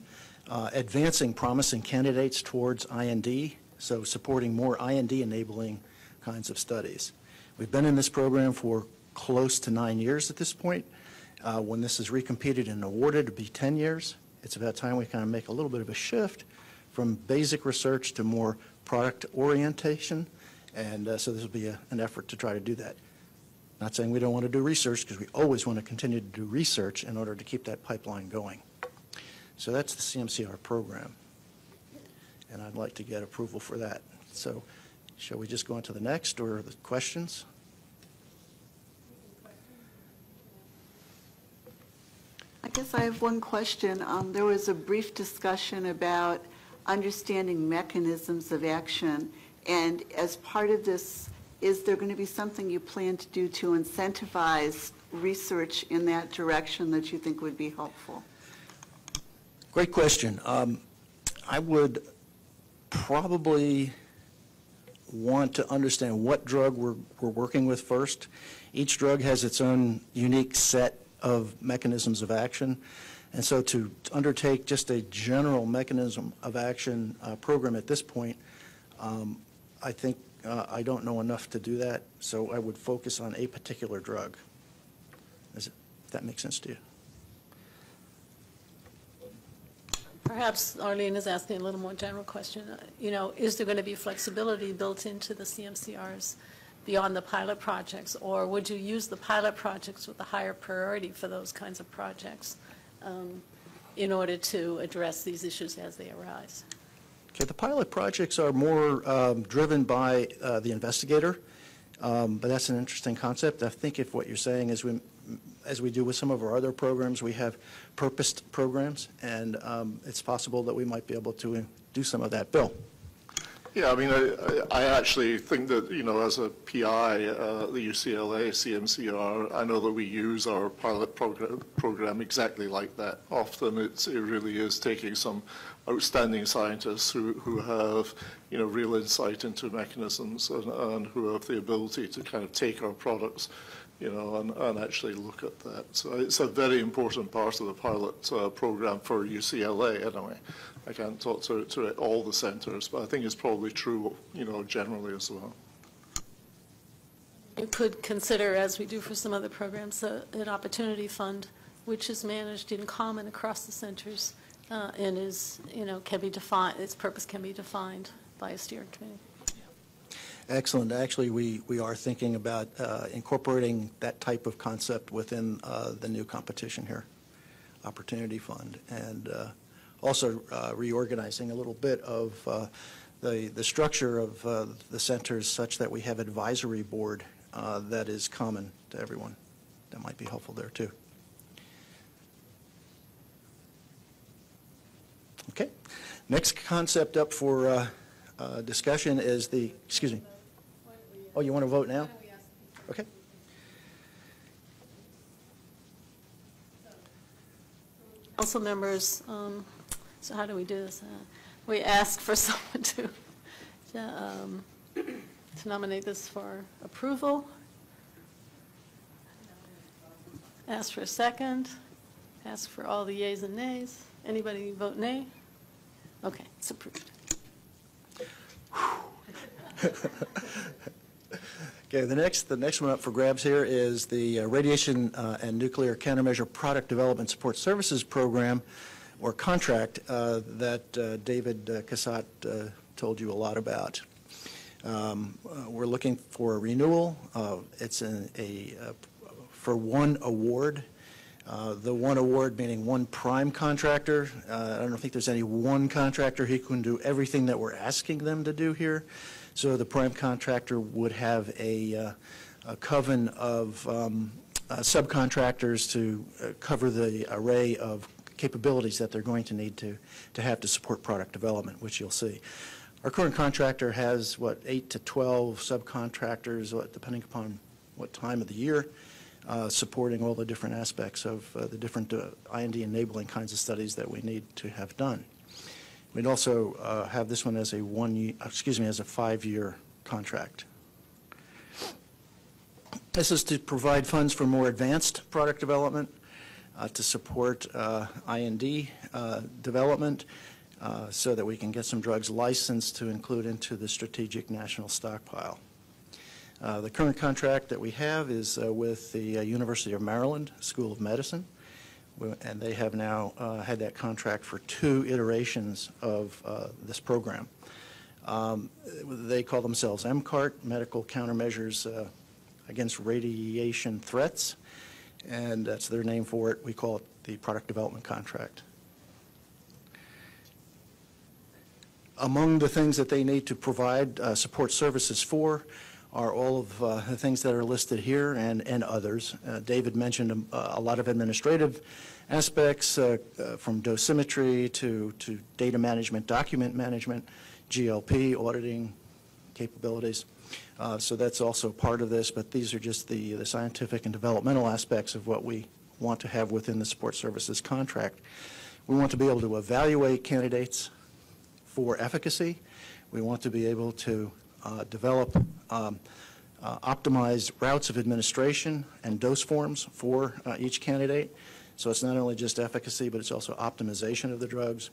uh, advancing promising candidates towards I N D, so supporting more I N D enabling kinds of studies. We've been in this program for close to nine years at this point. Uh, when this is recompeted and awarded, it'll be ten years. It's about time we kind of make a little bit of a shift from basic research to more product orientation, and uh, so this will be a, an effort to try to do that. Not saying we don't want to do research, because we always want to continue to do research in order to keep that pipeline going. So that's the C M C R program, and I'd like to get approval for that. So shall we just go on to the next, or the questions? I guess I have one question. Um, there was a brief discussion about understanding mechanisms of action, and as part of this, is there going to be something you plan to do to incentivize research in that direction that you think would be helpful? Great question. Um, I would probably want to understand what drug we're, we're working with first. Each drug has its own unique set of mechanisms of action. And so to undertake just a general mechanism of action uh, program at this point, um, I think uh, I don't know enough to do that, so I would focus on a particular drug. Does it, that make sense to you? Perhaps Arlene is asking a little more general question. Uh, you know, is there going to be flexibility built into the C M C Rs beyond the pilot projects, or would you use the pilot projects with a higher priority for those kinds of projects? Um, in order to address these issues as they arise. Okay, the pilot projects are more um, driven by uh, the investigator, um, but that's an interesting concept. I think if what you're saying is we, as we do with some of our other programs, we have purposed programs, and um, it's possible that we might be able to do some of that. Bill? Yeah, I mean, I, I actually think that, you know, as a P I uh, at the U C L A C M C R, I know that we use our pilot program, program exactly like that. Often it's, it really is taking some outstanding scientists who, who have, you know, real insight into mechanisms and, and who have the ability to kind of take our products, you know, and, and actually look at that. So it's a very important part of the pilot uh, program for U C L A anyway. I can't talk to, to all the centers, but I think it's probably true, you know, generally as well. You could consider, as we do for some other programs, uh, an opportunity fund, which is managed in common across the centers uh, and is, you know, can be defined, its purpose can be defined by a steering committee. Excellent. Actually, we, we are thinking about uh, incorporating that type of concept within uh, the new competition here, opportunity fund, and uh, also uh, reorganizing a little bit of uh, the, the structure of uh, the centers such that we have advisory board uh, that is common to everyone. That might be helpful there too. Okay. Next concept up for uh, uh, discussion is the, excuse me. Oh, you want to vote now? Okay. Council members, um, so how do we do this? Uh, we ask for someone to, to, um, to nominate this for approval. Ask for a second. Ask for all the yeas and nays. Anybody vote nay? Okay, it's approved. Okay, the next, the next one up for grabs here is the uh, Radiation uh, and Nuclear Countermeasure Product Development Support Services Program, or contract, uh, that uh, David uh, Cassatt uh, told you a lot about. Um, uh, we're looking for a renewal. Uh, it's an, a, uh, for one award. Uh, the one award meaning one prime contractor. Uh, I don't think there's any one contractor who can do everything that we're asking them to do here. So the prime contractor would have a, uh, a coven of um, uh, subcontractors to uh, cover the array of capabilities that they're going to need to, to have to support product development, which you'll see. Our current contractor has, what, eight to twelve subcontractors, what, depending upon what time of the year, uh, supporting all the different aspects of uh, the different uh, I N D enabling kinds of studies that we need to have done. We'd also uh, have this one as a one year, excuse me, as a five-year contract. This is to provide funds for more advanced product development, uh, to support uh, I N D uh, development, uh, so that we can get some drugs licensed to include into the strategic national stockpile. Uh, the current contract that we have is uh, with the uh, University of Maryland School of Medicine, and they have now uh, had that contract for two iterations of uh, this program. Um, they call themselves M CART, Medical Countermeasures uh, Against Radiation Threats, and that's their name for it. We call it the product development contract. Among the things that they need to provide uh, support services for are all of uh, the things that are listed here and, and others. Uh, David mentioned a, a lot of administrative aspects, uh, uh, from dosimetry to, to data management, document management, G L P, auditing capabilities. Uh, so that's also part of this, but these are just the, the scientific and developmental aspects of what we want to have within the support services contract. We want to be able to evaluate candidates for efficacy. We want to be able to Uh, develop um, uh, optimized routes of administration and dose forms for uh, each candidate. So it's not only just efficacy, but it's also optimization of the drugs.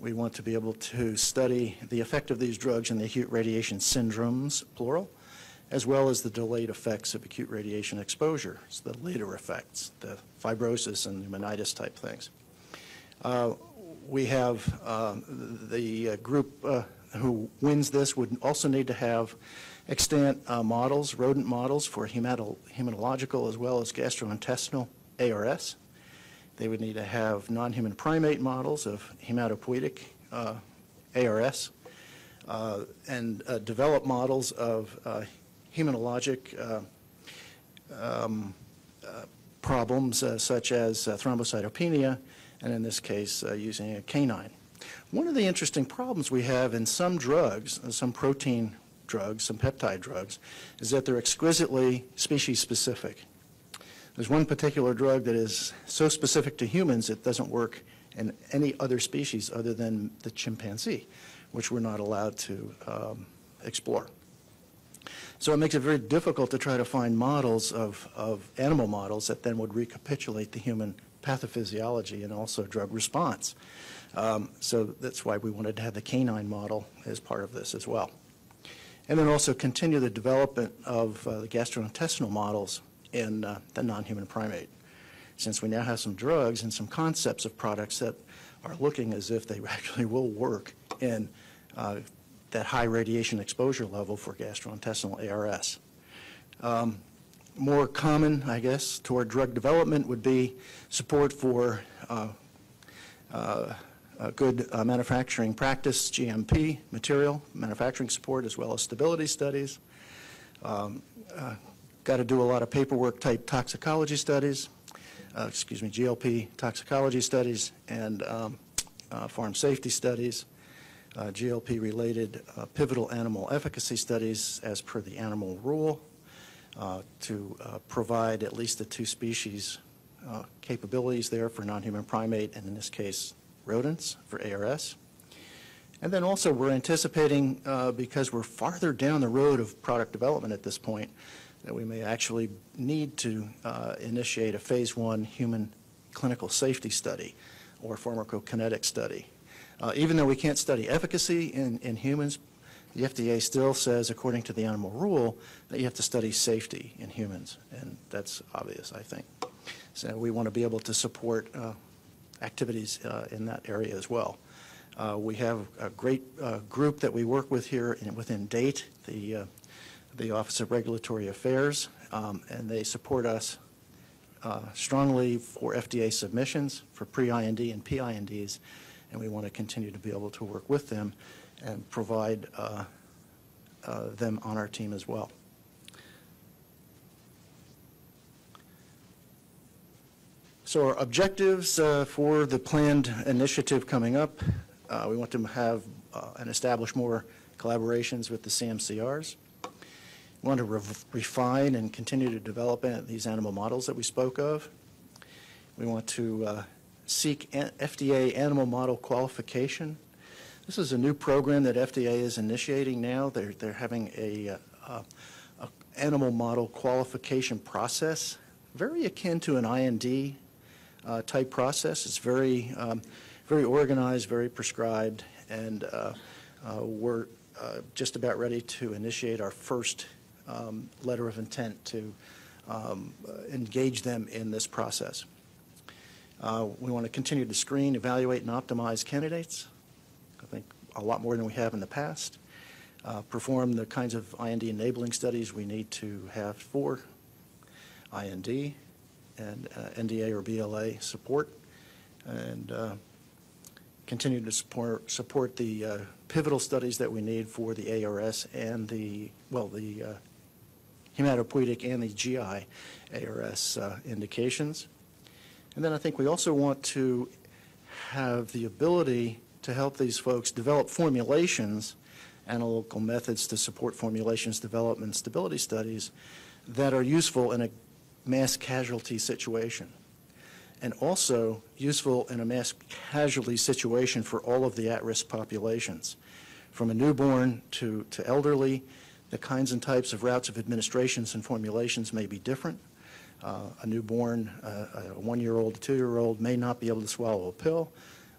We want to be able to study the effect of these drugs in the acute radiation syndromes, plural, as well as the delayed effects of acute radiation exposure, so the later effects, the fibrosis and pneumonitis type things. Uh, we have uh, the uh, group uh, who wins this would also need to have extant uh, models, rodent models for hemato hematological as well as gastrointestinal A R S. They would need to have non-human primate models of hematopoietic uh, A R S uh, and uh, develop models of uh, hematologic uh, um, uh, problems uh, such as uh, thrombocytopenia, and in this case uh, using a canine. One of the interesting problems we have in some drugs, some protein drugs, some peptide drugs, is that they're exquisitely species specific. There's one particular drug that is so specific to humans it doesn't work in any other species other than the chimpanzee, which we're not allowed to um, explore. So it makes it very difficult to try to find models of, of animal models that then would recapitulate the human pathophysiology and also drug response. Um, so that's why we wanted to have the canine model as part of this as well. And then also continue the development of uh, the gastrointestinal models in uh, the non-human primate, since we now have some drugs and some concepts of products that are looking as if they actually will work in uh, that high radiation exposure level for gastrointestinal A R S. Um, more common, I guess, toward drug development would be support for uh, uh, Uh, good uh, manufacturing practice, G M P, material, manufacturing support, as well as stability studies. Um, uh, got to do a lot of paperwork type toxicology studies, uh, excuse me, G L P toxicology studies, and um, uh, farm safety studies, uh, G L P related uh, pivotal animal efficacy studies as per the animal rule, uh, to uh, provide at least the two species uh, capabilities there for non-human primate, and in this case, rodents for A R S. And then also we're anticipating, uh, because we're farther down the road of product development at this point, that we may actually need to uh, initiate a phase one human clinical safety study or pharmacokinetic study. Uh, even though we can't study efficacy in, in humans, the F D A still says, according to the animal rule, that you have to study safety in humans, and that's obvious, I think. So we want to be able to support uh, activities uh, in that area as well. Uh, we have a great uh, group that we work with here in, within DATE, the, uh, the Office of Regulatory Affairs, um, and they support us uh, strongly for F D A submissions for pre-I N D and P I N Ds, and we want to continue to be able to work with them and provide uh, uh, them on our team as well. So our objectives uh, for the planned initiative coming up, uh, we want to have uh, and establish more collaborations with the C M C Rs. We want to re refine and continue to develop these animal models that we spoke of. We want to uh, seek F D A animal model qualification This is a new program that F D A is initiating now. They're, they're having a, uh, a animal model qualification process, very akin to an I N D uh, type process. It's very, um, very organized, very prescribed, and uh, uh, we're uh, just about ready to initiate our first um, letter of intent to um, engage them in this process. Uh, we want to continue to screen, evaluate, and optimize candidates. I think a lot more than we have in the past. Uh, perform the kinds of I N D enabling studies we need to have for I N D and uh, N D A or B L A support, and uh, continue to support support the uh, pivotal studies that we need for the A R S and the well the uh, hematopoietic and the G I A R S uh, indications. And then I think we also want to have the ability to help these folks develop formulations, analytical methods to support formulations, development, stability studies that are useful in a mass casualty situation, and also useful in a mass casualty situation for all of the at-risk populations, from a newborn to, to elderly. The kinds and types of routes of administrations and formulations may be different. Uh, a newborn, uh, a one-year-old, a two-year-old may not be able to swallow a pill.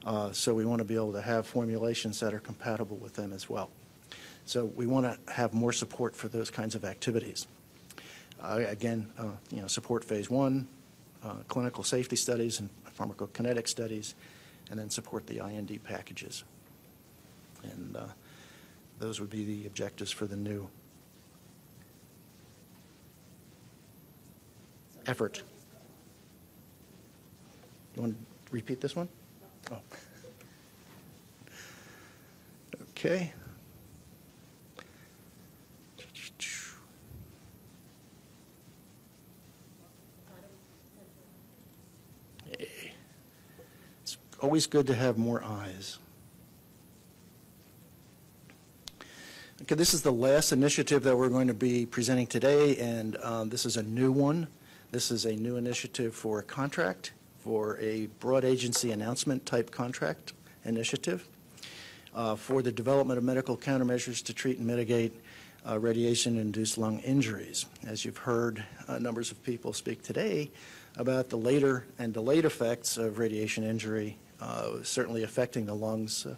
Uh, so we want to be able to have formulations that are compatible with them as well. So we want to have more support for those kinds of activities. Uh, again, uh, you know, support phase one, uh, clinical safety studies and pharmacokinetic studies, and then support the I N D packages. And uh, those would be the objectives for the new effort. You want to repeat this one? Oh. Okay. It's always good to have more eyes. Okay, this is the last initiative that we're going to be presenting today, and um, this is a new one. This is a new initiative for a contract, for a broad agency announcement type contract initiative uh, for the development of medical countermeasures to treat and mitigate uh, radiation-induced lung injuries. As you've heard uh, numbers of people speak today about the later and delayed effects of radiation injury, uh, certainly affecting the lungs uh,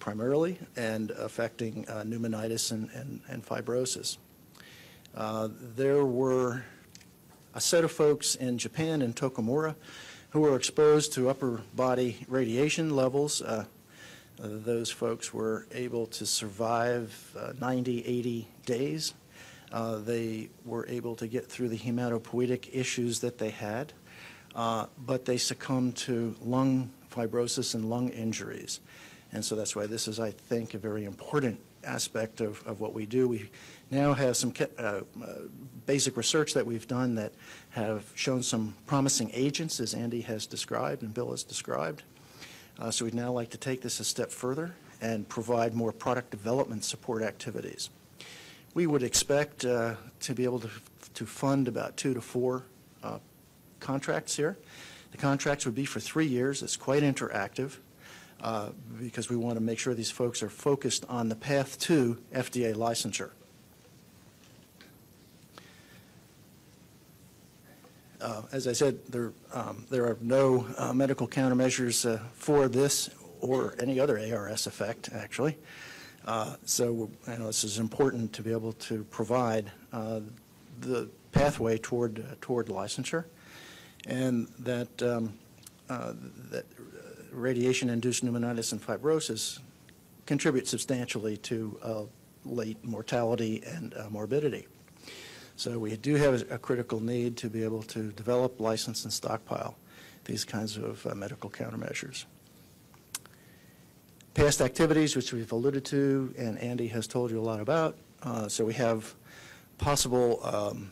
primarily and affecting uh, pneumonitis and, and, and fibrosis. Uh, there were a set of folks in Japan, in Tokomura, who were exposed to upper body radiation levels. Uh, those folks were able to survive uh, ninety, eighty days. Uh, they were able to get through the hematopoietic issues that they had, uh, but they succumbed to lung fibrosis and lung injuries. And so that's why this is, I think, a very important aspect of, of what we do. We now have some uh, uh, basic research that we've done that have shown some promising agents, as Andy has described and Bill has described. Uh, so we'd now like to take this a step further and provide more product development support activities. We would expect uh, to be able to, to fund about two to four uh, contracts here. The contracts would be for three years. It's quite interactive. Uh, because we want to make sure these folks are focused on the path to F D A licensure. Uh, as I said, there, um, there are no uh, medical countermeasures uh, for this or any other A R S effect, actually. Uh, so you know, this is important to be able to provide uh, the pathway toward, uh, toward licensure, and that, um, uh, that radiation-induced pneumonitis and fibrosis contribute substantially to uh, late mortality and uh, morbidity. So we do have a critical need to be able to develop, license, and stockpile these kinds of uh, medical countermeasures. Past activities, which we've alluded to, and Andy has told you a lot about. Uh, so we have possible um,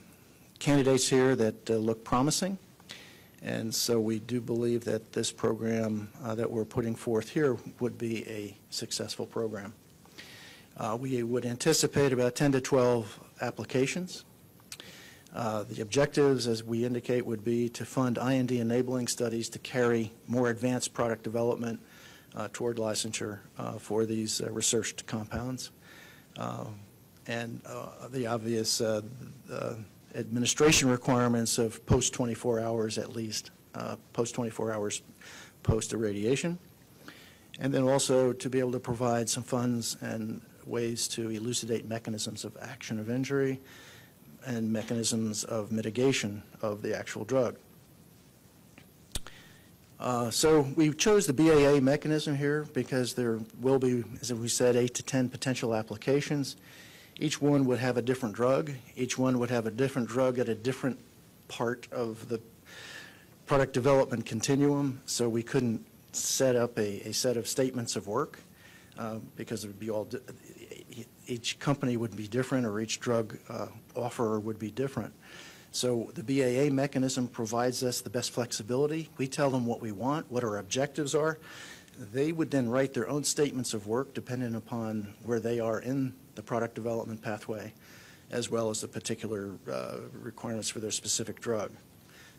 candidates here that uh, look promising. And so we do believe that this program uh, that we're putting forth here would be a successful program. Uh, we would anticipate about ten to twelve applications. Uh, the objectives, as we indicate, would be to fund I N D enabling studies to carry more advanced product development uh, toward licensure uh, for these uh, researched compounds. Uh, and uh, the obvious uh, uh, administration requirements of post twenty-four hours at least, uh, post twenty-four hours post irradiation. And then also to be able to provide some funds and ways to elucidate mechanisms of action of injury and mechanisms of mitigation of the actual drug. Uh, so we chose the B A A mechanism here because there will be, as we said, eight to ten potential applications. Each one would have a different drug. Each one would have a different drug at a different part of the product development continuum. So we couldn't set up a, a set of statements of work uh, because it would be all, each company would be different, or each drug uh, offerer would be different. So the B A A mechanism provides us the best flexibility. We tell them what we want, what our objectives are. They would then write their own statements of work depending upon where they are in the product development pathway, as well as the particular uh, requirements for their specific drug.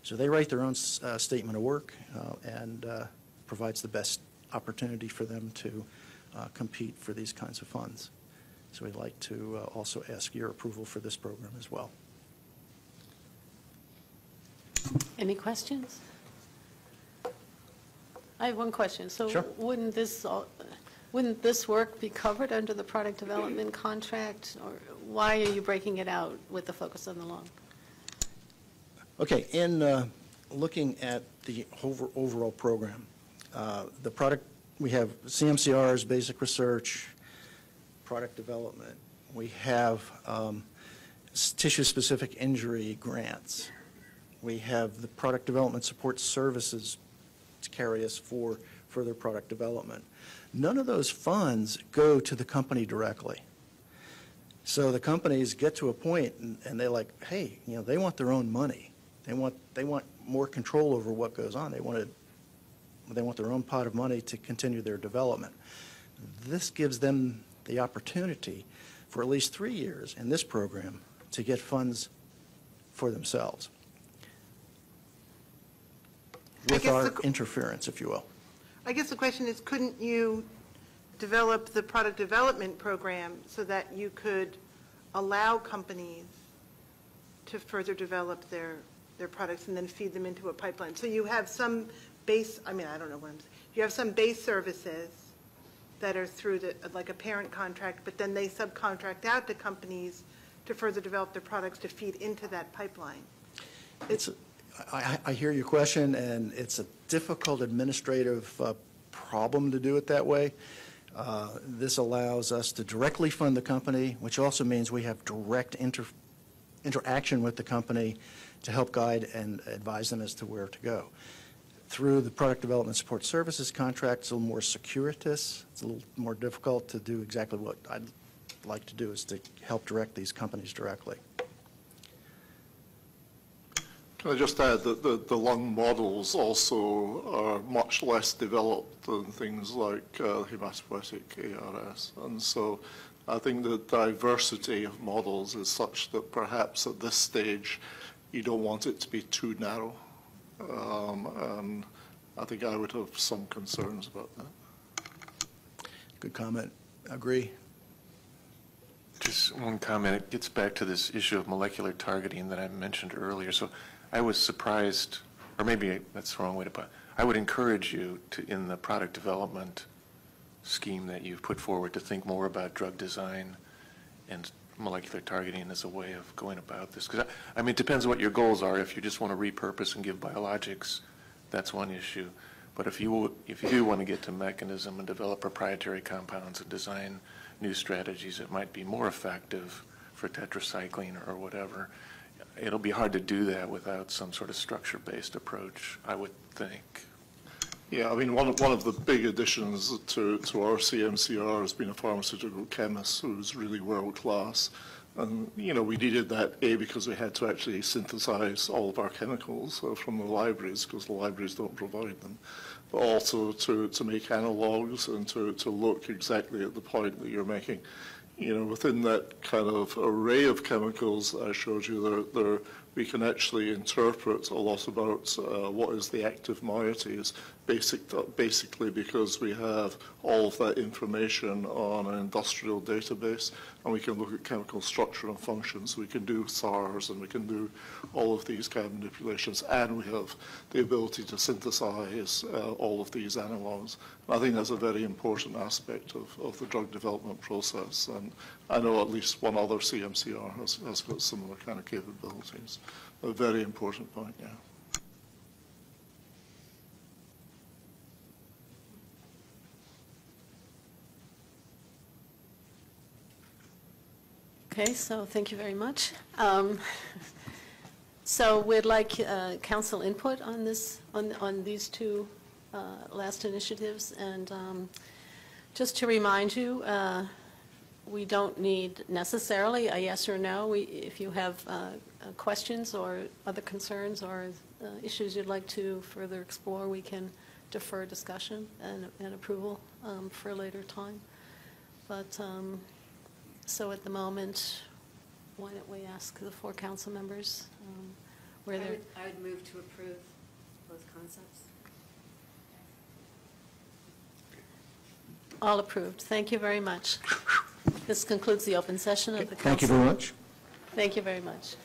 So they write their own uh, statement of work uh, and uh, provides the best opportunity for them to uh, compete for these kinds of funds. So we'd like to uh, also ask your approval for this program as well. Any questions? I have one question. So sure. wouldn't this wouldn't this work be covered under the product development contract, or why are you breaking it out with the focus on the lung? Okay, in uh, looking at the over, overall program, uh, the product, we have C M C Rs, basic research, product development. We have um, tissue-specific injury grants. We have the product development support services to carry us for further product development. None of those funds go to the company directly. So the companies get to a point and, and they're like, hey, you know, they want their own money. They want, they want more control over what goes on. They want, to, they want their own pot of money to continue their development. This gives them the opportunity for at least three years in this program to get funds for themselves. With our interference, if you will. I guess the question is, couldn't you develop the product development program so that you could allow companies to further develop their their products and then feed them into a pipeline? So you have some base, I mean, I don't know what I'm saying. You have some base services that are through the, like a parent contract, but then they subcontract out to companies to further develop their products to feed into that pipeline. It's, it's I, I hear your question, and it's a difficult administrative uh, problem to do it that way. Uh, this allows us to directly fund the company, which also means we have direct inter interaction with the company to help guide and advise them as to where to go. Through the product development support services contract, it's a little more circuitous. It's a little more difficult to do exactly what I'd like to do, is to help direct these companies directly. Can I just add that the, the lung models also are much less developed than things like uh, hematopoietic A R S. And so I think the diversity of models is such that perhaps at this stage you don't want it to be too narrow. Um, and I think I would have some concerns about that. Good comment. I agree. Just one comment. It gets back to this issue of molecular targeting that I mentioned earlier. So I was surprised, or maybe that's the wrong way to put it. I would encourage you to, in the product development scheme that you've put forward, to think more about drug design and molecular targeting as a way of going about this. Because I, I mean, it depends on what your goals are. If you just want to repurpose and give biologics, that's one issue. But if you if you do want to get to mechanism and develop proprietary compounds and design new strategies that might be more effective for tetracycline or whatever, it'll be hard to do that without some sort of structure-based approach, I would think. Yeah, I mean, one of, one of the big additions to, to our C M C R has been a pharmaceutical chemist who's really world-class. And, you know, we needed that, A, because we had to actually synthesize all of our chemicals uh, from the libraries, because the libraries don't provide them, but also to, to make analogues and to, to look exactly at the point that you're making. You know, within that kind of array of chemicals I showed you, there, there we can actually interpret a lot about uh, what is the active moieties, basic, basically because we have all of that information on an industrial database, and we can look at chemical structure and functions. We can do S A Rs, and we can do all of these kind of manipulations, and we have the ability to synthesize uh, all of these analogs. And I think that's a very important aspect of, of the drug development process, and I know at least one other C M C R has, has got similar kind of capabilities. A very important point, yeah. Okay, so thank you very much. Um, so we'd like uh, council input on this, on on these two uh, last initiatives, and um, just to remind you, uh, we don't need necessarily a yes or no. We, if you have uh, questions or other concerns or uh, issues you'd like to further explore, we can defer discussion and, and approval um, for a later time. But. Um, So at the moment, why don't we ask the four council members um, where I they're... Would, I would move to approve both concepts. All approved. Thank you very much. This concludes the open session of the council. Thank you very much. Thank you very much.